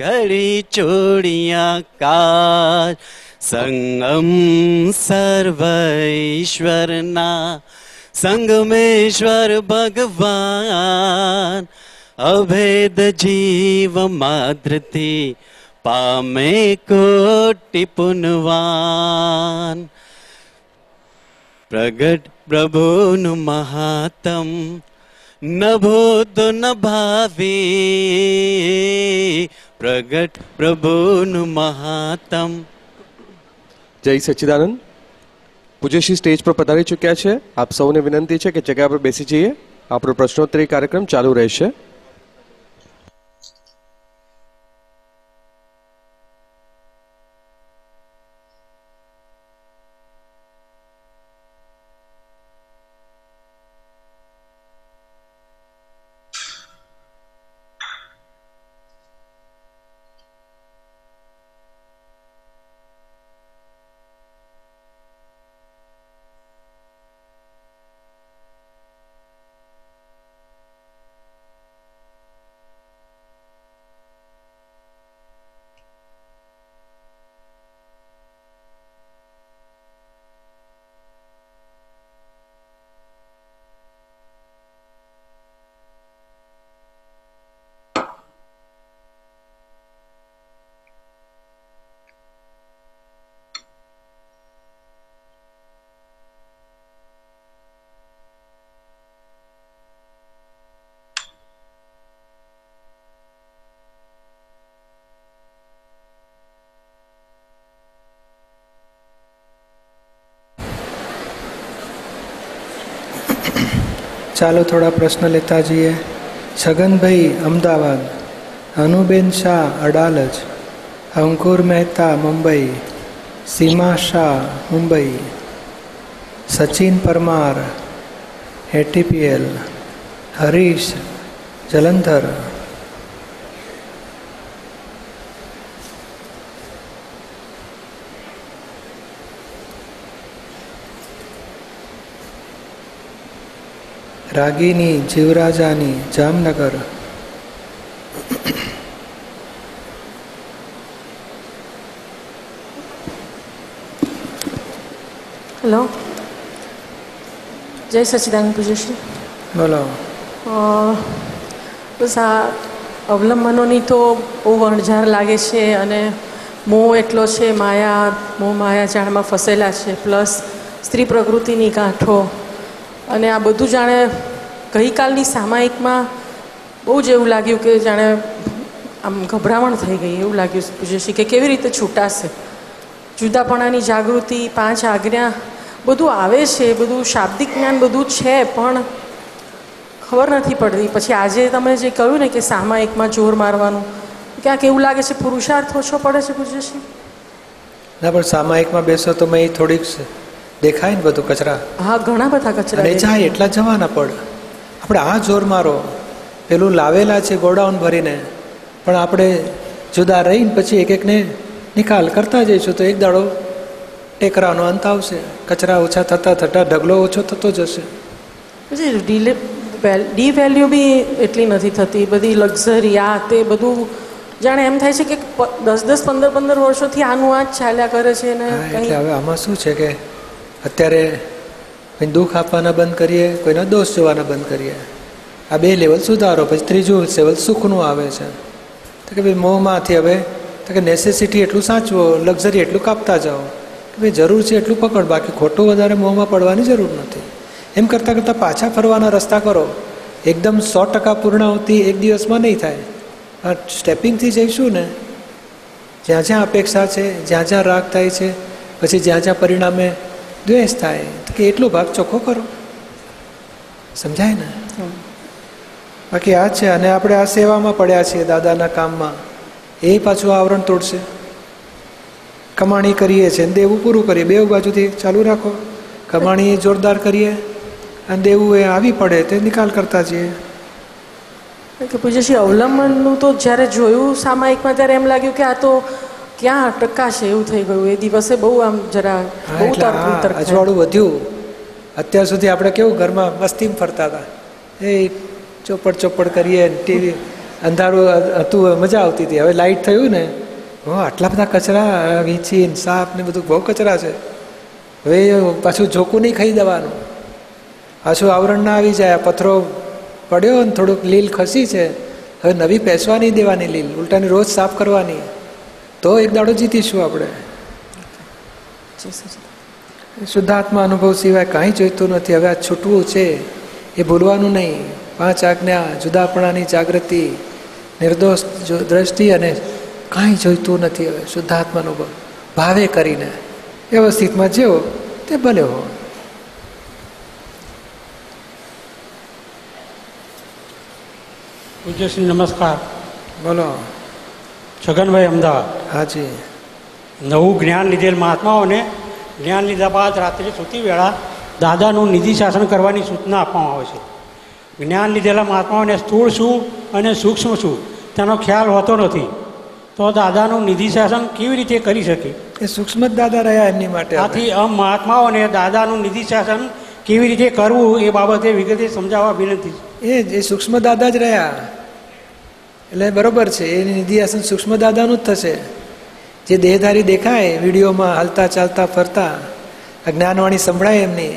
कड़ी चोड़िया काज संगम सर्वेश्वरना संगमेश्वर भगवान अभेद जीव मातृति पामे कोटि पुनवान प्रगट प्रभुन महातम न भूत न भावी प्रगट प्रभुन महातम। जय सच्चिदानंद। पूज्यश्री स्टेज पर पधारी चुक्या है। आप सबने विनती है कि जगह पर बेसी जाइए। आप प्रश्नोत्तरी कार्यक्रम चालू रहेशे। ચાલો થોડા પ્રશ્ન લેતા જઈએ। છગનભાઈ અમદાવાદ, અનુબેન શાહ અડાલજ, અંકુર મહેતા મુંબઈ, સીમા શાહ મુંબઈ, સચિન પરમાર એટીપીએલ, હરીશ જલંધર, रागिनी जीवराजानी जामनगर, हेलो जय सच्चिदानंद पूज्यश्री बोलो। બસ આ અવલંબનોની તો બહુ વણઝાર લાગે છે અને મોહ એટલો છે, માયા મોહ માયાજાળમાં ફસેલા છે, પ્લસ સ્ત્રી પ્રકૃતિની ગાંઠો અને આ બધું જાણે ગઈકાલની સામાયિકમાં બહુ જ એવું લાગ્યું કે જાણે આમ ગભરામણ થઈ ગઈ એવું લાગ્યું પૂજ્યશ્રી કે કેવી રીતે છૂટાશે। જુદાપણાની જાગૃતિ, પાંચ આજ્ઞા બધું આવે છે, બધું શાબ્દિક જ્ઞાન બધું છે, પણ ખબર નથી પડતી. પછી આજે તમે જે કહ્યું ને કે સામાયિકમાં જોર મારવાનું, ક્યાંક એવું લાગે છે પુરુષાર્થ ઓછો પડે છે ગુરુજી? ના, પણ સામાયિકમાં બેસો તો મેં થોડીક દેખાય ને બધું કચરા. હા, ઘણા બધા કચરા જાય એટલા જવાના પડ. આપણે આ જોર મારો પેલું લાવેલા છે ગોડાઉન ભરીને, પણ આપણે જુદા રહીને પછી એક એકને નિકાલ કરતા જઈશું તો એક દાડો ટેકરાનો અંત આવશે. કચરા ઓછા થતાં થતાં ઢગલો ઓછો થતો જશે. ડીલે ડી વેલ્યુ બી એટલી નથી થતી, બધી લક્ઝરી આ તે બધું જાણે એમ થાય છે કે દસ દસ પંદર પંદર વર્ષોથી આનું આ જ ચાલ્યા કરે છે. ને એટલે હવે આમાં શું છે કે અત્યારે કોઈ દુઃખ આપવાના બંધ કરીએ, કોઈના દોષ જોવાના બંધ કરીએ. આ બે લેવલ સુધારો, પછી ત્રીજું લેવલ સુખનું આવે છે. તો કે ભાઈ મોહમાંથી હવે તો કે નેસેસિટી એટલું સાચવો, લક્ઝરી એટલું કાપતા જાઓ કે ભાઈ જરૂર છે એટલું પકડ, બાકી ખોટું વધારે મોહમાં પડવાની જરૂર નથી. એમ કરતાં કરતાં પાછા ફરવાના રસ્તા કરો. એકદમ સો ટકા પૂર્ણાહુતિ એક દિવસમાં નહીં થાય, પણ સ્ટેપિંગથી જઈશું ને જ્યાં જ્યાં અપેક્ષા છે, જ્યાં જ્યાં રાગ થાય છે, પછી જ્યાં જ્યાં પરિણામે દ્વેષ થાય, તો કે એટલો ભાગ ચોખ્ખો કરો. સમજાય ને? બાકી આ છે. અને આપણે આ સેવામાં પડ્યા છીએ દાદાના કામમાં, એ પાછું આવરણ તોડશે. કમાણી કરીએ છીએ અને દેવું પૂરું કરીએ, બે બાજુથી ચાલુ રાખો. કમાણી જોરદાર કરીએ અને દેવું એ આવી પડે તે નિકાલ કરતા જઈએ. કે પૂજ્યશ્રી અવલંબનનું તો જ્યારે જોયું સામાયિકમાં ત્યારે એમ લાગ્યું કે આ તો ક્યાં અટકાશે એવું થઈ ગયું. એ દિવસે બહુ આમ જરા અજવાળું વધ્યું. અત્યાર સુધી આપણે કેવું ઘરમાં મસ્તીમાં ફરતા હતા, એ ચોપડ ચોપડ કરીએ, ટીવી અંધારું હતું, મજા આવતી હતી. હવે લાઇટ થયું ને, હો આટલા બધા કચરા, વીંછીન સાપ ને બધું બહુ કચરા છે. હવે પાછું ઝોકું નહીં ખાઈ દેવાનું, પાછું આવરણ ના આવી જાય. પથરો પડ્યો ને થોડુંક લીલ ખસી છે, હવે નવી પેસવા નહીં દેવાની લીલ, ઉલટાની રોજ સાફ કરવાની, તો એક દાડો જીતીશું આપણે. શુદ્ધાત્મા અનુભવ સિવાય કાંઈ જોઈતું નથી. હવે આ છૂટવું છે એ ભૂલવાનું નહીં. પાંચ આજ્ઞા, જુદાપણાની જાગૃતિ, નિર્દોષ દ્રષ્ટિ અને કાંઈ જોઈતું નથી. હવે શુદ્ધાત્માનો ભાવે કરીને વ્યવસ્થિતમાં જેવો તે ભલે હો. પૂજ્યશ્રી નમસ્કાર. બોલો છગનભાઈ, અમદાવાદ. હાજી. નવું જ્ઞાન લીધેલ મહાત્માઓને જ્ઞાન લીધા બાદ રાત્રે સૂતી વેળા દાદાનું નિધિ શાસન કરવાની સૂચના આપવામાં આવે છે. જ્ઞાન લીધેલા મહાત્માઓને સ્થૂળ શું અને સૂક્ષ્મ શું તેનો ખ્યાલ હોતો નથી, તો દાદાનું નિધિ શાસન કેવી રીતે કરી શકે? એ સૂક્ષ્મ દાદા રહ્યા એમની માટે. આથી આમ મહાત્માઓને દાદાનું નિધિ શાસન કેવી રીતે કરવું એ બાબતે વિગતે સમજાવવા વિનંતી છે. એ જે સૂક્ષ્મ દાદા જ રહ્યા એટલે બરાબર છે, એની નિધિ શાસન સૂક્ષ્મ દાદાનું જ થશે. જે દેહધારી દેખાય વિડીયોમાં હાલતા ચાલતા ફરતા, જ્ઞાનવાણી સંભળાય એમની,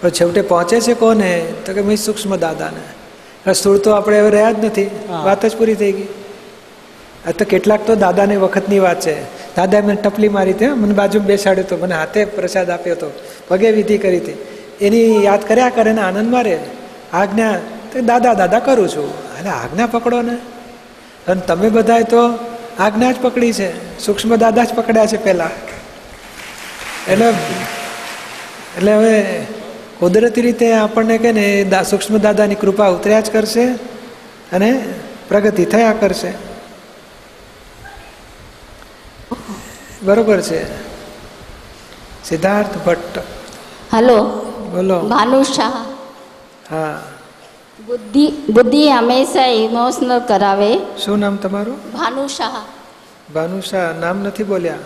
પણ છેવટે પહોંચે છે કોને? તો કે ભાઈ સૂક્ષ્મ દાદાને. સ્થૂળ તો આપણે હવે રહ્યા જ નથી, વાત જ પૂરી થઈ ગઈ. આ તો કેટલાક તો દાદાની વખતની વાત છે. દાદાએ મને ટપલી મારી હતી, મને બાજુમાં બેસાડ્યો હતો, મને હાથે પ્રસાદ આપ્યો હતો, પગે વિધિ કરી હતી, એની યાદ કર્યા કરે ને આનંદ મારે. આજ્ઞા તો દાદા દાદા કરું છું. એટલે આજ્ઞા પકડો ને. અને તમે બધાએ તો આજ્ઞા જ પકડી છે, સૂક્ષ્મ દાદા જ પકડ્યા છે પહેલાં. એટલે એટલે હવે કુદરતી રીતે આપણને કે ને સૂક્ષ્મ દાદાની કૃપા ઉતર્યા જ કરશે અને પ્રગતિ થયા કરશે. બરોબર છે. સિદ્ધાર્થ ભટ્ટ. હલો બોલો. ભાનુ શાહ. હા. બુદ્ધિ બુદ્ધિ હંમેશા ઇમોશનલ કરાવે. શું નામ તમારું? ભાનુ શાહ. ભાનુ શાહ નામ નથી બોલ્યા.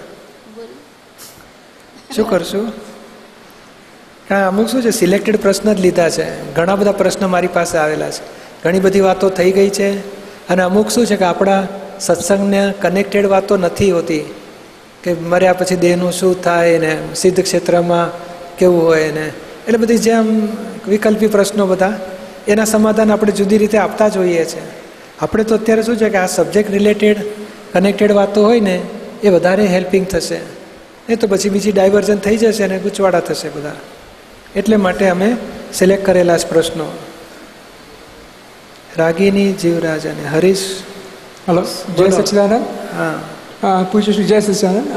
શું કરશું? હા, અમુક શું છે સિલેક્ટેડ પ્રશ્ન જ લીધા છે. ઘણા બધા પ્રશ્નો મારી પાસે આવેલા છે, ઘણી બધી વાતો થઈ ગઈ છે. અને અમુક શું છે કે આપણા સત્સંગને કનેક્ટેડ વાતો નથી હોતી કે મર્યા પછી દેહનું શું થાય ને સિદ્ધ ક્ષેત્રમાં કેવું હોય ને, એટલે બધી જેમ વિકલ્પી પ્રશ્નો બધા એના સમાધાન આપણે જુદી રીતે આપતા જોઈએ છે. આપણે તો અત્યારે શું છે કે આ સબ્જેક્ટ રિલેટેડ કનેક્ટેડ વાતો હોય ને એ વધારે હેલ્પિંગ થશે, એ તો પછી બીજી ડાયવર્ઝન થઈ જશે અને ગૂંચવાડા થશે બધા. એટલે માટે અમે સિલેક્ટ કરેલા જ પ્રશ્નો. રાગીની જીવરાજ અને હરીશ. હલો જય સચિદાનંદ. હા પૂછું છું. જય સચિદાનંદ,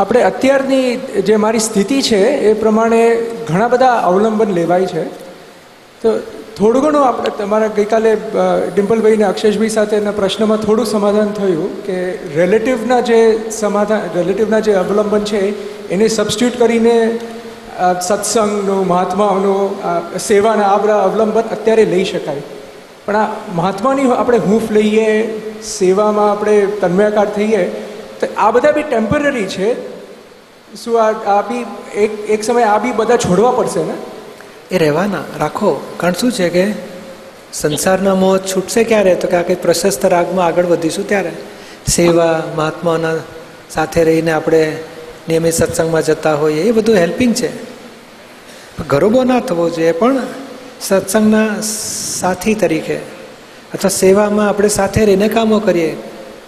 આપણે અત્યારની જે મારી સ્થિતિ છે એ પ્રમાણે ઘણા બધા અવલંબન લેવાય છે, તો થોડું ઘણું આપણે તમારા ગઈકાલે ડિમ્પલભાઈને અક્ષેશભાઈ સાથેના પ્રશ્નમાં થોડું સમાધાન થયું કે રિલેટિવના જે સમાધાન રિલેટિવના જે અવલંબન છે એને સબસ્ટિટ્યૂટ કરીને સત્સંગનું મહાત્માઓનું સેવાના આ બધા અવલંબન અત્યારે લઈ શકાય, પણ આ મહાત્માની આપણે હૂંફ લઈએ, સેવામાં આપણે તન્મયાકાર થઈએ તો આ બધા બી ટેમ્પરરી છે. શું આ આ બી એક એક સમયે આ બી બધા છોડવા પડશે ને? એ રહેવાના રાખો, કારણ શું છે કે સંસારના મોહ છૂટશે ક્યારે? તો કે આ કંઈક પ્રશસ્ત રાગમાં આગળ વધીશું ત્યારે સેવા મહાત્માઓના સાથે રહીને આપણે નિયમિત સત્સંગમાં જતા હોઈએ એ બધું હેલ્પિંગ છે. ગરોબો ના થવો જોઈએ, પણ સત્સંગના સાથી તરીકે અથવા સેવામાં આપણે સાથે રહીને કામો કરીએ,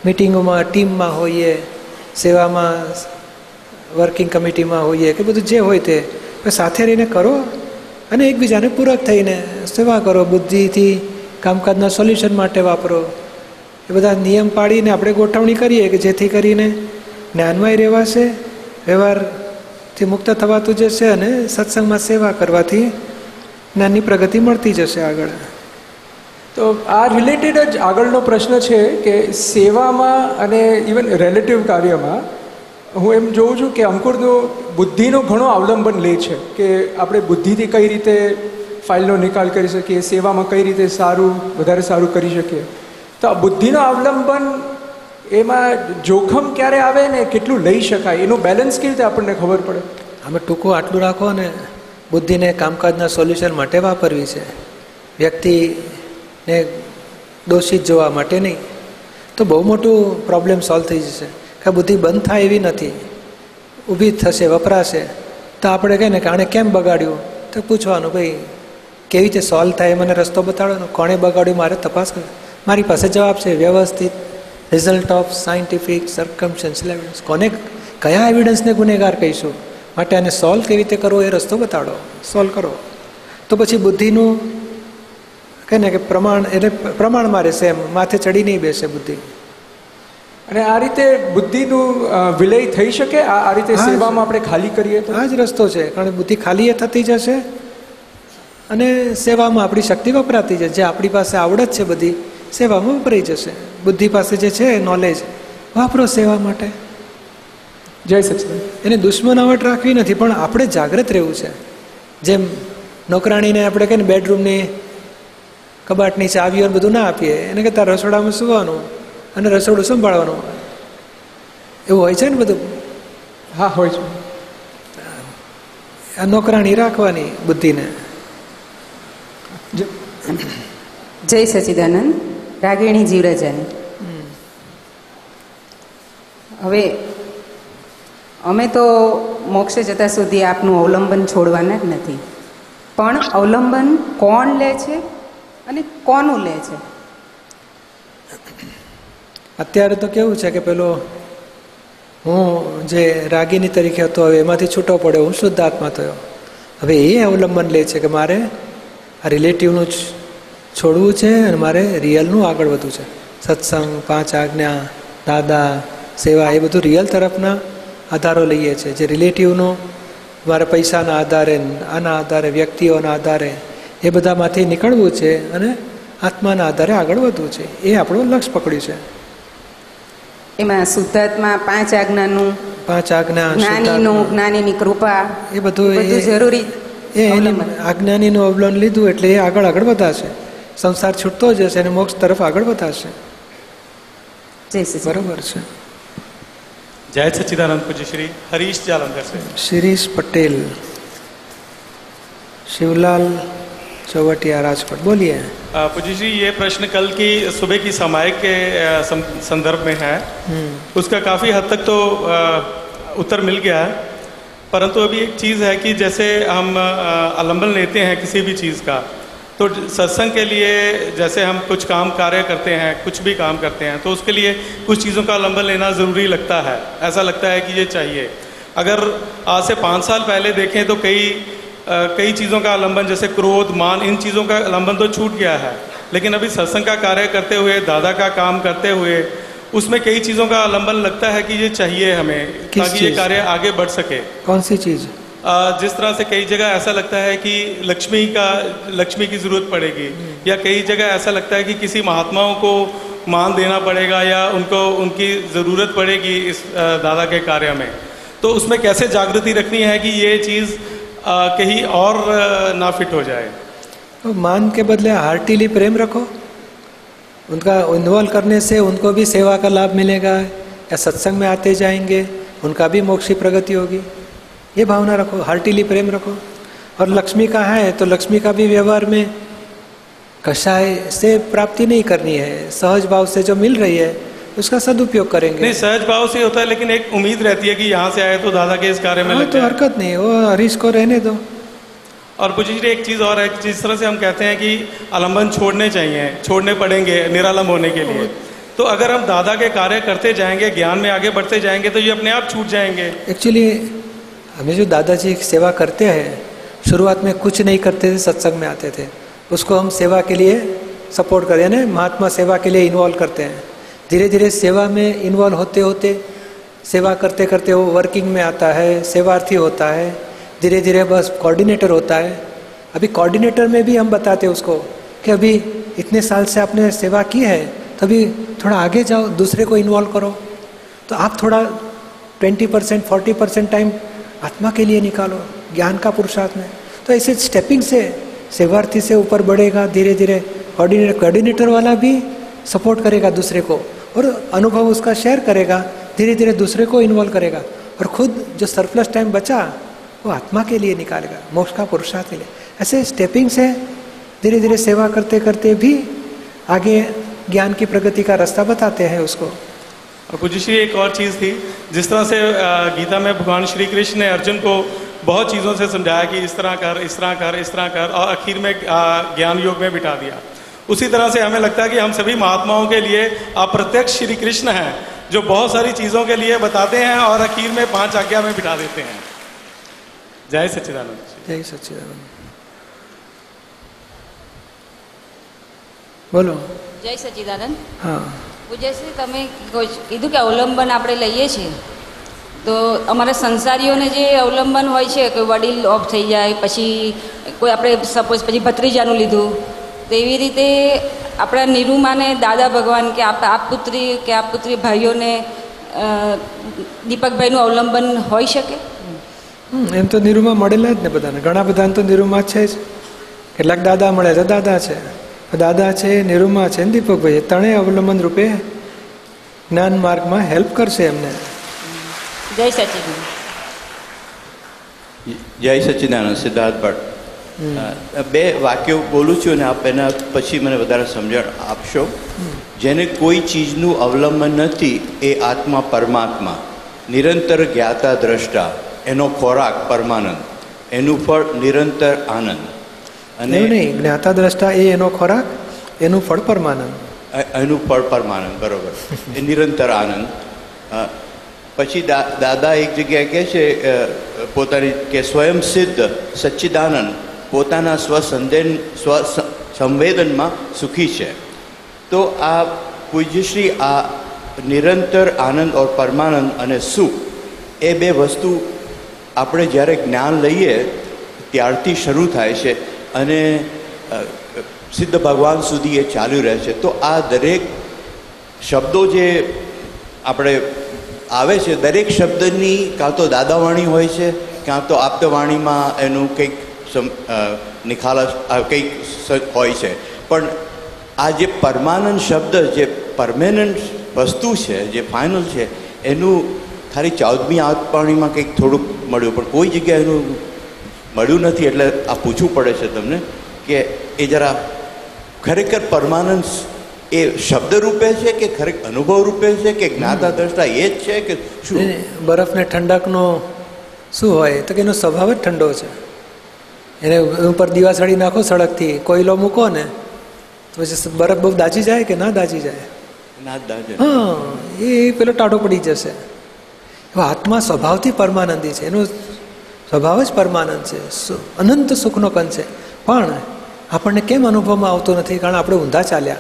મિટિંગોમાં ટીમમાં હોઈએ, સેવામાં વર્કિંગ કમિટીમાં હોઈએ કે બધું જે હોય તે સાથે રહીને કરો અને એકબીજાને પૂરક થઈને સેવા કરો, બુદ્ધિથી કામકાજના સોલ્યુશન માટે વાપરો. એ બધા નિયમ પાડીને આપણે ગોઠવણી કરીએ કે જેથી કરીને જ્ઞાનમાંય રહેવાશે, વ્યવહારથી મુક્ત થવાતું જશે અને સત્સંગમાં સેવા કરવાથી જ્ઞાનની પ્રગતિ મળતી જશે આગળ. તો આ રિલેટેડ જ આગળનો પ્રશ્ન છે કે સેવામાં અને ઇવન રિલેટિવ કાર્યમાં હું એમ જોઉં છું કે અંકુરનું બુદ્ધિનું ઘણું અવલંબન લે છે કે આપણે બુદ્ધિથી કઈ રીતે ફાઇલનો નિકાલ કરી શકીએ, સેવામાં કઈ રીતે સારું વધારે સારું કરી શકીએ. તો આ બુદ્ધિનો અવલંબન એમાં જોખમ ક્યારે આવે ને કેટલું લઈ શકાય એનું બેલેન્સ કેવી રીતે આપણને ખબર પડે? અમે ટૂંકું આટલું રાખો અને બુદ્ધિને કામકાજના સોલ્યુશન માટે વાપરવી છે, વ્યક્તિને દોષિત જોવા માટે નહીં. તો બહુ મોટું પ્રોબ્લેમ સોલ્વ થઈ જશે. કે બુદ્ધિ બંધ થાય એવી નથી, ઊભી થશે, વપરાશે. તો આપણે કહીએ ને કે આણે કેમ બગાડ્યું તો પૂછવાનું, ભાઈ કેવી રીતે સોલ્વ થાય મને રસ્તો બતાડવાનો, કોણે બગાડ્યું મારે તપાસ કર, મારી પાસે જવાબ છે. વ્યવસ્થિત result of scientific circumstantial evidence, કોને કયા એવિડન્સને ગુનેગાર કહીશું, માટે આને સોલ્વ કેવી રીતે કરવો એ રસ્તો બતાડો, સોલ્વ કરો. તો પછી બુદ્ધિનું કહે ને કે પ્રમાણ એટલે પ્રમાણમાં રહેશે, એમ માથે ચડી નહીં બેસે બુદ્ધિ. અને આ રીતે બુદ્ધિનું વિલય થઈ શકે. આ રીતે સેવામાં આપણે ખાલી કરીએ તો આ જ રસ્તો છે, કારણ કે બુદ્ધિ ખાલી એ થતી જશે અને સેવામાં આપણી શક્તિ વપરાતી જશે. જે આપણી પાસે આવડત છે બધી સેવામાં વપરાઈ જશે. બુદ્ધિ પાસે જે છે નોલેજ વાપરો સેવા માટે. જય સચિદાનંદ. એને દુશ્મનાવટ રાખવી નથી, પણ આપણે જાગૃત રહેવું છે. જેમ નોકરાણીને આપણે કહીએ ને બેડરૂમની કબાટની ચાવીઓ બધું ના આપીએ, એને કહેતા રસોડામાં સુવાનું અને રસોડું સંભાળવાનું, એવું હોય છે ને બધું. હા હોય છે. આ નોકરાણી રાખવાની બુદ્ધિને. જય સચિદાનંદ. રાગિણી જીવરાજાની. હવે અમે તો મોક્ષે જતા સુધી આપનું અવલંબન છોડવાના જ નથી, પણ અવલંબન કોણ લે છે અને કોનું લે છે? અત્યારે તો કેવું છે કે પેલો હું જે રાગીની તરીકે હતો હવે એમાંથી છૂટો પડ્યો, હું શુદ્ધ આત્મા થયો. હવે એ અવલંબન લે છે કે મારે આ રિલેટિવનું જ છોડવું છે અને મારે રિયલનું આગળ વધવું છે. સત્સંગ, પાંચ આજ્ઞા, દાદા, સેવા એ બધું રિયલ તરફના આધારો લઈએ છીએ. જે રિલેટિવનું મારે પૈસાના આધારે, આના આધારે, વ્યક્તિઓના આધારે એ બધામાંથી નીકળવું છે અને આત્માના આધારે આગળ વધવું છે. એ આપણું લક્ષ્ય પકડ્યું છે. એમાં શુદ્ધાત્મા, પાંચ આજ્ઞાનું, પાંચ આજ્ઞા, જ્ઞાનીનું, જ્ઞાનીની કૃપા, એ બધું બધું જરૂરી. એ આજ્ઞાનીનું અવલંબન લીધું એટલે એ આગળ આગળ વધાશે, સંસાર છૂટતો જશે અને મોક્ષ તરફ આગળ વધાશે. બરોબર છે. જય સચ્ચિદાનંદ. પૂજ્ય શ્રી હરીશ જાલંધર છે. શિરીષ પટેલ, શિવલાલ चौवटिया राजकोट, बोलिए पूज्य जी. ये प्रश्न कल की सुबह की समायिक के संदर्भ में है, उसका काफ़ी हद तक तो उत्तर मिल गया है, परंतु अभी एक चीज़ है कि जैसे हम अवलंबन लेते हैं किसी भी चीज़ का, तो सत्संग के लिए जैसे हम कुछ काम कार्य करते हैं, कुछ भी काम करते हैं, तो उसके लिए कुछ चीज़ों का अवलंबन लेना ज़रूरी लगता है, ऐसा लगता है कि ये चाहिए. अगर आज से पाँच साल पहले देखें तो कई Uh, कई चीज़ों का आलम्बन जैसे क्रोध, मान, इन चीज़ों का आलम्बन तो छूट गया है, लेकिन अभी सत्संग का कार्य करते हुए, दादा का काम करते हुए, उसमें कई चीज़ों का आलम्बन लगता है कि ये चाहिए हमें ताकि ये कार्य आगे बढ़ सके. कौन सी चीज़? जिस तरह से कई जगह ऐसा लगता है कि लक्ष्मी का लक्ष्मी की ज़रूरत पड़ेगी, या कई जगह ऐसा लगता है कि किसी महात्माओं को मान देना पड़ेगा या उनको उनकी ज़रूरत पड़ेगी इस दादा के कार्य में, तो उसमें कैसे जागृति रखनी है कि ये चीज़ कहीं और ना फिट हो जाए? तो मान के बदले हार्टीली प्रेम रखो, उनका इन्वॉल्व करने से उनको भी सेवा का लाभ मिलेगा, या सत्संग में आते जाएंगे, उनका भी मोक्ष की प्रगति होगी, ये भावना रखो, हार्टीली प्रेम रखो। और लक्ष्मी का है तो लक्ष्मी का भी व्यवहार में कषाय से प्राप्ति नहीं करनी है, सहज भाव से जो मिल रही है उसका सदुपयोग करेंगे। नहीं, सहज भाव से होता है, लेकिन एक उम्मीद रहती है कि यहाँ से आए तो दादा के इस कार्य में लगते हैं। तो हरकत नहीं, वो हरीश को रहने दो। और पूछिए जी, एक चीज़ और है, जिस तरह से हम कहते हैं कि आलम्बन छोड़ने चाहिए, छोड़ने पड़ेंगे निरालम्ब होने के लिए, तो अगर हम दादा के कार्य करते जाएंगे, ज्ञान में आगे बढ़ते जाएंगे, तो ये अपने आप छूट जाएंगे। एक्चुअली हमें जो दादाजी की सेवा करते हैं, शुरुआत में कुछ नहीं करते थे, सत्संग में आते थे, उसको हम सेवा के लिए सपोर्ट करें, यानी महात्मा सेवा के लिए इन्वॉल्व करते हैं। धीरे धीरे सेवा में इन्वॉल्व होते होते, सेवा करते करते वो वर्किंग में आता है, सेवार्थी होता है, धीरे धीरे बस कोऑर्डिनेटर होता है। अभी कोऑर्डिनेटर में भी हम बताते हैं उसको कि अभी इतने साल से आपने सेवा की है, तभी थोड़ा आगे जाओ, दूसरे को इन्वॉल्व करो, तो आप थोड़ा twenty percent forty percent time आत्मा के लिए निकालो, ज्ञान का पुरुषार्थ में। तो ऐसे स्टेपिंग से सेवार्थी से ऊपर बढ़ेगा, धीरे धीरे कोऑर्डिनेटर कोऑर्डिनेटर वाला भी सपोर्ट करेगा दूसरे को, और अनुभव उसका शेयर करेगा, धीरे धीरे दूसरे को इन्वॉल्व करेगा, और खुद जो सरप्लस टाइम बचा वो आत्मा के लिए निकालेगा, मोक्ष का पुरुषार्थ के लिए। ऐसे स्टेपिंग से धीरे धीरे सेवा करते करते भी आगे ज्ञान की प्रगति का रास्ता बताते हैं उसको। और पूज्य श्री एक और चीज़ थी, जिस तरह से गीता में भगवान श्री कृष्ण ने अर्जुन को बहुत चीज़ों से समझाया कि इस तरह कर, इस तरह कर, इस तरह कर, और आखिर में ज्ञान योग में बिठा दिया। उसी तरह से हमें लगता है कि हम सभी महात्माओं के लिए अप्रत्यक्ष श्री कृष्ण हैं, जो बहुत सारी चीज़ों के लिए बताते हैं और आखिर में पांच आज्ञा में बिठा देते हैं। जय सच्चिदानंद। जय सच्चिदानंद। बोलो जय सच्चिदानंद। हाँ, जैसे તમે કીધું કે અવલંબન આપણે લઈએ છીએ, તો અમારા સંસારીઓને જે અવલંબન હોય છે કે વડીલ ઓફ થઈ જાય, પછી કોઈ આપણે સપોઝ પછી ભત્રીજાનું લીધું, તો એવી રીતે આપણા નિરૂમાને દાદા ભગવાન કે આપ પુત્રી કે આપ પુત્રી ભાઈઓને દીપકભાઈનું અવલંબન હોઈ શકે? એમ તો નિરૂમા મળેલા જ ને બધાને, ઘણા બધાને તો નિરૂમા છે જ, કેટલાક દાદા મળે છે, દાદા છે, દાદા છે, નિરૂમા છે, દીપકભાઈ, ત્રણેય અવલંબન રૂપે જ્ઞાન માર્ગમાં હેલ્પ કરશે એમને। જય સચિદાનંદ। જય સચિદાનંદ। સિદ્ધાર્થ ભટ્ટ, બે વાક્યો બોલું છું અને આપ એના પછી મને વધારે સમજણ આપશો। જેને કોઈ ચીજનું અવલંબન નથી એ આત્મા પરમાત્મા નિરંતર જ્ઞાતા દ્રષ્ટા, એનો ખોરાક પરમાનંદ, એનું ફળ નિરંતર આનંદ। नहीं नहीं, ज्ञाता द्रष्टा ए एनो खोराक, एनु फळ परमानंद, एनु फळ परमानंद, बरोबर, निरंतर आनंद। पछी दा दादा एक जगह कहे छे पोतानी के स्वयं सिद्ध सच्चिदानंद पोताना स्वसंदेन स्व संवेदन में सुखी है। तो आ पूज्यश्री आ निरंतर आनंद और परमानंद अने सुख ए बे वस्तु आपणे ज्यारे ज्ञान लईए त्यारथी शुरू थाय छे અને સિદ્ધ ભગવાન સુધી એ ચાલુ રહે છે। તો આ દરેક શબ્દો જે આપણે આવે છે, દરેક શબ્દની કાં તો દાદાવાણી હોય છે, કાં તો આપ્તવાણીમાં એનું કંઈક નિખાલસ કંઈક હોય છે, પણ આ જે પરમાનંદ શબ્દ, જે પરમેનન્ટ વસ્તુ છે, જે ફાઇનલ છે, એનું ખાલી ચૌદમી આપ્તવાણીમાં કંઈક થોડુંક મળ્યું, પણ કોઈ જગ્યાએ એનું મળ્યું નથી। એટલે આ પૂછવું પડે છે તમને કે એ જરા ખરેખર પરમાનન્સ એ શબ્દ રૂપે છે કે ખરેખર અનુભવ રૂપે છે કે જ્ઞાતા દ્રષ્ટા એ જ છે કે શું? બરફને ઠંડકનો શું હોય તો કે એનો સ્વભાવ જ ઠંડો છે, એને ઉપર દીવા સળી નાખો, સડકથી કોયલો મૂકો ને તો પછી બરફ બહુ દાજી જાય કે ના દાજી જાય? ના દાજે, હા, એ પેલો ટાઢો પડી જશે। એવા આત્મા સ્વભાવથી પરમાનંદી છે, એનું સ્વભાવ જ પરમાનંદ છે, અનંત સુખનો કણ છે, પણ આપણને કેમ અનુભવમાં આવતો નથી? કારણ આપણે ઊંધા ચાલ્યા।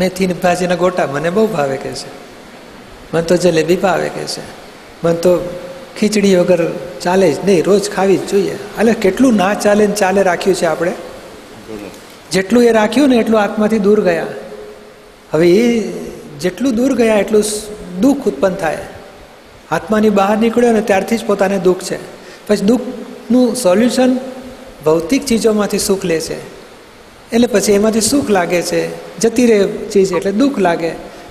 મેથી ભાજીના ગોટા મને બહુ ભાવે કે છે, મને તો જલેબી ભાવે કે છે, મને તો ખીચડી વગર ચાલે જ નહીં, રોજ ખાવી જ જોઈએ. એટલે કેટલું ના ચાલે ને ચાલે રાખ્યું છે આપણે. જેટલું એ રાખ્યું ને એટલું આત્માથી દૂર ગયા. હવે એ જેટલું દૂર ગયા એટલું દુઃખ ઉત્પન્ન થાય. આત્માની બહાર નીકળ્યો ને ત્યારથી જ પોતાને દુઃખ છે. પછી દુઃખનું સોલ્યુશન ભૌતિક ચીજોમાંથી સુખ લે છે, એટલે પછી એમાંથી સુખ લાગે છે. જતી રહે ચીજ એટલે દુઃખ લાગે,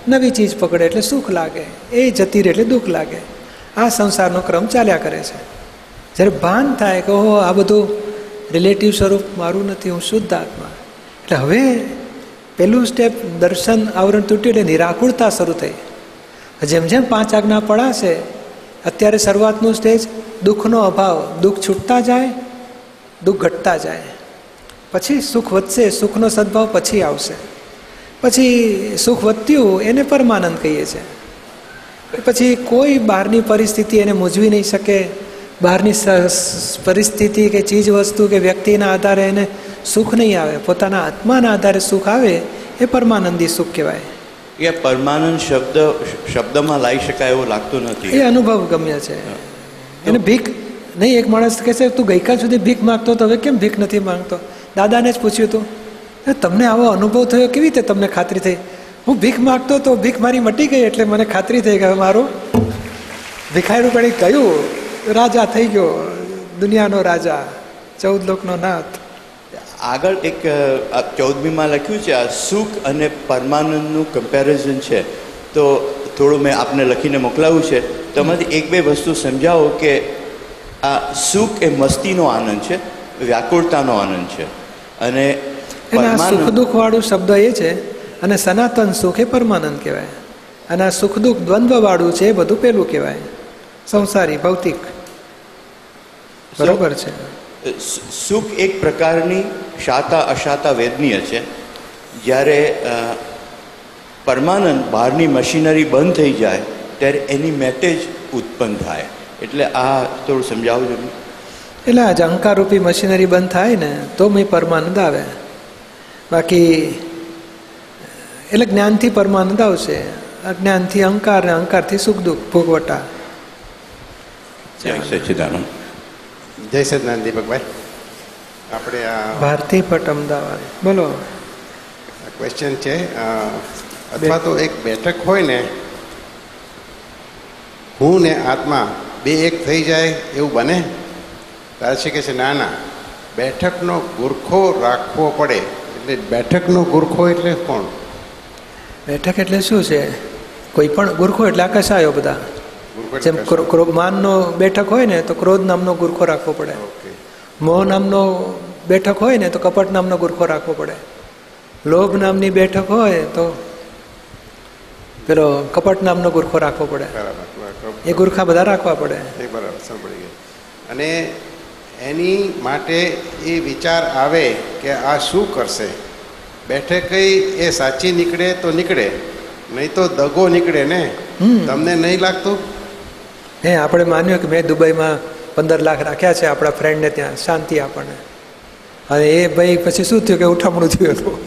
નવી ચીજ પકડે એટલે સુખ લાગે, એ જતી રહે એટલે દુઃખ લાગે. આ સંસારનો ક્રમ ચાલ્યા કરે છે. જ્યારે ભાન થાય કે ઓહો, આ બધું રિલેટિવ સ્વરૂપ મારું નથી, હું શુદ્ધ આત્મા. એટલે હવે પહેલું સ્ટેપ દર્શન આવરણ તૂટ્યું એટલે નિરાકુળતા શરૂ થઈ. જેમ જેમ પાંચ આજ્ઞા પડાશે, અત્યારે શરૂઆતનું સ્ટેજ દુઃખનો અભાવ, દુઃખ છૂટતા જાય, દુઃખ ઘટતા જાય, પછી સુખ વધશે. સુખનો સદભાવ પછી આવશે. પછી સુખ વધ્યું એને પરમાનંદ કહીએ છીએ. પછી કોઈ બહારની પરિસ્થિતિ એને મૂંઝવી નહીં શકે. બહારની પરિસ્થિતિ કે ચીજ વસ્તુ કે વ્યક્તિના આધારે એને સુખ નહીં આવે, પોતાના આત્માના આધારે સુખ આવે, એ પરમાનંદી સુખ કહેવાય. એ પરમાનંદ શબ્દ શબ્દમાં લાવી શકાય એવું લાગતું નથી. એ અનુભવ ગમ્ય છે. એને ભીખ નહીં, એક માણસ કહે છે તું ગઈકાલ સુધી ભીખ માગતો હતો, હવે કેમ ભીખ નથી માગતો? દાદાને જ પૂછ્યું હતું, તમને આવો અનુભવ થયો કેવી રીતે તમને ખાતરી થઈ? હું ભીખ માગતો તો ભીખ મારી મટી ગઈ એટલે મને ખાતરી થઈ ગઈ મારું ભિખાયરું કડી ગયું, રાજા થઈ ગયો, દુનિયાનો રાજા, ચૌદ લોકનો નાથ. આગળ એક ચૌદમીમાં લખ્યું છે આ સુખ અને પરમાનંદનું કમ્પેરિઝન છે, તો થોડું મેં આપને લખીને મોકલાવ્યું છે. તમારી એક બે વસ્તુ સમજાવો કે આ સુખ એ મસ્તીનો આનંદ છે, વ્યાકુળતાનો આનંદ છે, અને સુખ દુઃખ વાળું શબ્દ એ છે. અને સનાતન સુખ એ પરમાનંદ કહેવાય, અને આ સુખ દુઃખ દ્વંદ્વ વાળું છે એ બધું પેલું કહેવાય, સંસારી ભૌતિક. બરોબર છે. સુખ એક પ્રકારની શાતા અશાતા વેદનીય છે, જ્યારે પરમાનંદ બહારની મશીનરી બંધ થઈ જાય ત્યારે એની મેટેજ ઉત્પન્ન થાય. એટલે આ થોડું સમજાવજો. એટલે આ જ અહંકારરૂપી મશીનરી બંધ થાય ને તો મેં પરમાનંદ આવે. બાકી એટલે જ્ઞાનથી પરમાનંદ આવશે, અજ્ઞાનથી અહંકાર ને અહંકારથી સુખ દુઃખ ભોગવટા. જય સચ્ચિદાનંદ. જય સચિદાનંદ દીપકભાઈ. આપણે આ ભારતી પટ અમદાવાદ બોલો. ક્વેશ્ચન છે, અથવા તો એક બેઠક હોય ને, હું ને આત્મા બે એક થઈ જાય એવું બને? રાશિ કહે છે ના ના, બેઠકનો ગુરખો રાખવો પડે. એટલે બેઠકનો ગુરખો એટલે કોણ? બેઠક એટલે શું છે? કોઈ પણ ગુરખો એટલે આ કશાયો બધા, જેમ માનનો બેઠક હોય ને તો ક્રોધ નામનો ગુરખો રાખવો પડે, મોહ નામનો બેઠક હોય ને તો કપટ નામનો ગુરખો રાખવો પડે, લોભ નામની બેઠક હોય તો પેલો કપટ નામનો ગુરખો રાખવો પડે. એ ગુરખા બધા રાખવા પડે. બરાબર, સાંભળી ગયા. અને એની માટે એ વિચાર આવે કે આ શું કરશે, બેઠક એ સાચી નીકળે તો નીકળે, નહીં તો દગો નીકળે ને. તમને નહીં લાગતું? હે, આપણે માન્યું કે મેં દુબઈમાં પંદર લાખ રાખ્યા છે આપણા ફ્રેન્ડને ત્યાં, શાંતિ આપણને. અને એ ભાઈ પછી શું થયું કે ઉઠામણું થયું હતું,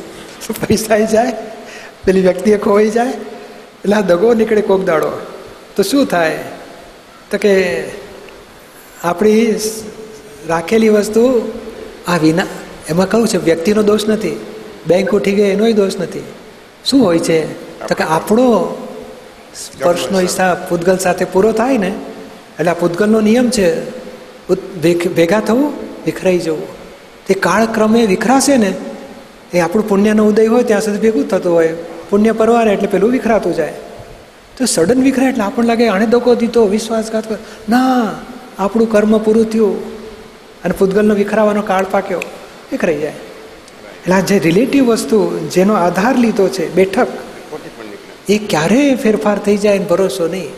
પૈસા જાય, પેલી વ્યક્તિએ ખોવાઈ જાય, એટલે આ દગો નીકળે કોક દાડો. તો શું થાય? તો કે આપણી રાખેલી વસ્તુ આ વિના, એમાં કહું છે વ્યક્તિનો દોષ નથી, બેંક ઉઠી ગઈ એનોય દોષ નથી. શું હોય છે તો કે આપણો સ્પર્શનો હિસાબ પૂતગલ સાથે પૂરો થાય ને, એટલે આ પૂતગલનો નિયમ છે, ભેગા થવું વિખરાઈ જવું. તે કાળક્રમે વિખરાશે ને, એ આપણું પુણ્યનો ઉદય હોય ત્યાં સુધી ભેગું થતું હોય, પુણ્ય પરવારે એટલે પેલું વિખરાતું જાય. તો સડન વિખરાય એટલે આપણને લાગે આણે દગો દીધો, વિશ્વાસઘાત કર. ના, આપણું કર્મ પૂરું થયું અને પૂતગલનો વિખરાવાનો કાળ પાક્યો, વિખરાઈ જાય. એટલે આ જે રિલેટિવ વસ્તુ જેનો આધાર લીધો છે બેઠક, એ ક્યારેય ફેરફાર થઈ જાય ને ભરોસો નહીં.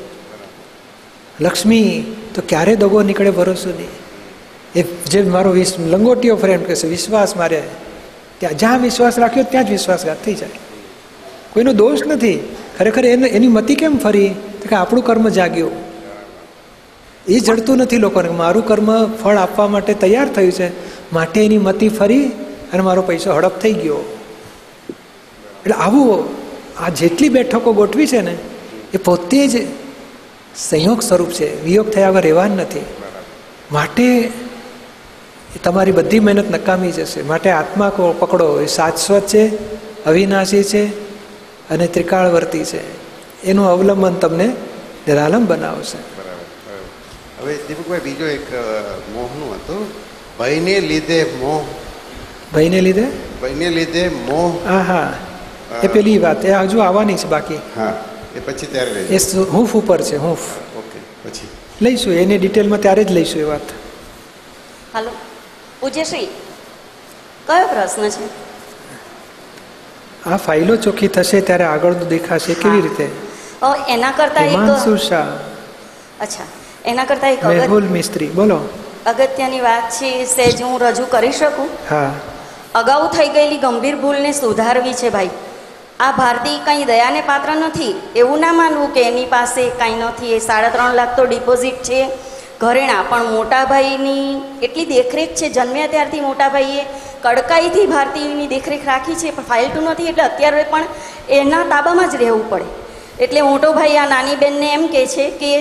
લક્ષ્મી તો ક્યારે દગો નીકળે ભરોસો નહીં. એ જે મારો વિશ લંગોટીઓ ફ્રેન્ડ કહેશે વિશ્વાસ મારે, ત્યાં જ્યાં વિશ્વાસ રાખ્યો ત્યાં જ વિશ્વાસઘાત થઈ જાય. કોઈનો દોષ નથી. ખરેખર એને એની મતિ કેમ ફરી તો કે આપણું કર્મ જાગ્યું. એ જડતું નથી લોકોને, મારું કર્મ ફળ આપવા માટે તૈયાર થયું છે, માટે એની મતિ ફરી અને મારો પૈસો હડપ થઈ ગયો. એટલે આવું આ જેટલી બેઠકો ગોઠવી છે ને, એ પોતે જ સંયોગ સ્વરૂપ છે, વિયોગ થયા વગર રહેવાનું નથી. માટે તમારી બધી મહેનત નકામી જશે. માટે આત્મા પકડો, એ શાશ્વત છે, અવિનાશી છે અને ત્રિકાળવર્તી છે. એનું અવલંબન તમને નિરાલંબ બનાવશે. હવે દીપકભાઈ બીજો એક મોહનું હતું, ભયને લીધે મોહ. ભયને લીધે ભયને લીધે મોહ. હા હા, એ પેલી વાત એ હજુ આવવાની છે બાકી. હા, એ પછી ત્યારે એ હૂંફ ઉપર છે. હૂંફ ઓકે, પછી લઈશું એને ડિટેલમાં, ત્યારે જ લઈશું એ વાત. હાલો પૂજ્યશ્રી, કયો પ્રશ્ન છે? આ ફાઇલો ચોખ્ખી થશે ત્યારે આગળનું દેખાશે કેવી રીતે. એના કરતાં હિમાંશુ શાહ. અચ્છા, એના કરતાં એક મેહુલ મિસ્ત્રી. બોલો. અગત્યની વાત છે, સહેજ હું રજૂ કરી શકું? હા. અગાઉ થઈ ગયેલી ગંભીર ભૂલને સુધારવી છે ભાઈ. આ ભારતી કંઈ દયાને પાત્ર નથી, એવું ના માનવું કે એની પાસે કંઈ નથી. એ સાડા ત્રણ લાખ તો ડિપોઝિટ છે, ઘરેણા. પણ મોટાભાઈની એટલી દેખરેખ છે, જન્મ્યા ત્યારથી મોટાભાઈએ કડકાઈથી ભારતીની દેખરેખ રાખી છે. પણ ફાઇલતું નથી, એટલે અત્યારે પણ એના તાબામાં જ રહેવું પડે. એટલે મોટો ભાઈ આ નાની બહેનને એમ કહે છે કે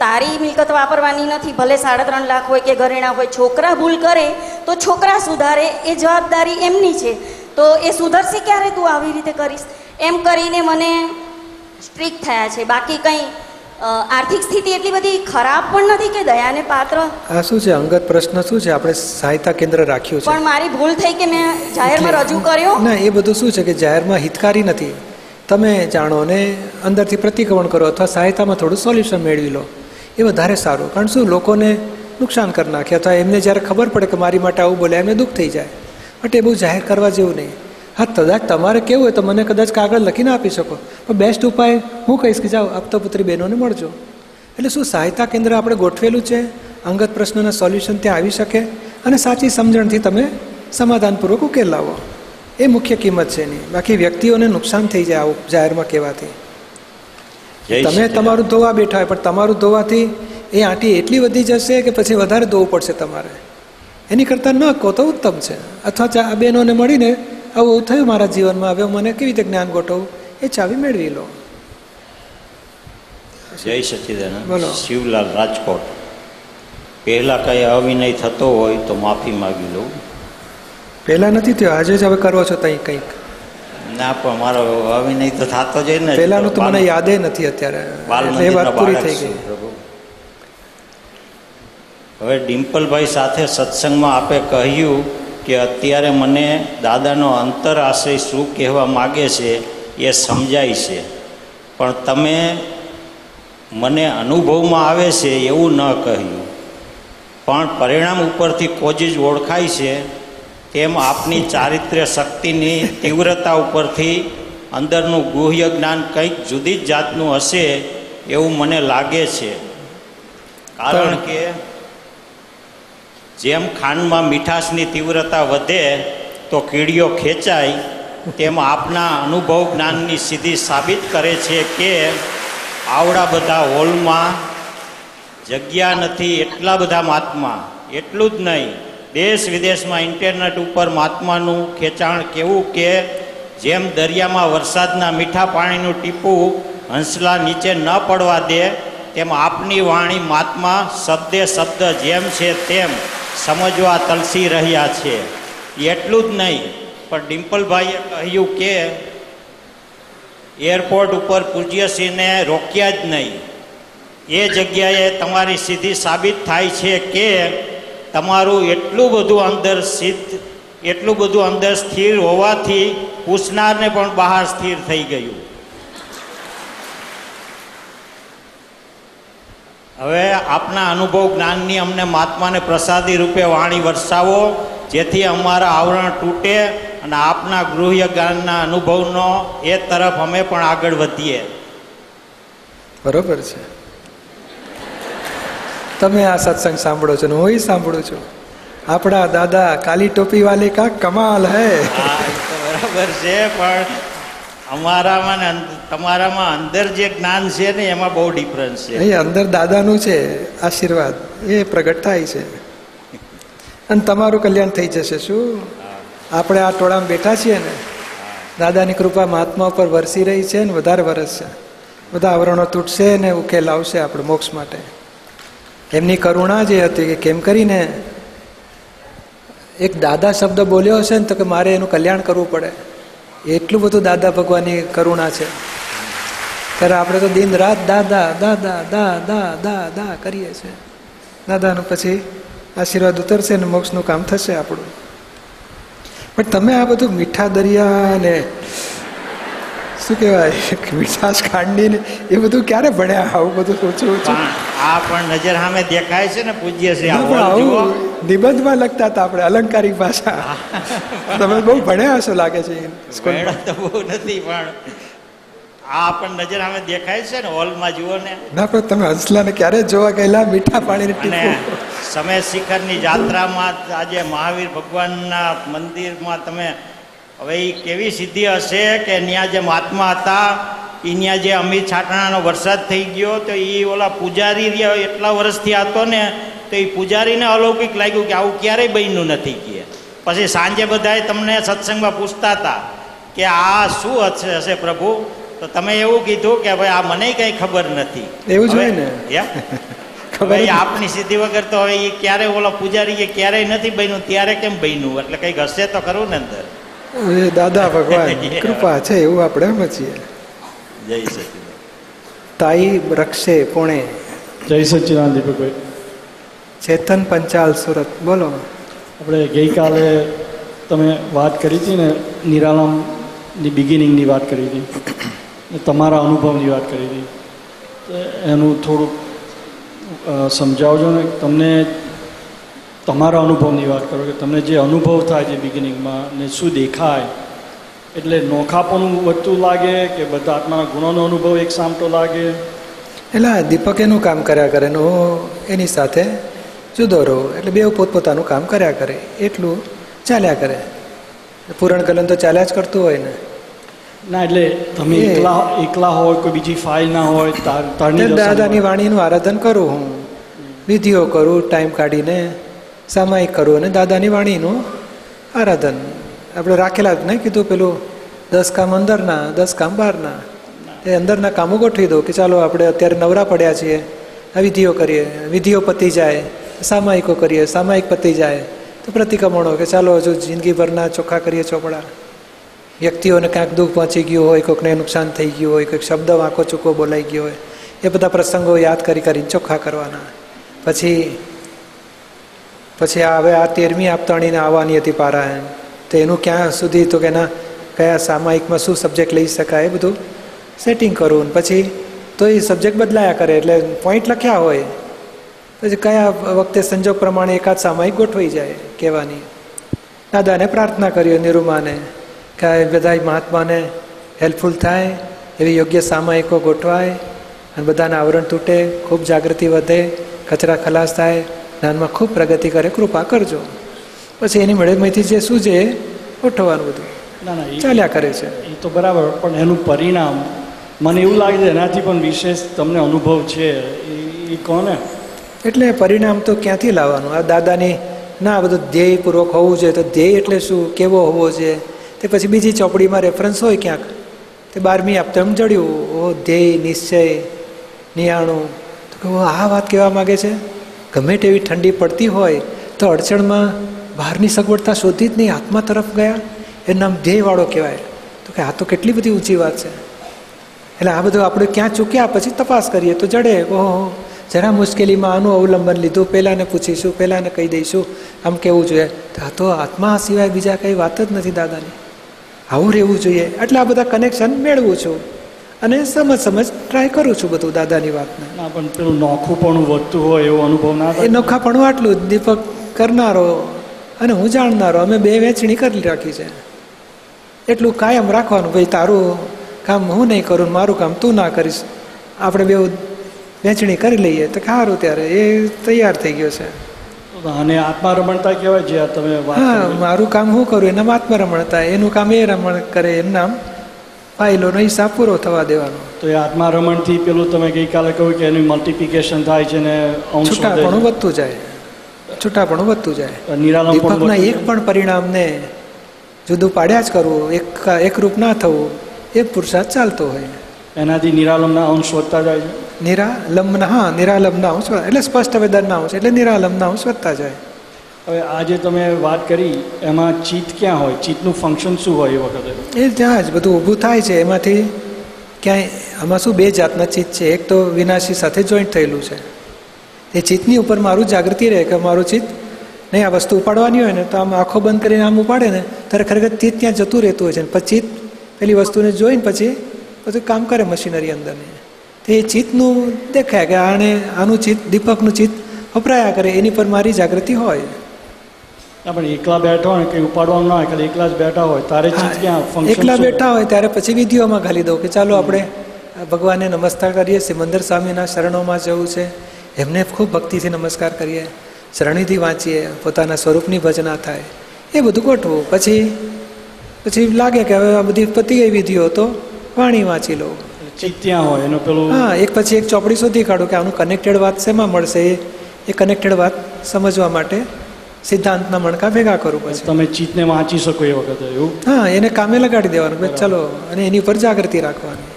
તારી મિલકત વાપરવાની નથી, ભલે સાડા ત્રણ લાખ હોય કે ઘરેણા હોય. છોકરા ભૂલ કરે તો છોકરા સુધારે, એ જવાબદારી એમની છે. તો એ સુધરશે ક્યારે તું આવી રીતે કરીશ? એમ કરીને મને સ્ટ્રીક થયા છે. બાકી કંઈ આર્થિક સ્થિતિ એટલી બધી ખરાબ પણ નથી કે દયાને પાત્ર. આ શું છે અંગત પ્રશ્ન? શું છે? આપણે સહાયતા કેન્દ્ર રાખ્યું છે. પણ મારી ભૂલ થઈ કે મેં જાહેરમાં રજૂ કર્યો ના. એ બધું શું છે કે જાહેરમાં હિતકારી નથી. તમે જાણો ને અંદરથી પ્રતિક્રમણ કરો અથવા સહાયતામાં થોડું સોલ્યુશન મેળવી લો, એ વધારે સારું. કારણ શું લોકોને નુકસાન કરી નાખે અથવા એમને જ્યારે ખબર પડે કે મારી માટે આવું બોલે, એમને દુઃખ થઈ જાય. બટ એ બહુ જાહેર કરવા જેવું નહીં. હા, કદાચ તમારે કેવું હોય તો મને કદાચ કાગળ લખીને આપી શકો, પણ બેસ્ટ ઉપાય હું કહીશ કે જાઓ આપતાપુત્રી બહેનોને મળજો. એટલે શું સહાયતા કેન્દ્ર આપણે ગોઠવેલું છે, અંગત પ્રશ્નોના સોલ્યુશન ત્યાં આવી શકે અને સાચી સમજણથી તમે સમાધાનપૂર્વક ઉકેલ લાવો. એ મુખ્ય કિંમત છે એની. બાકી વ્યક્તિઓને નુકસાન થઈ જાય આવું જાહેરમાં કહેવાથી. તમે તમારું ધોવા બેઠા હોય, પણ તમારું ધોવાથી એ આંટી એટલી વધી જશે કે પછી વધારે ધોવું પડશે તમારે. એની કરતાં ન કહો તો ઉત્તમ છે. અથવા આ બહેનોને મળીને આવું થયું મારા જીવનમાં, હવે મને કેવી રીતે જ્ઞાન ગોઠવું, એ ચાવી મેળવી લો. જય સચિદાનંદ. બોલો. શિવલાલ રાજકોટ. પહેલાં કંઈ અવિનય થતો હોય તો માફી માગી લઉં. પહેલાં નથી થયો, આજે જ હવે કરો છો કંઈક કંઈક. ના, પણ મારો અવિનય તો થતો જ ને. પહેલાનું તો મને યાદ નથી અત્યારે, એ વાત પૂરી થઈ ગઈ. હવે ડિમ્પલભાઈ સાથે સત્સંગમાં આપે કહ્યું કે અત્યારે મને દાદાનો અંતર આશ્રય શું કહેવા માગે છે એ સમજાય છે, પણ તમે મને અનુભવમાં આવે છે એવું ન કહ્યું, પણ પરિણામ ઉપરથી કોઝ ઓળખાય છે. તેમ આપની ચારિત્ર્ય શક્તિની તીવ્રતા ઉપરથી અંદરનું ગુહ્ય જ્ઞાન કંઈક જુદી જ જાતનું હશે એવું મને લાગે છે. કારણ કે જેમ ખાંડમાં મીઠાશની તીવ્રતા વધે તો કીડીઓ ખેંચાય, તેમ આપના અનુભવ જ્ઞાનની સિદ્ધિ સાબિત કરે છે કે આવડા બધા હોલમાં જગ્યા નથી એટલા બધા મહાત્મા. એટલું જ નહીં, દેશ વિદેશમાં ઇન્ટરનેટ ઉપર મહાત્માનું ખેંચાણ કેવું કે જેમ દરિયામાં વરસાદના મીઠા પાણીનું ટીપું હંસલા નીચે ન પડવા દે, તેમ આપની વાણી મહાત્મા શબ્દે શબ્દ જેમ છે તેમ સમજવા તલસી રહ્યા છે. એટલું જ નહીં, પણ ડિમ્પલભાઈએ કહ્યું કે એરપોર્ટ ઉપર પૂજ્યશ્રીને રોક્યા જ નહીં. એ જગ્યાએ તમારી સિદ્ધિ સાબિત થાય છે કે તમારું એટલું બધું અંદર સિદ્ધ, એટલું બધું અંદર સ્થિર હોવાથી પૂછનારને પણ બહાર સ્થિર થઈ ગયું. હવે આપના અનુભવ જ્ઞાનની અમને મહાત્માને પ્રસાદી રૂપે વાણી વરસાવો, જેથી અમારા આવરણ તૂટે અને આપના ગૃહ્ય જ્ઞાનના અનુભવનો એ તરફ અમે પણ આગળ વધીએ. બરોબર છે. તમે આ સત્સંગ સાંભળો છો ને હું એ સાંભળું છું. આપણા દાદા કાલી ટોપી વાલે કા કમાલ હે. બરાબર છે, પણ અમારામાં તમારામાં અંદર જે જ્ઞાન છે ને એમાં બહુ ડિફરન્સ છે. એ અંદર દાદાનું છે આશીર્વાદ, એ પ્રગટ થાય છે અને તમારું કલ્યાણ થઈ જશે. શું આપણે આ ટોળામાં બેઠા છીએ ને, દાદાની કૃપા મહાત્મા ઉપર વરસી રહી છે ને, વધારે વરસશે. બધા આવરણો તૂટશે ને ઉકેલ આવશે આપણે મોક્ષ માટે. એમની કરુણા જે હતી કે કેમ કરીને એક દાદા શબ્દ બોલ્યો હશે ને તો કે મારે એનું કલ્યાણ કરવું પડે, એટલું બધું દાદા ભગવાનની કરુણા છે. ત્યારે આપણે તો દિન રાત દાદા દાદા દાદા દાદા કરીએ છીએ. દાદાનું પછી આશીર્વાદ ઉતરશે ને મોક્ષનું કામ થશે આપણું. પણ તમે આ બધું મીઠા દરિયા ને શું કહેવાય મીઠાશ ખાંડી ને એ બધું ક્યારે ભણ્યા? આવું બધું ઓછું ઓછું આ પણ નજર સામે દેખાય છે ને પૂજ્ય છે. આવું નિબંધમાં લખતા હતા આપણે અલંકારિક ભાષા. તમે બહુ ભણ્યા હશો લાગે છે. બહુ નથી પણ આ પણ નજર સામે દેખાય છે ને. હોલમાં જુઓ ને. ના પણ તમે હંસલાને ક્યારે જોવા ગયેલા? મીઠા પાણીની સમય શિખરની જાત્રામાં આજે મહાવીર ભગવાનના મંદિરમાં તમે હવે એ કેવી સિદ્ધિ હશે કે ત્યાં જે મહાત્મા હતા એ ત્યાં જે અમીર છાટણાનો વરસાદ થઈ ગયો તો એ ઓલા પૂજારી રહ્યા એટલા વર્ષથી હતો ને તો એ પૂજારીને અલૌકિક લાગ્યું કે આવું ક્યારેય બન્યું નથી કે. પછી સાંજે બધાએ તમને સત્સંગમાં પૂછતા હતા કે આ શું હશે હશે પ્રભુ, તો તમે એવું કીધું કે ભાઈ આ મને કંઈ ખબર નથી. એવું જ હોય ને. આપની સિદ્ધિ વગર તો હવે એ ક્યારેય ઓલા પૂજારી ક્યારેય નથી બન્યું, ત્યારે કેમ બન્યું? એટલે કંઈક હશે તો ખરું ને અંદર. એ દાદા ભગવાન કૃપા છે એવું આપણે સમજીએ. જય સચિદાનંદ. તાઈ રક્ષે પુણે. જય સચિદાનંદ દીપકભાઈ. ચેતન પંચાલ સુરત. બોલો. આપણે ગઈકાલે તમે વાત કરી હતી ને નિરાલમની બિગિનિંગની વાત કરી હતી, તમારા અનુભવની વાત કરી હતી, એનું થોડુંક સમજાવજો ને. તમને તમારા અનુભવની વાત કરો કે તમને જે અનુભવ થાય છે બિગિનિંગમાં ને શું દેખાય? એટલે નોખાપણું વધતું લાગે કે બધા આત્માના ગુણોનો અનુભવ એક સામટો લાગે? એટલે દીપક એનું કામ કર્યા કરે ને હું એની સાથે જુદો રહું, એટલે બેઉ પોતપોતાનું કામ કર્યા કરે એટલું ચાલ્યા કરે. પૂરણ કલન તો ચાલ્યા જ કરતું હોય ને. ના એટલે તમે એકલા એકલા હોય, કોઈ બીજી ફાઇલ ના હોય, દાદાની વાણીનું આરાધન કરું, હું વિધિઓ કરું, ટાઈમ કાઢીને સામાયિક કરું અને દાદાની વાણીનું આરાધન આપણે રાખેલા જ. નહીં કીધું પેલું દસ કામ અંદરના દસ કામ બહારના, એ અંદરના કામો ગોઠવી દો કે ચાલો આપણે અત્યારે નવરા પડ્યા છીએ, આ વિધિઓ કરીએ, વિધિઓ પતી જાય, સામાયિકો કરીએ, સામાયિક પતી જાય તો પ્રતિક્રમણો કે ચાલો હજુ જિંદગીભરના ચોખ્ખા કરીએ ચોપડા. વ્યક્તિઓને ક્યાંક દુઃખ પહોંચી ગયું હોય, કોઈકને નુકસાન થઈ ગયું હોય, કોઈક શબ્દ વાંકો ચૂકો બોલાઈ ગયો હોય, એ બધા પ્રસંગો યાદ કરી કરીને ચોખ્ખા કરવાના. પછી પછી હવે આ તેરમી આપતાણીને આવવાની હતી પારાયણ, તો એનું ક્યાં સુધી તો કે એના કયા સામાયિકમાં શું સબ્જેક્ટ લઈ શકાય એ બધું સેટિંગ કરવું. પછી તો એ સબ્જેક્ટ બદલાયા કરે, એટલે પોઈન્ટ લખ્યા હોય પછી કયા વખતે સંજોગ પ્રમાણે એકાદ સામાયિક ગોઠવાઈ જાય કહેવાની. દાદાને પ્રાર્થના કરી નિરૂમાને કે બધા મહાત્માને હેલ્પફુલ થાય એવી યોગ્ય સામાયિકો ગોઠવાય અને બધાના આવરણ તૂટે, ખૂબ જાગૃતિ વધે, કચરા ખલાસ થાય, જ્ઞાનમાં ખૂબ પ્રગતિ કરે, કૃપા કરજો. પછી એની મળેમાંથી જે શું છે ઉઠવાનું બધું ના ના ચાલ્યા કરે છે એ તો બરાબર. પણ એનું પરિણામ મને એવું લાગે છે એનાથી પણ વિશેષ તમને અનુભવ છે એ કોને? એટલે પરિણામ તો ક્યાંથી લાવવાનું? આ દાદાની ના બધું ધ્યેયપૂર્વક હોવું જોઈએ. તો ધ્યેય એટલે શું, કેવો હોવો છે, તે પછી બીજી ચોપડીમાં રેફરન્સ હોય ક્યાંક. તે બારમી આપતો એમ જડ્યું ઓ ધ્યેય નિશ્ચય નિયાણું તો કે આ વાત કહેવા માગે છે. ગમે તેવી ઠંડી પડતી હોય તો અડચણમાં બહારની સગવડતા શોધી જ નહીં, આત્મા તરફ ગયા, એ નામ ધ્યેયવાળો કહેવાય. તો કે આ તો કેટલી બધી ઊંચી વાત છે. એટલે આ બધું આપણે ક્યાં ચૂક્યા પછી તપાસ કરીએ તો જડે ઓહો જરા મુશ્કેલીમાં આનું અવલંબન લીધું, પહેલાંને પૂછીશું, પહેલાંને કહી દઈશું આમ કહેવું જોઈએ. તો આ તો આત્મા સિવાય બીજા કંઈ વાત જ નથી દાદાની, આવું રહેવું જોઈએ. એટલે આ બધા કનેક્શન મેળવું છું અને સમજ સમજ ટ્રાય કરું છું બધું દાદાની વાતને. પણ પેલું નોખાપણું વધતું હોય એવો અનુભવ ના થાય? એ નોખાપણું આટલું જ દીપક કરનારો અને હું જાણનારો અમે બે વેચણી કરી રાખી છે. એટલું કાયમ રાખવાનું ભાઈ તારું કામ હું નહીં કરું, મારું કામ તું ના કરીશ, આપણે બે વેચણી કરી લઈએ તો સારું. ત્યારે એ તૈયાર થઈ ગયો છે. અને આત્મા રમણતા કહેવાય જે તમે હા મારું કામ હું કરું એના આત્મા રમણતા, એનું કામ એ રમણ કરે, એનું નામ ફાઇલોનો હિસાબ પૂરો થવા દેવાનો. તો એ આત્મા રમણથી પેલું તમે ગઈકાલે કહ્યું કે એનું મલ્ટિપ્લિકેશન થાય છે ને છૂટાપણું વધતું જાય, છૂટાપણું વધતું જાય. નિરાલંબના એક પણ પરિણામને જુદું પાડ્યા જ કરવું, એક એકરૂપ ના થવું, એ પુરુષાર્થ ચાલતો હોય. એનાથી નિરાલંબના અંશ વધતા જાય છે. નિરાલંબના, હા નિરાલંબના અંશ એટલે સ્પષ્ટ વેદનના અંશ એટલે નિરાલંબના અંશ વધતા જાય. હવે આજે તમે વાત કરી એમાં ચિત્ત ક્યાં હોય, ચિત્તનું ફંક્શન શું હોય એ વખતે? એ ત્યાં જ બધું ઊભું થાય છે. એમાંથી ક્યાંય આમાં શું બે જાતના ચિત્ત છે, એક તો વિનાશી સાથે જોઈન્ટ થયેલું છે. એ ચિત્તની ઉપર મારું જાગૃતિ રહે કે મારું ચિત્ત નહીં આ વસ્તુ ઉપાડવાની હોય ને તો આમ આંખો બંધ કરીને આમ ઉપાડે ને ત્યારે ખરેખર ચિત્ત ત્યાં જતું રહેતું હોય છે. પછી ચિત્ત પેલી વસ્તુને જોઈને પછી બધું કામ કરે મશીનરી અંદરની. તો એ ચિત્તનું દેખાય કે આને આનું ચિત્ત દીપકનું ચિત્ત વપરાયા કરે, એની પર મારી જાગૃતિ હોય. પણ એકલા બેઠા હોય કે ઉપાડવાનું ના હોય, ખાલી એકલા જ બેઠા હોય ત્યારે ચિત્ત ક્યાં? એકલા બેઠા હોય ત્યારે પછી વિધિઓમાં ઘાલી દઉં કે ચાલો આપણે ભગવાનને નમસ્કાર કરીએ, સિમંદર સ્વામીના શરણોમાં જવું છે, એમને ખૂબ ભક્તિથી નમસ્કાર કરીએ, શરણીથી વાંચીએ, પોતાના સ્વરૂપની ભજના થાય, એ બધું ગોઠવું. પછી પછી લાગે કે હવે આ બધી પતી ગઈ વિધિઓ તો વાણી વાંચી લો. ત્યાં હોય એનો પેલો હા એક પછી એક ચોપડી શોધી કાઢો કે આનું કનેક્ટેડ વાત શેમાં મળશે, એ કનેક્ટેડ વાત સમજવા માટે સિદ્ધાંતના મણકા ભેગા કરું. પછી તમે ચિત્તને વાંચી શકો એ વખતે એવું હા એને કામે લગાડી દેવાનું, ચલો, અને એની ઉપર જાગૃતિ રાખવાની.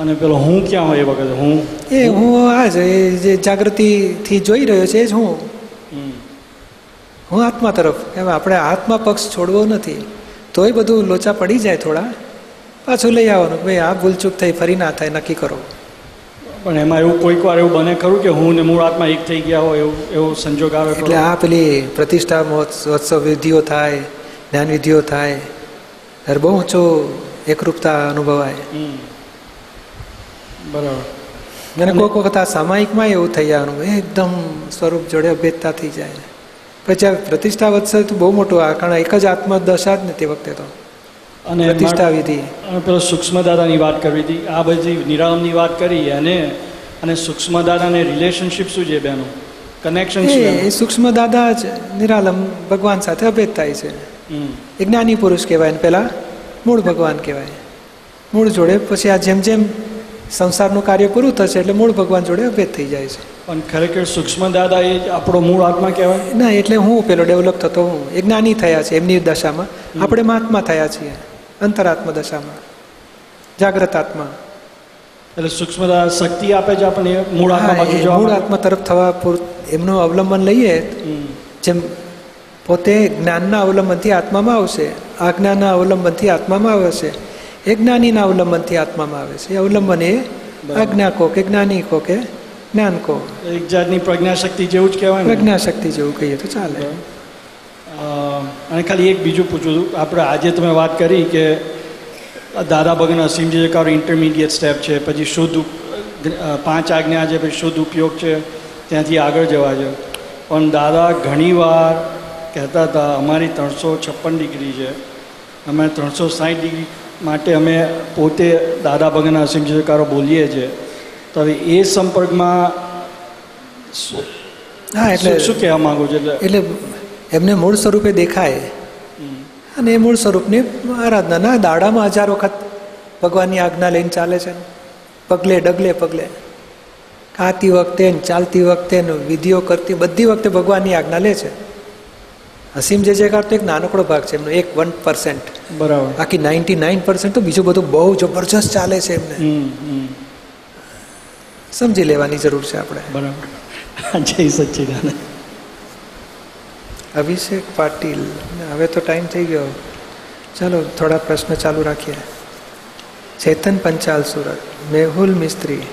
અને પેલો હું ક્યાં હોય એ વખતે? હું એ હું આ જ જે જાગૃતિથી જોઈ રહ્યો છે એ જ હું હું આત્મા તરફ. એમ આપણે આત્મા પક્ષ છોડવો નથી, તોય બધું લોચા પડી જાય થોડા, પાછું લઈ આવવાનું કે ભાઈ આ ભૂલચૂક થઈ, ફરી ના થાય, નક્કી કરો. પણ એમાં એવું કોઈક વાર એવું બને ખરું કે હું ને મૂળ આત્મા એક થઈ ગયા હોય એવું એવો સંજોગ આવે? એટલે આ પેલી પ્રતિષ્ઠા મહોત્સવ વિધિઓ થાય, જ્ઞાન વિધિઓ થાય ત્યારે બહુ ઊંચો એકરૂપતા અનુભવાય. બરાબર. અને કોઈક વખત આ સામાયિકમાં એવું થઈ જવાનું એકદમ સ્વરૂપ જોડે અભેદતા થઈ જાય. પછી આ પ્રતિષ્ઠા વધશે તો બહુ મોટું આ, કારણ એક જ આત્મા દશા જ ને તે વખતે તો. અને પ્રતિષ્ઠા વિધિ પેલો સૂક્ષ્મ દાદાની વાત કરવી હતી, આ બધી નિરાલંબની વાત કરી અને અને સૂક્ષ્મ દાદાને રિલેશનશીપ શું છે બેનું કનેક્શન? એ સૂક્ષ્મ દાદા જ નિરાલંબ ભગવાન સાથે અભેદ થાય છે. એ જ્ઞાની પુરુષ કહેવાય ને પહેલાં મૂળ ભગવાન કહેવાય. મૂળ જોડે પછી આ જેમ જેમ સંસારનું કાર્ય પૂરું થશે એટલે મૂળ ભગવાન જોડે અભેદ થઈ જાય છે. પણ ખરેખર સૂક્ષ્મ દાદા એ આપણો મૂળ આત્મા કહેવાય ના? એટલે હું પેલો ડેવલપ થતો હું એ જ્ઞાની થયા છે એમની દશામાં, આપણે મહાત્મા થયા છીએ અંતરાત્મા દશામાં, જાગ્રત આત્મા. એટલે સૂક્ષ્મ દાદા શક્તિ આપે છે આપણને મૂળ આત્મા, મૂળ આત્મા તરફ થવા પૂરતું એમનું અવલંબન લઈએ. જેમ પોતે જ્ઞાનના અવલંબનથી આત્મામાં આવશે, આજ્ઞાના અવલંબનથી આત્મામાં આવશે, એ જ્ઞાનીના અવલંબનથી આત્મામાં આવે છે. એ અવલંબન એ આજ્ઞા કહો કે જ્ઞાની કહો કે જ્ઞાન કહો, એક જાતની પ્રજ્ઞાશક્તિ જેવું જ કહેવાય, પ્રજ્ઞાશક્તિ જેવું કહીએ તો ચાલે. અને ખાલી એક બીજું પૂછું છું, આપણે આજે તમે વાત કરી કે દાદા ભગવાન અસીમ જે કારો ઇન્ટરમીડિયેટ સ્ટેપ છે, પછી શુદ્ધ પાંચ આજ્ઞા છે, પછી શુદ્ધ ઉપયોગ છે, ત્યાંથી આગળ જવા છે. પણ દાદા ઘણીવાર કહેતા હતા અમારી ત્રણસો છપ્પન ડિગ્રી છે, અમે ત્રણસો સાઠ ડિગ્રી માટે અમે પોતે દાદા ભગવાનના અસીમ જયકારો બોલીએ છીએ. તો હવે એ સંપર્કમાં હા એટલે શું કહેવા માગું છું? એટલે એટલે એમને મૂળ સ્વરૂપે દેખાય અને એ મૂળ સ્વરૂપની આરાધના. દાડામાં હજાર વખત ભગવાનની આજ્ઞા લઈને ચાલે છે, પગલે ડગલે પગલે, ખાતી વખતે ને ચાલતી વખતે ને વિધિઓ કરતી બધી વખતે ભગવાનની આજ્ઞા લે છે. અસીમ જે જયકાર તો એક નાનકડો ભાગ છે એમનો, એક વન પર્સન્ટ બરાબર, બાકી નાઇન્ટી નાઇન પર્સન્ટ તો બીજું બધું બહુ જબરજસ્ત ચાલે છે. એમને સમજી લેવાની જરૂર છે આપણે. બરાબર. જય સચ્ચિદાનંદ. અભિષેક પાટીલ. હવે તો ટાઈમ થઈ ગયો, ચાલો થોડા પ્રશ્ન ચાલુ રાખીએ. ચેતન પંચાલ સુરત, મેહુલ મિસ્ત્રી,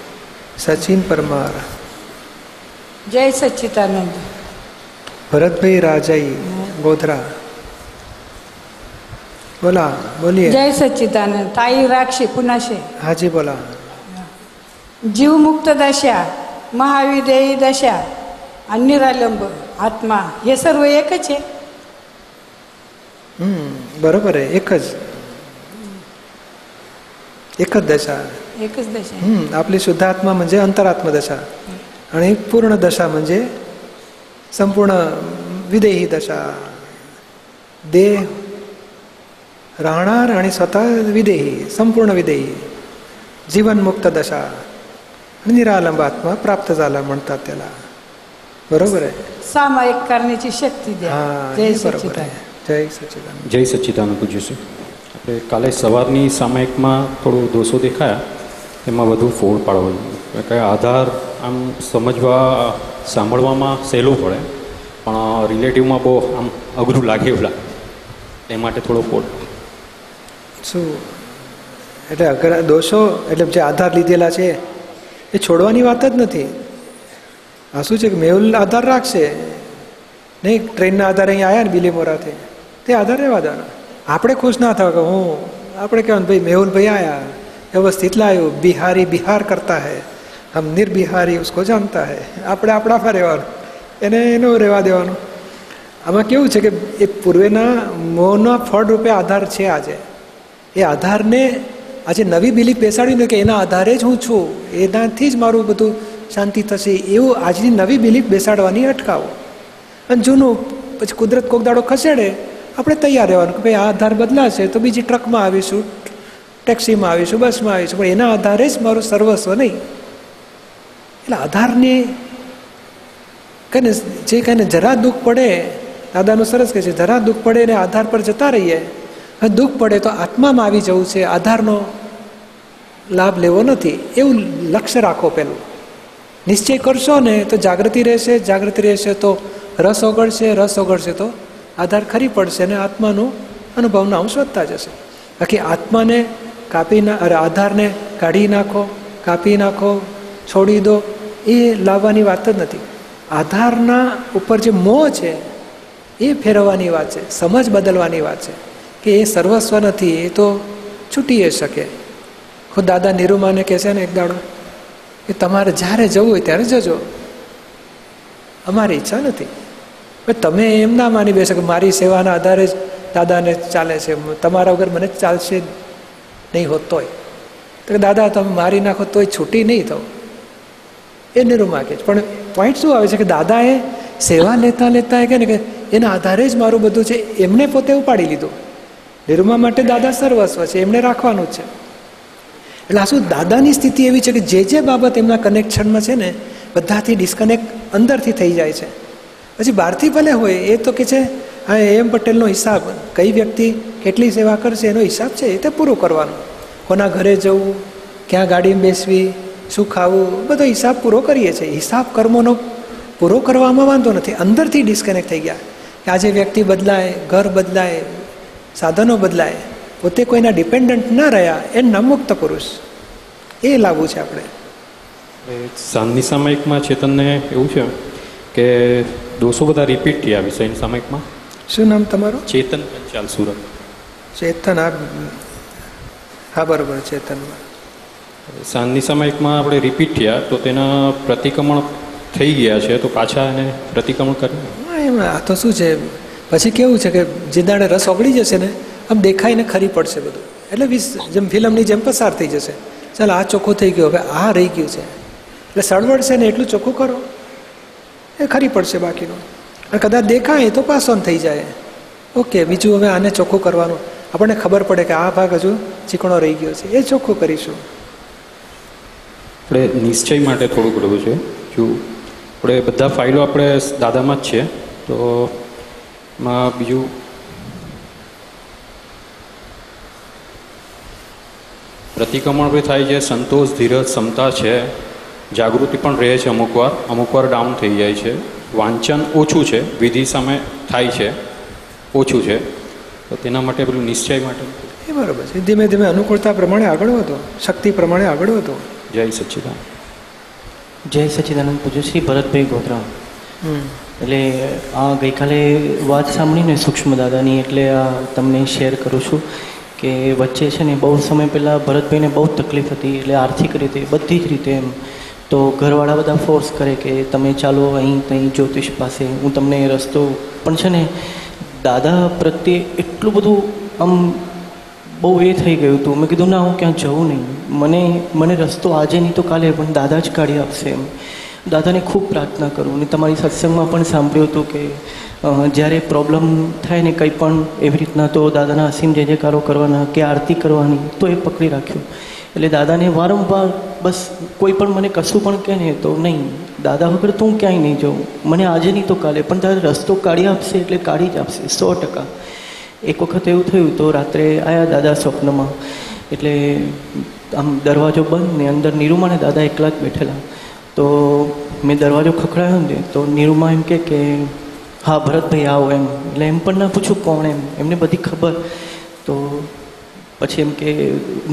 સચિન પરમાર. જય સચ્ચિદાનંદ. ભરતભાઈ રાજાઈ ગોધરા, બોલા બોલીએ. જય સચ્ચિદાનંદ. તાઈ રાખશે પુનાશે. હાજી બોલા. જીવ મુક્ત દશા, મહાવિદેય દશા અને નિરાલંબ આત્મા, हे सर्व एक જ છે. હમ બરોબર, એક જ એક જ દશા, એક જ દશा. હમ आपली शुद्ध आत्मा म्हणजे अंतरात्मा दशा आणि पूर्ण दशा म्हणजे संपूर्ण विदेही दशा. देह राहणार आणि स्वतः विदेही, संपूर्ण विदेही जीवनमुक्त दशा आणि निरालंब आत्मा प्राप्त झाला म्हणतात त्याला. बरोबर आहे. सामायिक करण्याची शक्ती द्या. जय सच्चिदानंद. जय सच्चिदानंद. जय सच्चिदानंद पूज्य सर. આપણે કાલે સવારની સામાયિકમાં થોડું દોષો દેખાયા એમાં વધુ ફોડ પાડવો જોઈએ કે આધાર આમ સમજવા સાંભળવામાં સહેલું પડે પણ રિલેટિવમાં બહુ આમ અઘરું લાગે એવું લાગે એ માટે થોડો ફોડ શું એટલે અઘરા દોષો એટલે જે આધાર લીધેલા છે એ છોડવાની વાત જ નથી. આ શું છે કે મેહુલ આધાર રાખશે નહીં, ટ્રેનના આધારે અહીંયા આવ્યા ને બીલીમોરાથી તે આધાર રહેવા દેવાના. આપણે ખુશ ના થવા કે હું આપણે કહેવાનું ભાઈ મેહુલભાઈ આવ્યા, વ્યવસ્થિત લાવ્યું, બિહારી બિહાર કરતા હૈ, હમ નિર્બિહારી ઉસકો જાણતા હૈ. આપણે આપણામાં રહેવાનું, એને એનો રહેવા દેવાનું. આમાં કેવું છે કે એ પૂર્વેના મોહના ફળરૂપે આધાર છે આજે. એ આધારને આજે નવી બિલીફ બેસાડીને કે એના આધારે જ હું છું, એનાથી જ મારું બધું શાંતિ થશે, એવું આજની નવી બિલીફ બેસાડવાની અટકાવો. અને જૂનું પછી કુદરત કોક દાડો ખસેડે, આપણે તૈયાર રહેવાનું કે ભાઈ આ આધાર બદલાશે તો બીજી ટ્રકમાં આવીશું, ટેક્સીમાં આવીશું, બસમાં આવીશું, પણ એના આધારે જ મારું સર્વસ્વ નહીં. એટલે આધારને કહીને જે કહીને જરા દુઃખ પડે, દાદાનું સરસ કહે છે જરા દુઃખ પડે એને આધાર પર જતા રહીએ, હવે દુઃખ પડે તો આત્મામાં આવી જવું છે, આધારનો લાભ લેવો નથી, એવું લક્ષ્ય રાખો. પહેલું નિશ્ચય કરશો ને તો જાગૃતિ રહેશે, જાગૃતિ રહેશે તો રસ ઓગળશે, રસ ઓગળશે તો આધાર ખરી પડશે અને આત્માનું અનુભવના અંશ વધતા જશે. બાકી આત્માને કાપી ના અરે આધારને કાઢી નાખો, કાપી નાખો, છોડી દો, એ લાવવાની વાત જ નથી. આધારના ઉપર જે મોહ છે એ ફેરવવાની વાત છે, સમજ બદલવાની વાત છે કે એ સર્વસ્વ નથી, એ તો છૂટી એ શકે. ખુદ દાદા નિરૂમાને કહેશે ને એક દાડો કે તમારે જ્યારે જવું હોય ત્યારે જજો, અમારી ઈચ્છા નથી. તમે એમ ના માની બેસો કે મારી સેવાના આધારે જ દાદાને ચાલે છે, તમારા વગર મને ચાલશે નહીં હોત તોય. તો કે દાદા તમે મારી નાખો તોય છૂટી નહીં થવું, એ નિરૂમા કહે છે. પણ પોઈન્ટ શું આવે છે કે દાદાએ સેવા લેતા લેતા એ કહે ને કે એના આધારે જ મારું બધું છે, એમને પોતે ઉપાડી લીધું. નિરૂમા માટે દાદા સર્વસ્વ છે, એમણે રાખવાનું જ છે. એટલે આ શું દાદાની સ્થિતિ એવી છે કે જે જે બાબત એમના કનેક્શનમાં છે ને બધાથી ડિસ્કનેક્ટ અંદરથી થઈ જાય છે. પછી બહારથી ભલે હોય એ તો કે છે હા એમ પટેલનો હિસાબ, કઈ વ્યક્તિ કેટલી સેવા કરશે એનો હિસાબ છે, એ તે પૂરો કરવાનો. કોના ઘરે જવું, ક્યાં ગાડીમાં બેસવી, શું ખાવું, બધો હિસાબ પૂરો કરીએ છીએ. હિસાબ કર્મોનો પૂરો કરવામાં વાંધો નથી, અંદરથી ડિસ્કનેક્ટ થઈ ગયા કે આજે વ્યક્તિ બદલાય, ઘર બદલાય, સાધનો બદલાય, પોતે કોઈના ડિપેન્ડન્ટ ના રહ્યા, એમના મુક્ત પુરુષ, એ લાવવું છે આપણે. સાંજની સામાયિકમાં ચેતનને એવું છે કે દોસો બધા રિપીટ થયા વિષયની સામાયિકમાં. શું નામ તમારું? ચેતન પંચાલ, સુરત. ચેતન, આ હા બરાબર. ચેતનમાં સાંજની સામાયિકમાં આપણે રિપીટ થયા તો તેના પ્રતિક્રમણ થઈ ગયા છે, તો પાછા એને પ્રતિક્રમણ કર્યું એમ. આ તો શું છે પછી કેવું છે કે જે દાડે રસ ઓગળી જશે ને આમ દેખાઈને ખરી પડશે બધું, એટલે વીસ જેમ ફિલ્મની જેમ પસાર થઈ જશે. ચાલ આ ચોખ્ખું થઈ ગયું, હવે આ રહી ગયું છે, એટલે સળવડશે ને એટલું ચોખ્ખું કરો એ ખરી પડશે. બાકીનું અને કદાચ દેખાય તો પાસ ઓન થઈ જાય, ઓકે બીજું હવે આને ચોખ્ખું કરવાનું. આપણને ખબર પડે કે આ ભાગ હજુ ચીકણો રહી ગયો છે, એ ચોખ્ખું કરીશું. આપણે નિશ્ચય માટે થોડું કરવું છે. જો આપણે બધા ફાઇલો આપણે દાદામાં જ છે તો માં બીજું પ્રતિક્રમણ બી થાય છે, સંતોષ, ધીરજ, ક્ષમતા છે, જાગૃતિ પણ રહે છે, અમુક વાર અમુક વાર ડાઉન થઈ જાય છે, વાંચન ઓછું છે, વિધિ સામે થાય છે ઓછું છે, તો તેના માટે પેલું નિશ્ચય માટે એ બરાબર છે. ધીમે ધીમે અનુકૂળતા પ્રમાણે આગળ વધો, શક્તિ પ્રમાણે આગળ વધો. જય સચ્ચિદાનંદ. જય સચ્ચિદાનંદ. પૂજ્ય શ્રી ભરતભાઈ ગોત્રા. એટલે આ ગઈકાલે વાત સાંભળીને સૂક્ષ્મ દાદાની, એટલે આ તમને શેર કરું છું કે વચ્ચે છે ને બહુ સમય પહેલાં ભરતભાઈને બહુ તકલીફ હતી, એટલે આર્થિક રીતે બધી જ રીતે એમ તો ઘરવાળા બધા ફોર્સ કરે કે તમે ચાલો અહીં ત્યાં જ્યોતિષ પાસે, હું તમને રસ્તો પણ છે ને દાદા પ્રત્યે એટલું બધું આમ બહુ એ થઈ ગયું હતું. મેં કીધું ના હું ક્યાં જવું નહીં, મને મને રસ્તો આજે નહીં તો કાલે પણ દાદા જ કાઢી આપશે એમ. દાદાને ખૂબ પ્રાર્થના કરું. ને તમારી સત્સંગમાં પણ સાંભળ્યું હતું કે જ્યારે પ્રોબ્લેમ થાય ને કંઈ પણ એવી રીતના તો દાદાના અસીમ જે જયકારો કરવાના કે આરતી કરવાની, તો એ પકડી રાખ્યું. એટલે દાદાને વારંવાર બસ કોઈ પણ મને કશું પણ કહે ને તો નહીં, દાદા વગર તો હું ક્યાંય નહીં જાઉં, મને આજે નહીં તો કાલે પણ દાદા રસ્તો કાઢી આપશે, એટલે કાઢી જ આપશે સો ટકા. એક વખત એવું થયું તો રાત્રે આવ્યા દાદા સ્વપ્નમાં, એટલે આમ દરવાજો બંધ ને અંદર નીરુમા ને દાદા એકલા જ બેઠેલા. તો મેં દરવાજો ખખડાયો ને તો નીરુમા એમ કે હા ભરતભાઈ આવો એમ. એટલે એમ પણ ના પૂછું કોણ એમ, એમને બધી ખબર. તો પછી એમ કે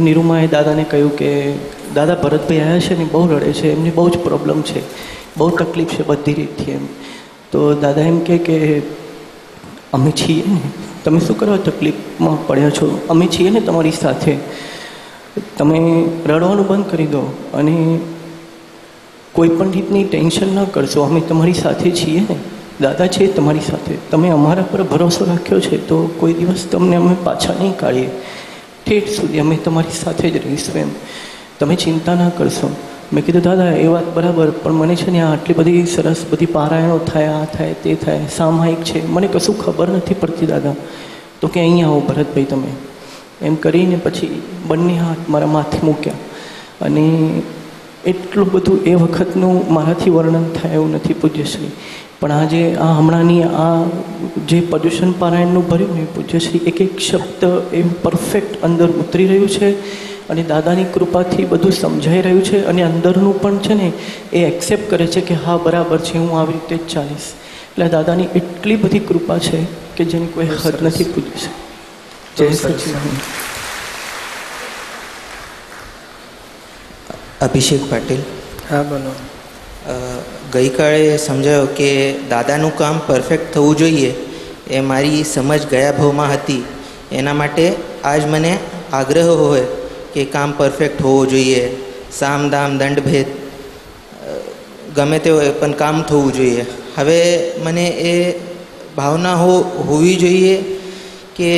નીરુમાએ દાદાને કહ્યું કે દાદા ભરતભાઈ આવ્યા છે ને બહુ રડે છે, એમની બહુ જ પ્રોબ્લેમ છે, બહુ તકલીફ છે બધી રીતથી એમ. તો દાદા એમ કહે કે અમે છીએ ને, તમે શું કરો તકલીફમાં પડ્યા છો, અમે છીએ ને તમારી સાથે, તમે રડવાનું બંધ કરી દો અને કોઈ પણ રીતની ટેન્શન ન કરશો, અમે તમારી સાથે છીએ ને, દાદા છે તમારી સાથે, તમે અમારા પર ભરોસો રાખ્યો છે તો કોઈ દિવસ તમને અમે પાછા નહીં કાઢીએ, ઠેઠ સુધી અમે તમારી સાથે જ રહીશું એમ, તમે ચિંતા ના કરશો. મેં કીધું દાદા એ વાત બરાબર, પણ મને છે ને આ આટલી બધી સરસ બધી પારાયણો થાય, આ થાય તે થાય, સામાયિક છે, મને કશું ખબર નથી પડતી દાદા. તો કે અહીંયા આવો ભરતભાઈ તમે એમ કરીને પછી બંને હાથ મારા માથે મૂક્યા. અને એટલું બધું એ વખતનું મારાથી વર્ણન થાય એવું નથી પૂજ્યશ્રી, પણ આજે આ હમણાંની આ જે પર્યુષણ પારાયણનું ભર્યું ને પૂજ્યશ્રી, એક એક શબ્દ એમ પરફેક્ટ અંદર ઉતરી રહ્યું છે અને દાદાની કૃપાથી બધું સમજાઈ રહ્યું છે અને અંદરનું પણ છે ને એ એક્સેપ્ટ કરે છે કે હા બરાબર છે, હું આવી રીતે જ ચાલીશ. એટલે દાદાની એટલી બધી કૃપા છે કે જેની કોઈ હદ નથી પૂજ્યશ્રી. જય સચિદાનંદ. અભિષેક પાટીલ. હા બોલો. ગઈકાલે સમજાયો કે દાદાનું કામ પરફેક્ટ થવું જોઈએ એ મારી સમજ ગયા ભાવમાં હતી, એના માટે આજ મને આગ્રહ હોય કે કામ પરફેક્ટ હોવું જોઈએ, સામ દામ દંડ ભેદ ગમે તે હોય પણ કામ થવું જોઈએ. હવે મને એ ભાવના હો હોવી જોઈએ કે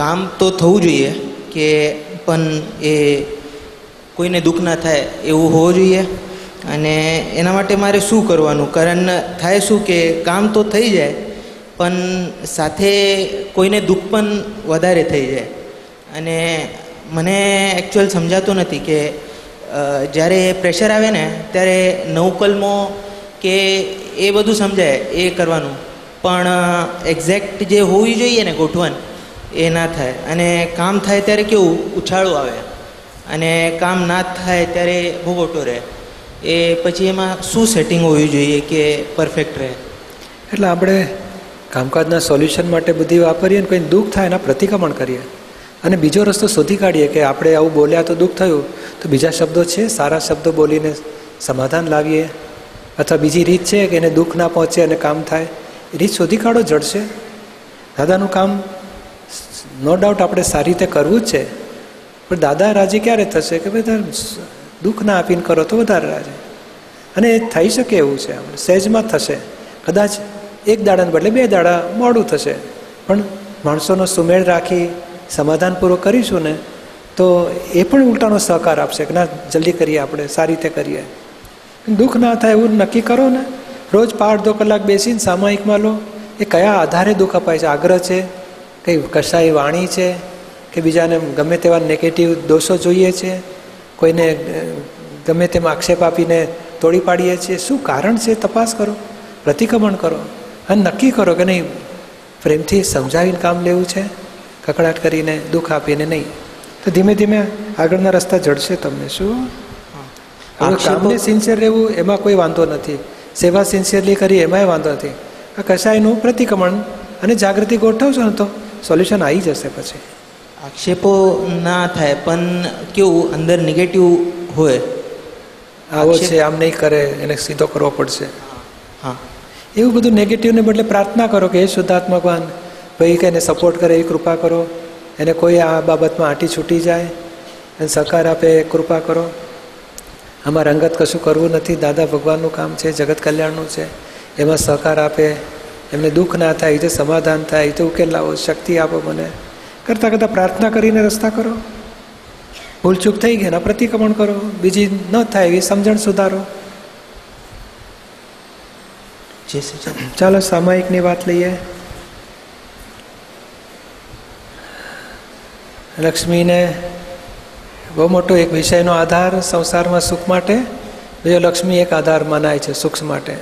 કામ તો થવું જોઈએ કે પણ એ કોઈને દુઃખ ના થાય એવું હોવું જોઈએ, અને એના માટે મારે શું કરવાનું? કારણ થાય શું કે કામ તો થઈ જાય પણ સાથે કોઈને દુઃખ પણ વધારે થઈ જાય. અને મને એકચ્યુઅલ સમજાતું નથી કે જ્યારે પ્રેશર આવે ને ત્યારે નવકલમો કે એ બધું સમજાય એ કરવાનું, પણ એક્ઝેક્ટ જે હોવી જોઈએ ને ગોઠવણ એ ના થાય. અને કામ થાય ત્યારે કેવું ઉછાળું આવે અને કામ ના થાય ત્યારે બહુ ઓટો રહે, એ પછી એમાં શું સેટિંગ હોવી જોઈએ કે પરફેક્ટ રહે? એટલે આપણે કામકાજના સોલ્યુશન માટે બુદ્ધિ વાપરીએ ને કંઈ દુઃખ થાય એના પ્રતિક્રમણ કરીએ અને બીજો રસ્તો શોધી કાઢીએ કે આપણે આવું બોલ્યા તો દુઃખ થયું તો બીજા શબ્દો છે સારા શબ્દો બોલીને સમાધાન લાવીએ, અથવા બીજી રીત છે કે એને દુઃખ ના પહોંચે અને કામ થાય, એ રીત શોધી કાઢો જડશે. દાદાનું કામ નો ડાઉટ આપણે સારી રીતે કરવું જ છે, પણ દાદા રાજી ક્યારે થશે કે ભાઈ દુઃખ ના આપીને કરો તો વધારે રાજી, અને એ થઈ શકે એવું છે. આપણે સહેજમાં થશે, કદાચ એક દાડાને બદલે બે દાડા મોડું થશે, પણ માણસોનો સુમેળ રાખી સમાધાનપૂર્વક કરીશું ને તો એ પણ ઉલટાનો સહકાર આપશે કે ના જલ્દી કરીએ, આપણે સારી રીતે કરીએ, દુઃખ ના થાય એવું નક્કી કરો ને. રોજ પાંચ દો કલાક બેસીને સામાયિકમાં લો, એ કયા આધારે દુઃખ અપાય છે, આગ્રહ છે, કઈ કશાય વાણી છે, કે બીજાને ગમે તેવા નેગેટિવ દોષો જોઈએ છે, કોઈને ગમે તેમ આક્ષેપ આપીને તોડી પાડીએ છીએ, શું કારણ છે તપાસ કરો, પ્રતિક્રમણ કરો અને નક્કી કરો કે નહીં પ્રેમથી સમજાવીને કામ લેવું છે, કકડાટ કરીને દુઃખ આપીને નહીં. તો ધીમે ધીમે આગળના રસ્તા જડશે તમને. શું કામને સિન્સિયર રહેવું એમાં કોઈ વાંધો નથી, સેવા સિન્સિયરલી કરી એમાંય વાંધો નથી, આ કશાયનું પ્રતિક્રમણ અને જાગૃતિ ગોઠવશો ને તો સોલ્યુશન આવી જશે. પછી આક્ષેપો ના થાય પણ કેવું અંદર નેગેટિવ હોય, આવો છે આમ નહીં કરે એને સીધો કરવો પડશે, હા એવું બધું નેગેટિવને બદલે પ્રાર્થના કરો કે હે શુદ્ધાત્મા ભગવાન ભાઈ કે એને સપોર્ટ કરે, એ કૃપા કરો, એને કોઈ આ બાબતમાં આંટી છૂટી જાય અને સહકાર આપે, કૃપા કરો, આમાં રંગત કશું કરવું નથી, દાદા ભગવાનનું કામ છે, જગત કલ્યાણનું છે, એમાં સહકાર આપે, એમને દુઃખ ના થાય, એ રીતે સમાધાન થાય, એ રીતે ઉકેલ લાવો, શક્તિ આપો મને, કરતાં કરતાં પ્રાર્થના કરીને રસ્તા કરો. ભૂલચૂક થઈ ગઈ એના પ્રતિક્રમણ કરો, બીજી ન થાય એવી સમજણ સુધારો. ચાલો સામાયિકની વાત લઈએ. લક્ષ્મીને બહુ મોટો એક વિષયનો આધાર સંસારમાં સુખ માટે, બીજો લક્ષ્મી એક આધાર મનાય છે સુખ માટે,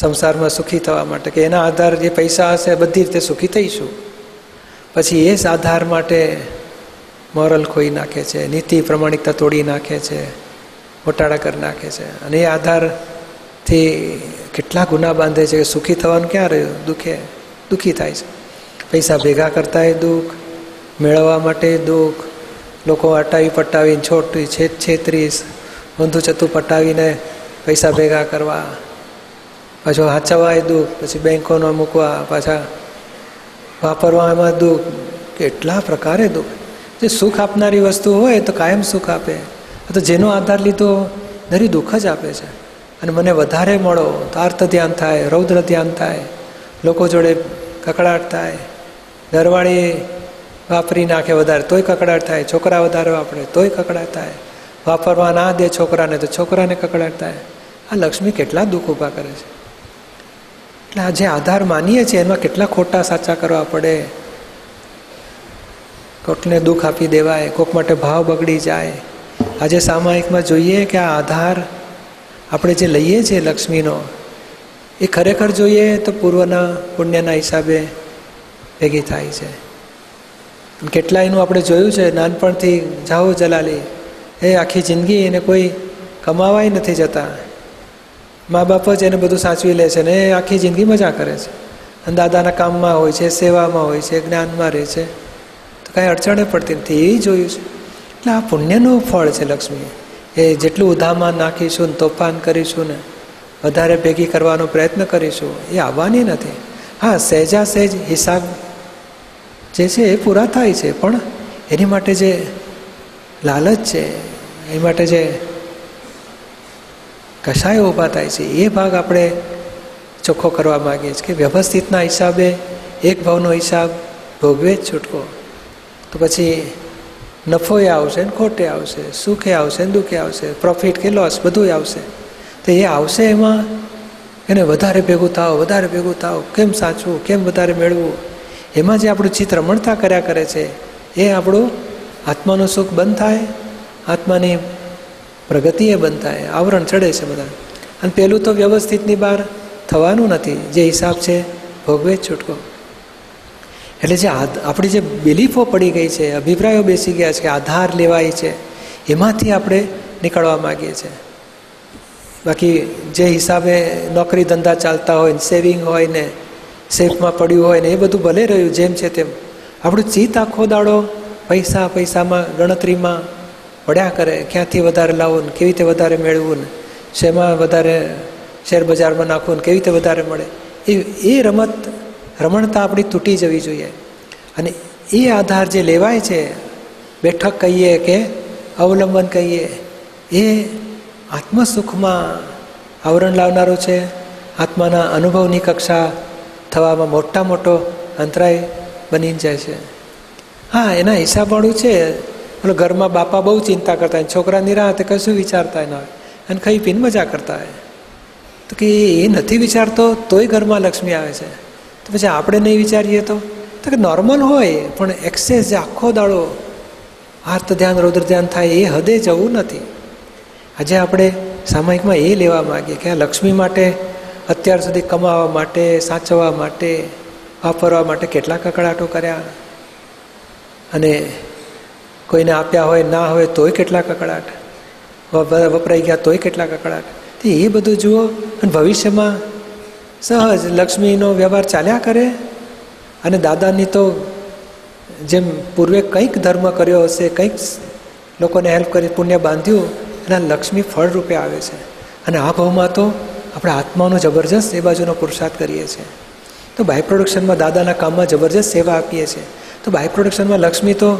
સંસારમાં સુખી થવા માટે, કે એના આધાર જે પૈસા હશે બધી રીતે સુખી થઈશું, પછી એ જ આધાર માટે મોરલ ખોઈ નાખે છે, નીતિ પ્રમાણિકતા તોડી નાખે છે, ઘોટાળા કરી નાખે છે. અને એ આધારથી કેટલા ગુના બાંધે છે કે સુખી થવાનું ક્યાં રહ્યું, દુઃખે દુઃખી થાય છે. પૈસા ભેગા કરતા એ દુઃખ, મેળવવા માટે દુઃખ, લોકો હટાવી પટાવીને છોટી છેત છેત્રીસ ઊંધું ચતું પટાવીને પૈસા ભેગા કરવા, પાછું હાચવવા એ દુઃખ, પછી બેંકોનો મૂકવા, પાછા વાપરવા એમાં દુઃખ, કેટલા પ્રકારે દુઃખ. જે સુખ આપનારી વસ્તુ હોય તો કાયમ સુખ આપે, તો જેનો આધાર લીધો દરી દુઃખ જ આપે છે. અને મને વધારે મળો તો આર્ત ધ્યાન થાય, રૌદ્ર ધ્યાન થાય, લોકો જોડે કકડાટ થાય, ઘરવાળી વાપરી નાખે વધારે તોય કકડાટ થાય, છોકરા વધારે વાપરે તોય કકડાટ થાય, વાપરવા ના દે છોકરાને તો છોકરાને કકડાટ થાય. આ લક્ષ્મી કેટલા દુઃખ ઊભા કરે છે. એટલે આ જે આધાર માનીએ છીએ એમાં કેટલા ખોટા સાચા કરવા પડે. કોકને દુઃખ આપી દેવાય, કોક માટે ભાવ બગડી જાય. આજે સામાયિકમાં જોઈએ કે આ આધાર આપણે જે લઈએ છીએ લક્ષ્મીનો એ ખરેખર જોઈએ તો પૂર્વના પુણ્યના હિસાબે ભેગી થાય છે. કેટલાયનું આપણે જોયું છે નાનપણથી જાઓ જલાલી એ આખી જિંદગી એને કોઈ કમાવાય નથી જતા, મા બાપ જ એને બધું સાચવી લે છે ને એ આખી જિંદગી મજા કરે છે. અને દાદાના કામમાં હોય છે, સેવામાં હોય છે, જ્ઞાનમાં રહે છે, તો કાંઈ અડચણે પડતી નથી. એ જોયું છે. એટલે આ પુણ્યનું ફળ છે લક્ષ્મી. એ જેટલું ઉધામાં નાખીશું ને તોફાન કરીશું ને વધારે ભેગી કરવાનો પ્રયત્ન કરીશું એ આવવાની નથી. હા, સહેજા સહેજ હિસાબ જે છે એ પૂરા થાય છે, પણ એની માટે જે લાલચ છે, એ માટે જે કશાયો ઊભા થાય છે એ ભાગ આપણે ચોખ્ખો કરવા માગીએ છીએ કે વ્યવસ્થિતના હિસાબે એક ભાવનો હિસાબ ભોગવે જ છૂટકો. તો પછી નફોએ આવશે ને ખોટે આવશે, સુખે આવશે ને દુઃખે આવશે, પ્રોફિટ કે લોસ બધું આવશે. તો એ આવશે એમાં એને વધારે ભેગું થાવ, વધારે ભેગું થાવ, કેમ સાચવું, કેમ વધારે મેળવવું, એમાં જે આપણું ચિત્ત રમણતા કર્યા કરે છે એ આપણું આત્માનું સુખ બંધ થાય, આત્માની પ્રગતિ એ બંધ થાય, આવરણ ચડે છે બધા. અને પેલું તો વ્યવસ્થિતની બહાર થવાનું નથી, જે હિસાબ છે ભોગવે જ છૂટકો. એટલે જે આપણી જે બિલીફો પડી ગઈ છે, અભિપ્રાયો બેસી ગયા છે કે આધાર લેવાય છે, એમાંથી આપણે નીકળવા માગીએ છીએ. બાકી જે હિસાબે નોકરી ધંધા ચાલતા હોય ને, સેવિંગ હોય ને, સેફમાં પડ્યું હોય ને, એ બધું ભલે રહ્યું જેમ છે તેમ. આપણું ચિત્ત આખો દાડો પૈસા પૈસામાં ગણતરીમાં પડ્યા કરે, ક્યાંથી વધારે લાવવું ને, કેવી રીતે વધારે મેળવવું ને, શેમાં વધારે શેરબજારમાં નાખવું ને, કેવી રીતે વધારે મળે, એ એ રમત રમણતા આપણી તૂટી જવી જોઈએ. અને એ આધાર જે લેવાય છે, બેઠક કહીએ કે અવલંબન કહીએ, એ આત્મસુખમાં આવરણ લાવનારું છે. આત્માના અનુભવની કક્ષા થવામાં મોટા મોટો અંતરાય બની જાય છે. હા, એના હિસાબવાળું છે. એટલે ઘરમાં બાપા બહુ ચિંતા કરતા હોય, છોકરા નિરાંતે કશું વિચારતા ન હોય અને ખાઈ પીને મજા કરતા હોય, તો કે એ નથી વિચારતો તોય ઘરમાં લક્ષ્મી આવે છે. તો પછી આપણે નહીં વિચારીએ તો કે નોર્મલ હોય, પણ એક્સેસ જે આખો દાડો આર્ત ધ્યાન રૌદ્ર ધ્યાન થાય એ હદે જવું નથી. આજે આપણે સામાયિકમાં એ લેવા માગીએ કે આ લક્ષ્મી માટે અત્યાર સુધી કમાવા માટે, સાચવવા માટે, વાપરવા માટે કેટલા કકડાટો કર્યા, અને કોઈને આપ્યા હોય ના હોય તોય કેટલા કકડાટ, વપરાઈ ગયા તોય કેટલા કકડાટ. એ બધું જુઓ અને ભવિષ્યમાં સહજ લક્ષ્મીનો વ્યવહાર ચાલ્યા કરે. અને દાદાની તો જેમ પૂર્વે કંઈક ધર્મ કર્યો હશે, કંઈક લોકોને હેલ્પ કરી પુણ્ય બાંધ્યું, એના લક્ષ્મી ફળરૂપે આવે છે. અને આ ભાવમાં તો આપણે આત્માનો જબરજસ્ત એ બાજુનો પુરુષાર્થ કરીએ છીએ, તો બાય પ્રોડક્શનમાં દાદાના કામમાં જબરજસ્ત સેવા આપીએ છીએ, તો બાય પ્રોડક્શનમાં લક્ષ્મી તો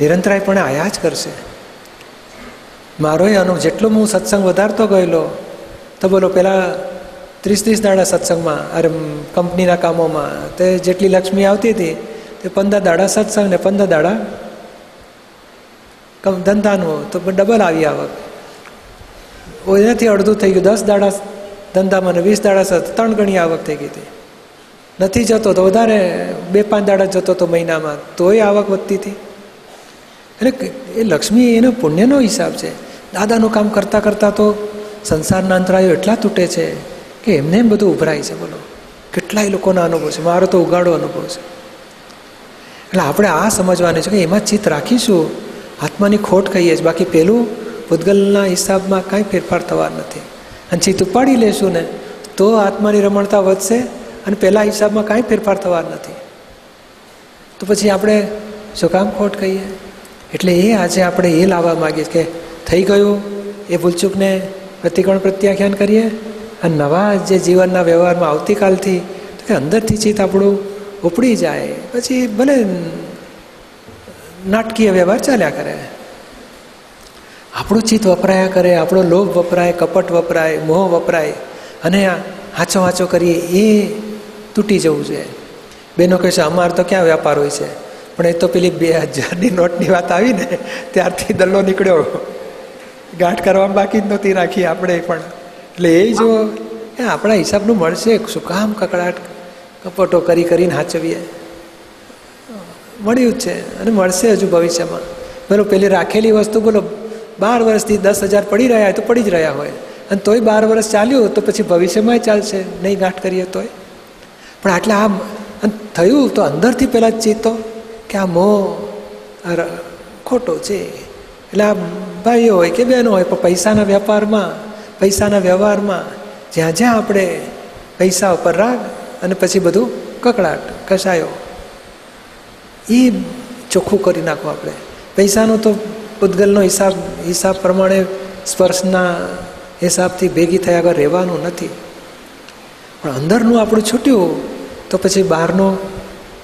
નિરંતરાયપણે આયા જ કરશે. મારો એ અનુભવ, જેટલો હું સત્સંગ વધારતો ગયેલો, તો બોલો પહેલાં ત્રીસ ત્રીસ દાડા સત્સંગમાં, અરે કંપનીના કામોમાં, તે જેટલી લક્ષ્મી આવતી હતી તે પંદર દાડા સત્સંગ ને પંદર દાડા ધંધાનું, તો ડબલ આવી આવક. એનાથી અડધું થઈ ગયું, દસ દાડા ધંધામાં ને વીસ દાડા ત્રણ ગણી આવક થઈ ગઈ હતી. નથી જતો તો વધારે, બે પાંચ દાડા જતો તો મહિનામાં, તોય આવક વધતી હતી. એટલે એ લક્ષ્મી એનો પુણ્યનો હિસાબ છે. દાદાનું કામ કરતાં કરતાં તો સંસારના અંતરાયો એટલા તૂટે છે કે એમને એમ બધું ઉભરાય છે. બોલો, કેટલાય લોકોના અનુભવ છે, મારો તો ઉગાડો અનુભવ છે. એટલે આપણે આ સમજવાનું છે કે એમાં ચિત્ત રાખીશું, આત્માની ખોટ કહીએ જ, બાકી પહેલું ભૂતગલના હિસાબમાં કાંઈ ફેરફાર થવાનો નથી. અને ચિત્ત ઉપાડી લેશું ને તો આત્માની રમણતા વધશે અને પહેલાં હિસાબમાં કાંઈ ફેરફાર થવાનો નથી. તો પછી આપણે શું કામ ખોટ કહીએ? એટલે એ આજે આપણે એ લાવવા માગીએ કે થઈ ગયું એ ભૂલચૂકને પ્રતિકોણ પ્રત્યાખ્યાન કરીએ અને નવા જે જીવનના વ્યવહારમાં આવતીકાલથી તો કે અંદરથી ચિત્ત આપણું ઉપડી જાય, પછી ભલે નાટકીય વ્યવહાર ચાલ્યા કરે, આપણું ચિત્ત વપરાયા કરે, આપણો લોભ વપરાય, કપટ વપરાય, મોહ વપરાય અને હાચો હાચો કરીએ એ તૂટી જવું જોઈએ. બેનો કહેશે અમારે તો ક્યાં વ્યાપાર હોય છે, પણ એ તો પેલી બે હજારની નોટની વાત આવીને ત્યારથી દલ્લો નીકળ્યો, ગાંઠ કરવામાં બાકી જ નહોતી રાખી આપણે પણ. એટલે એ જો આપણા હિસાબનું મળશે, શું કામ કકડાટ કપટો કરી કરીને હાચવીએ? મળ્યું જ છે અને મળશે હજુ ભવિષ્યમાં. બોલો પેલી રાખેલી વસ્તુ બોલો બાર વર્ષથી દસ હજાર પડી રહ્યા હોય તો પડી જ રહ્યા હોય અને તોય બાર વર્ષ ચાલ્યું તો પછી ભવિષ્યમાંય ચાલશે, નહીં ગાંઠ કરીએ તોય. પણ આટલા આમ થયું તો અંદરથી પહેલાં જ ચિત્તો કે આ મોહ આ ખોટો છે. એટલે આ ભાઈઓ હોય કે બહેનો હોય પણ પૈસાના વ્યાપારમાં પૈસાના વ્યવહારમાં જ્યાં જ્યાં આપણે પૈસા ઉપર રાગ અને પછી બધું કકડાટ કશાયો એ ચોખ્ખું કરી નાખો. આપણે પૈસાનો તો ઉદગલનો હિસાબ હિસાબ પ્રમાણે સ્પર્શના હિસાબથી ભેગી થયા આગળ રહેવાનું નથી, પણ અંદરનું આપણું છૂટ્યું તો પછી બહારનું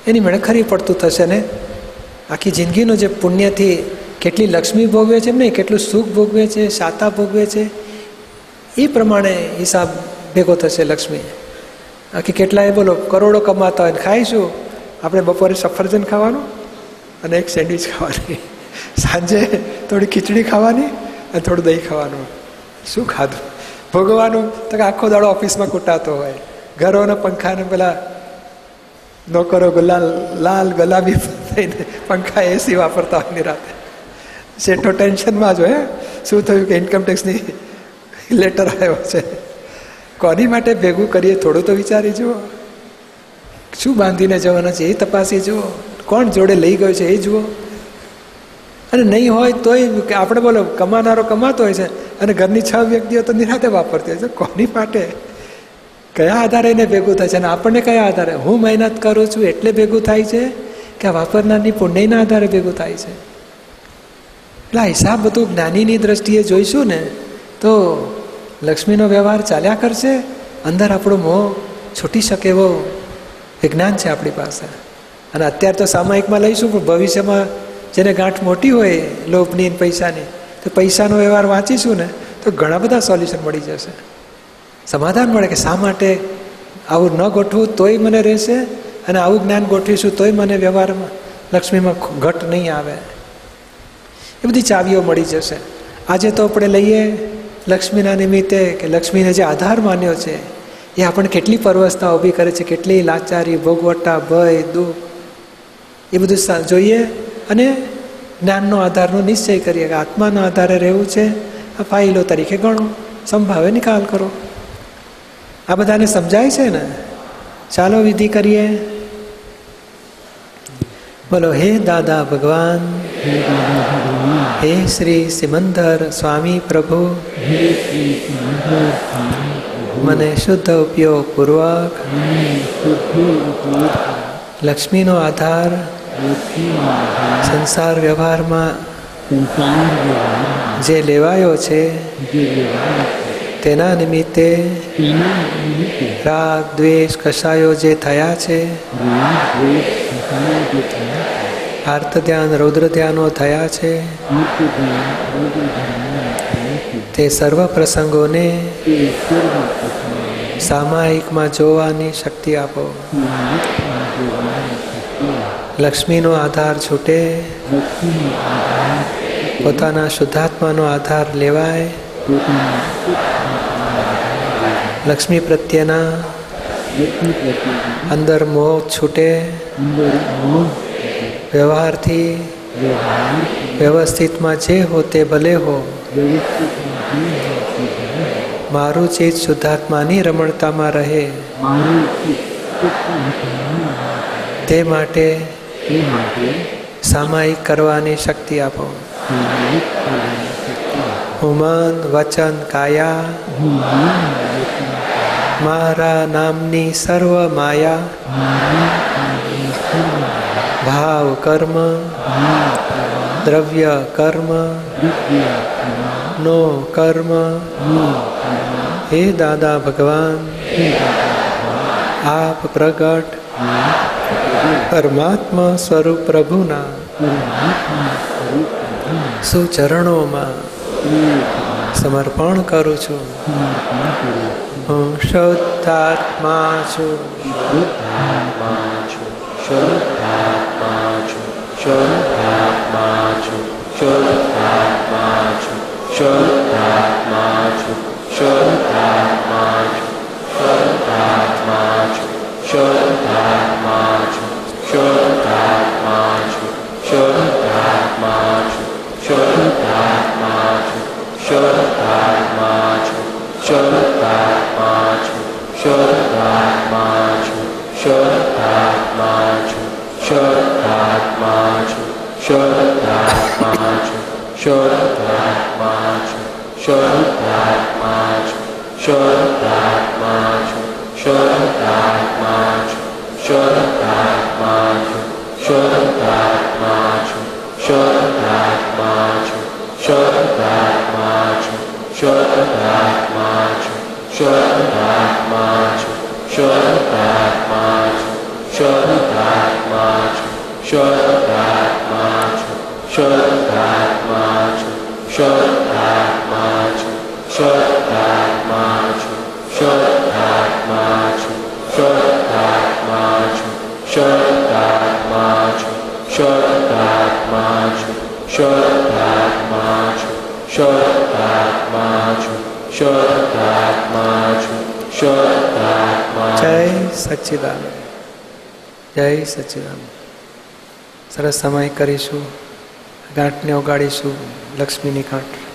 એની મને ખરી પડતું થશે ને આખી જિંદગીનું જે પુણ્યથી કેટલી લક્ષ્મી ભોગવે છે એમ નહીં, કેટલું સુખ ભોગવે છે, શાતા ભોગવે છે એ પ્રમાણે હિસાબ ભેગો થશે લક્ષ્મી. આખી કેટલાય બોલો કરોડો કમાતા હોય ને ખાઈશું આપણે બપોરે સફરજન ખાવાનું અને એક સેન્ડવિચ ખાવાની, સાંજે થોડી ખીચડી ખાવાની અને થોડું દહીં ખાવાનું. શું ખાધું ભોગવવાનું? તો કે આખો દાડો ઓફિસમાં કૂટાતો હોય, ઘરોના પંખાને પેલા નોકરો ગુલાલ લાલ ગુલાબી થઈને પંખા એસી વાપરતા હોય રાતે, શેઠો ટેન્શનમાં જ હોય શું થયું કે ઇન્કમટેક્સની લેટર આવ્યો છે. કોની માટે ભેગું કરીએ થોડું તો વિચારી જુઓ, શું બાંધીને જવાના છે એ તપાસી જુઓ, કોણ જોડે લઈ ગયો છે એ જુઓ. અને નહીં હોય તોય આપણે બોલો કમાનારો કમાતો હોય છે અને ઘરની છ વ્યક્તિઓ તો નિરાતે વાપરતી હોય છે, કોની માટે કયા આધારે એને ભેગું થાય છે અને આપણને કયા આધારે? હું મહેનત કરું છું એટલે ભેગું થાય છે કે આ વાપરનારની પુણ્યના આધારે ભેગું થાય છે? એટલે આ હિસાબ બધું જ્ઞાનીની દ્રષ્ટિએ જોઈશું ને તો લક્ષ્મીનો વ્યવહાર ચાલ્યા કરશે, અંદર આપણો મોહ છૂટી શકે એવો વિજ્ઞાન છે આપણી પાસે. અને અત્યારે તો સામાયિકમાં લઈશું પણ ભવિષ્યમાં જેને ગાંઠ મોટી હોય લોભની પૈસાની તો પૈસાનો વ્યવહાર વાંચીશું ને તો ઘણા બધા સોલ્યુશન મળી જશે, સમાધાન મળે કે શા માટે આવું ન ગોઠવું તોય મને રહેશે અને આવું જ્ઞાન ગોઠવીશું તોય મને વ્યવહારમાં લક્ષ્મીમાં ઘટ નહીં આવે. એ બધી ચાવીઓ મળી જશે. આજે તો આપણે લઈએ લક્ષ્મીના નિમિત્તે કે લક્ષ્મીને જે આધાર માન્યો છે એ આપણને કેટલી પરવસતા ઊભી કરે છે, કેટલી લાચારી, ભોગવટા, ભય, દુઃખ એ બધું જોઈએ અને જ્ઞાનનો આધારનો નિશ્ચય કરીએ કે આત્માના આધારે રહેવું છે, આ ફાઇલો તરીકે ગણો, સંભાવે નિકાલ કરો. આ બધાને સમજાય છે ને? ચાલો વિધિ કરીએ. બોલો હે દાદા ભગવાન, હે શ્રી સિમંદર સ્વામી પ્રભુ, મને શુદ્ધ ઉપયોગ પૂર્વક લક્ષ્મીનો આધાર સંસાર વ્યવહારમાં જે લેવાયો છે તેના નિમિત્તે રાગ દ્વેષ કશાયો જે થયા છે, આર્ત ધ્યાન રૌદ્ર ધ્યાનો થયા છે, તે સર્વ પ્રસંગોને સામાયિકમાં જોવાની શક્તિ આપો. લક્ષ્મીનો આધાર છૂટે, પોતાના શુદ્ધાત્માનો આધાર લેવાય, લક્ષ્મી પ્રત્યેના અંદર મોહ છૂટે, વ્યવહારથી વ્યવસ્થિતમાં જે હો તે ભલે હો, મારું ચિત્ત શુદ્ધાત્માની રમણતામાં રહે તે માટે સામાયિક કરવાની શક્તિ આપો. હું મન વચન કાયા મારા નામની સર્વ માયા ભાવ કર્મ દ્રવ્ય કર્મ નો કર્મ હે દાદા ભગવાન આપ પ્રગટ પરમાત્મા સ્વરૂપ પ્રભુના સુચરણોમાં સમર્પણ કરું છું. હું શુદ્ધાત્મા છું. જય સચિદાનંદ. સરસ સમય કરીશું, ગાંઠને ઓગાડીશું, લક્ષ્મીની ગાંઠ.